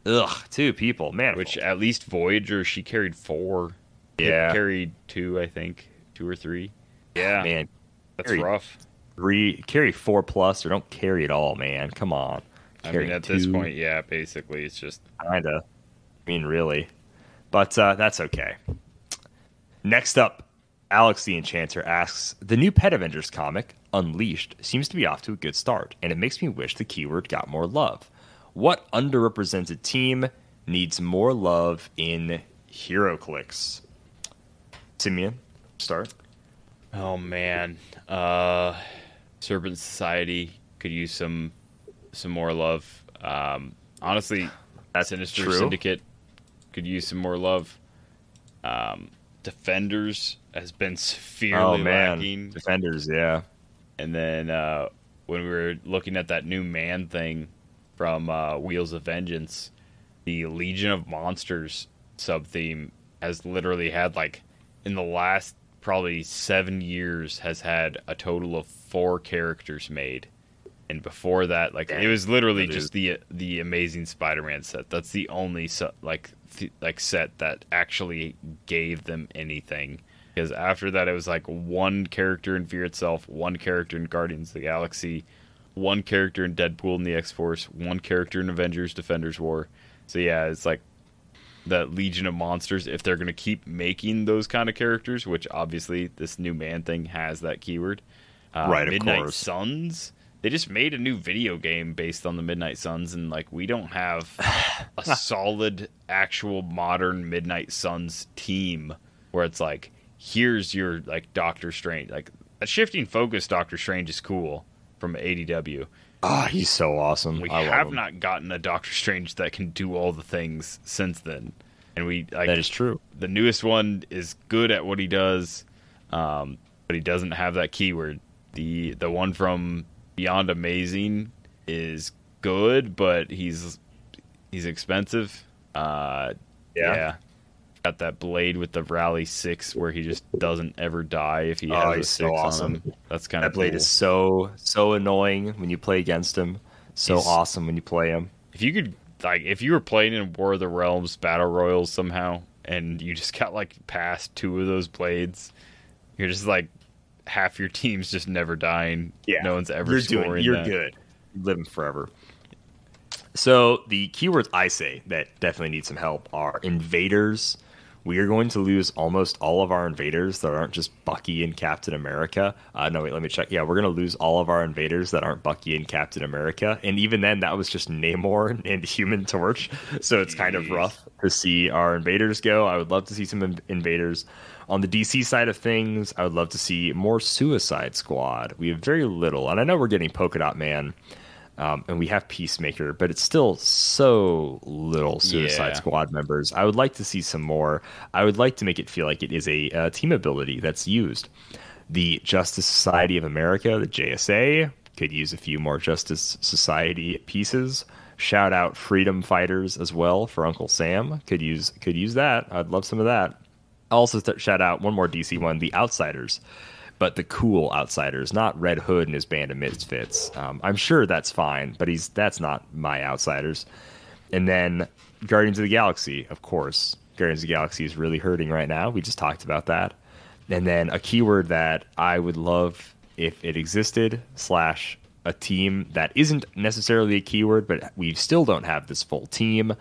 Ugh, two people, man. Which at least Voyager, she carried four. Yeah, she carried two, I think, two or three. Yeah, oh, man, that's rough. three, carry four plus, or don't carry it all, man. Come on. Carry I mean, at two. This point, yeah, basically, it's just kind of. I mean, really, but uh, that's okay. Next up, Alex the Enchanter asks, the new Pet Avengers comic, Unleashed, seems to be off to a good start, and it makes me wish the keyword got more love. What underrepresented team needs more love in HeroClix? Simeon, start. Oh, man. Uh, Serpent Society could use some some more love. Um, honestly, that's Sinister true. Syndicate could use some more love. Um, Defenders has been severely oh, man. lacking. Defenders, yeah. And then uh, when we were looking at that new man thing from uh, Wheels of Vengeance, the Legion of Monsters sub-theme has literally had, like, in the last probably seven years, has had a total of four characters made. And before that, like, it was literally just the the Amazing Spider-Man set. That's the only set, like th- like set that actually gave them anything. Because after that, it was like one character in Fear Itself, one character in Guardians of the Galaxy, one character in Deadpool and the X-Force, one character in Avengers Defenders War. So yeah, it's like that Legion of Monsters. If they're gonna keep making those kind of characters, which obviously this new man thing has that keyword, uh, right? Of Midnight course. Suns. They just made a new video game based on the Midnight Suns, and like we don't have a solid actual modern Midnight Suns team where it's like, here's your like Doctor Strange. Like a shifting focus Doctor Strange is cool from A D W. Ah, oh, he's so awesome. We I have love not gotten a Doctor Strange that can do all the things since then. And we like That is true. The newest one is good at what he does, um, but he doesn't have that keyword. The the one from Beyond Amazing is good, but he's he's expensive. Uh, yeah. yeah, got that blade with the Rally Six, where he just doesn't ever die if he has oh, a six so awesome. on him. That's kind that of that blade cool. is so so annoying when you play against him. So he's, awesome when you play him. If you could, like, if you were playing in War of the Realms Battle Royals somehow, and you just got like past two of those blades, you're just like, half your team's just never dying. Yeah, no one's ever you're scoring doing, you're that. Good. You're living forever. So the keywords I say that definitely need some help are invaders. We are going to lose almost all of our invaders that aren't just Bucky and Captain America. Uh, no, wait, let me check. Yeah, we're going to lose all of our invaders that aren't Bucky and Captain America. And even then, that was just Namor and Human Torch. So it's Jeez. kind of rough to see our invaders go. I would love to see some in- invaders. On the D C side of things, I would love to see more Suicide Squad. We have very little, and I know we're getting Polka Dot Man, um, and we have Peacemaker, but it's still so little Suicide yeah. Squad members. I would like to see some more. I would like to make it feel like it is a uh, team ability that's used. The Justice Society of America, the J S A, could use a few more Justice Society pieces. Shout out Freedom Fighters as well for Uncle Sam. Could use could use that. I'd love some of that. Also, th- shout out one more D C one, the Outsiders, but the cool Outsiders, not Red Hood and his band of misfits. Um, I'm sure that's fine, but he's that's not my Outsiders. And then Guardians of the Galaxy, of course. Guardians of the Galaxy is really hurting right now. We just talked about that. And then a keyword that I would love if it existed, slash a team that isn't necessarily a keyword, but we still don't have this full team,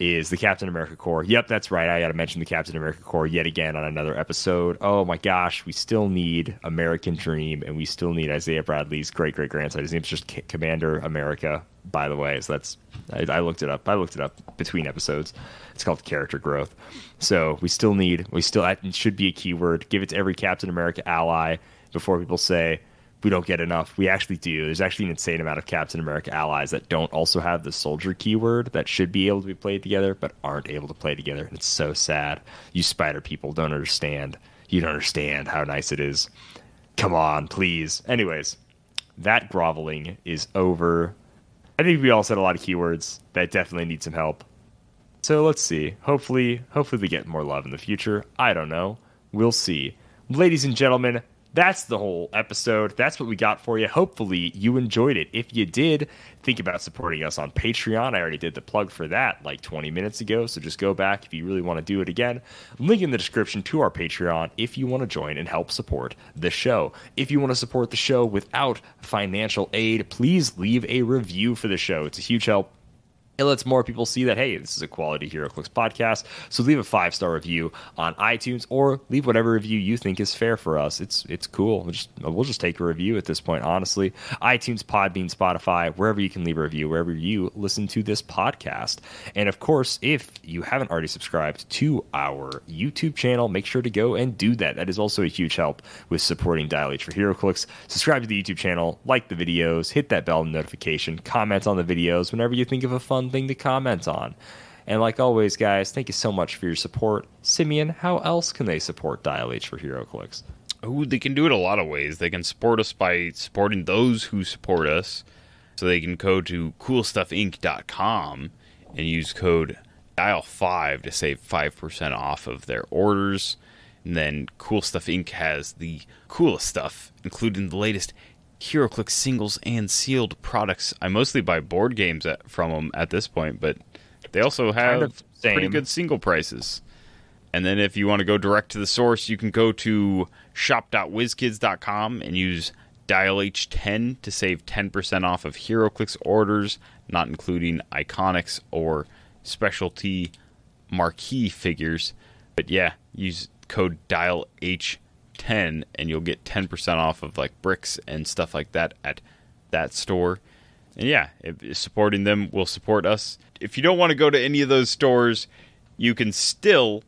is the Captain America Corps. Yep, that's right. I got to mention the Captain America Corps yet again on another episode. Oh my gosh, we still need American Dream, and we still need Isaiah Bradley's great-great-grandson. His name's just C- Commander America, by the way. So that's, I, I looked it up. I looked it up between episodes. It's called character growth. So we still need, we still, it should be a keyword. Give it to every Captain America ally before people say, we don't get enough. We actually do. There's actually an insane amount of Captain America allies that don't also have the soldier keyword that should be able to be played together, but aren't able to play together. And it's so sad. You spider people don't understand. You don't understand how nice it is. Come on, please. Anyways, that groveling is over. I think we all said a lot of keywords that definitely need some help. So let's see. Hopefully, hopefully we get more love in the future. I don't know. We'll see. Ladies and gentlemen, That's the whole episode. That's what we got for you. Hopefully you enjoyed it. If you did, think about supporting us on Patreon. I already did the plug for that like twenty minutes ago, so just go back if you really want to do it again. Link in the description to our Patreon if you want to join and help support the show. If you want to support the show without financial aid, please leave a review for the show. It's a huge help. It lets more people see that, hey, this is a quality Hero Clicks podcast. So leave a five-star review on iTunes or leave whatever review you think is fair for us. It's it's cool. We'll just, we'll just take a review at this point, honestly. iTunes, Podbean, Spotify, wherever you can leave a review, wherever you listen to this podcast. And, of course, if you haven't already subscribed to our YouTube channel, make sure to go and do that. That is also a huge help with supporting Dial H for Hero Clicks. Subscribe to the YouTube channel, like the videos, hit that bell notification, comment on the videos whenever you think of a fun thing to comment on. And like always, guys, thank you so much for your support. Simeon, how else can they support Dial H for Hero Clicks? Oh, they can do it a lot of ways. They can support us by supporting those who support us. So they can go to Cool Stuff Inc dot com and use code Dial five to save five percent off of their orders. And then Cool Stuff Inc has the coolest stuff, including the latest HeroClix singles and sealed products. I mostly buy board games at, from them at this point, but they also have kind of pretty good single prices. And then if you want to go direct to the source, you can go to Shop dot Wiz Kids dot com and use Dial H ten to save ten percent off of HeroClix orders, not including Iconics or specialty marquee figures. But yeah, use code Dial H ten ten and you'll get ten percent off of like bricks and stuff like that at that store. And yeah, if supporting them will support us. If you don't want to go to any of those stores, you can still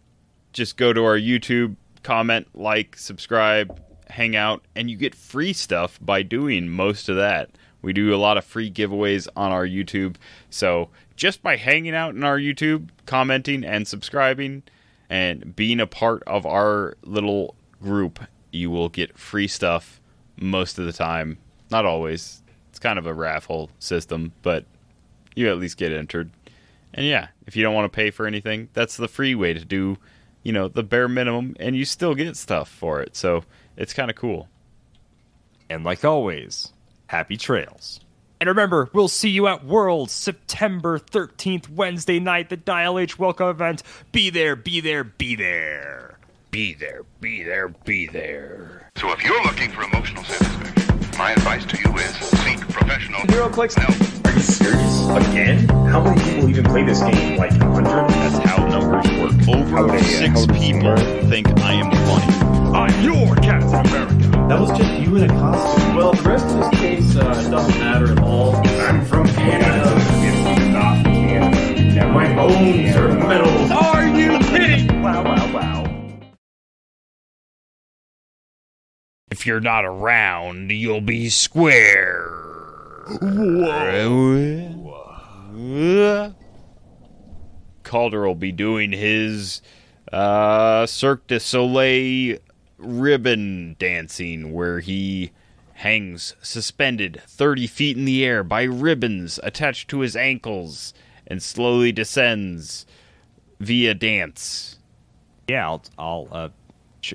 just go to our YouTube, comment, like, subscribe, hang out, and you get free stuff by doing most of that. We do a lot of free giveaways on our YouTube. So just by hanging out in our YouTube, commenting and subscribing and being a part of our little group, you will get free stuff most of the time. Not always. It's kind of a raffle system, but you at least get entered. And yeah, if you don't want to pay for anything, that's the free way to do, you know, the bare minimum, and you still get stuff for it. So it's kind of cool. And like always, happy trails. And remember, we'll see you at Worlds, September thirteenth, Wednesday night, the Dial H welcome event. Be there, be there, be there. Be there, be there, be there. So if you're looking for emotional satisfaction, my advice to you is seek professional Hero Clicks. No. Are you serious? Again? How many people even play this game? Like one hundred? That's how numbers work. Over they, six uh, people think I am funny. I'm your Captain America. That was just you in a costume. Well, the rest of this case uh, doesn't matter at all. I'm from Canada. It's not Canada. Now my bones are metal. Are you kidding? Wow, wow, wow. If you're not around, you'll be square. Whoa. Whoa. Calder will be doing his uh, Cirque du Soleil ribbon dancing where he hangs suspended thirty feet in the air by ribbons attached to his ankles and slowly descends via dance. Yeah, I'll, I'll, uh,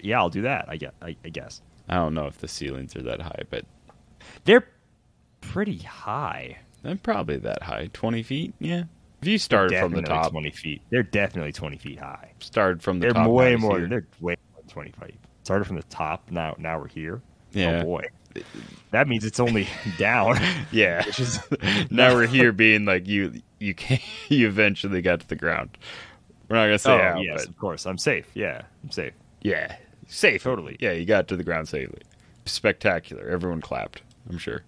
yeah, I'll do that, I guess. I, I guess. I don't know if the ceilings are that high, but they're pretty high. They're probably that high. twenty feet? Yeah. If you started from the top. twenty feet. They're definitely twenty feet high. Started from the they're top. Way more, they're way more than twenty feet. Started from the top. Now now we're here. Yeah. Oh, boy. That means it's only down. Yeah. Just, now we're here being like you you can't, you eventually got to the ground. We're not going to say oh, how. Yes, but... of course. I'm safe. Yeah. I'm safe. Yeah. Safe, totally. Yeah, you got to the ground safely. Spectacular. Everyone clapped, I'm sure.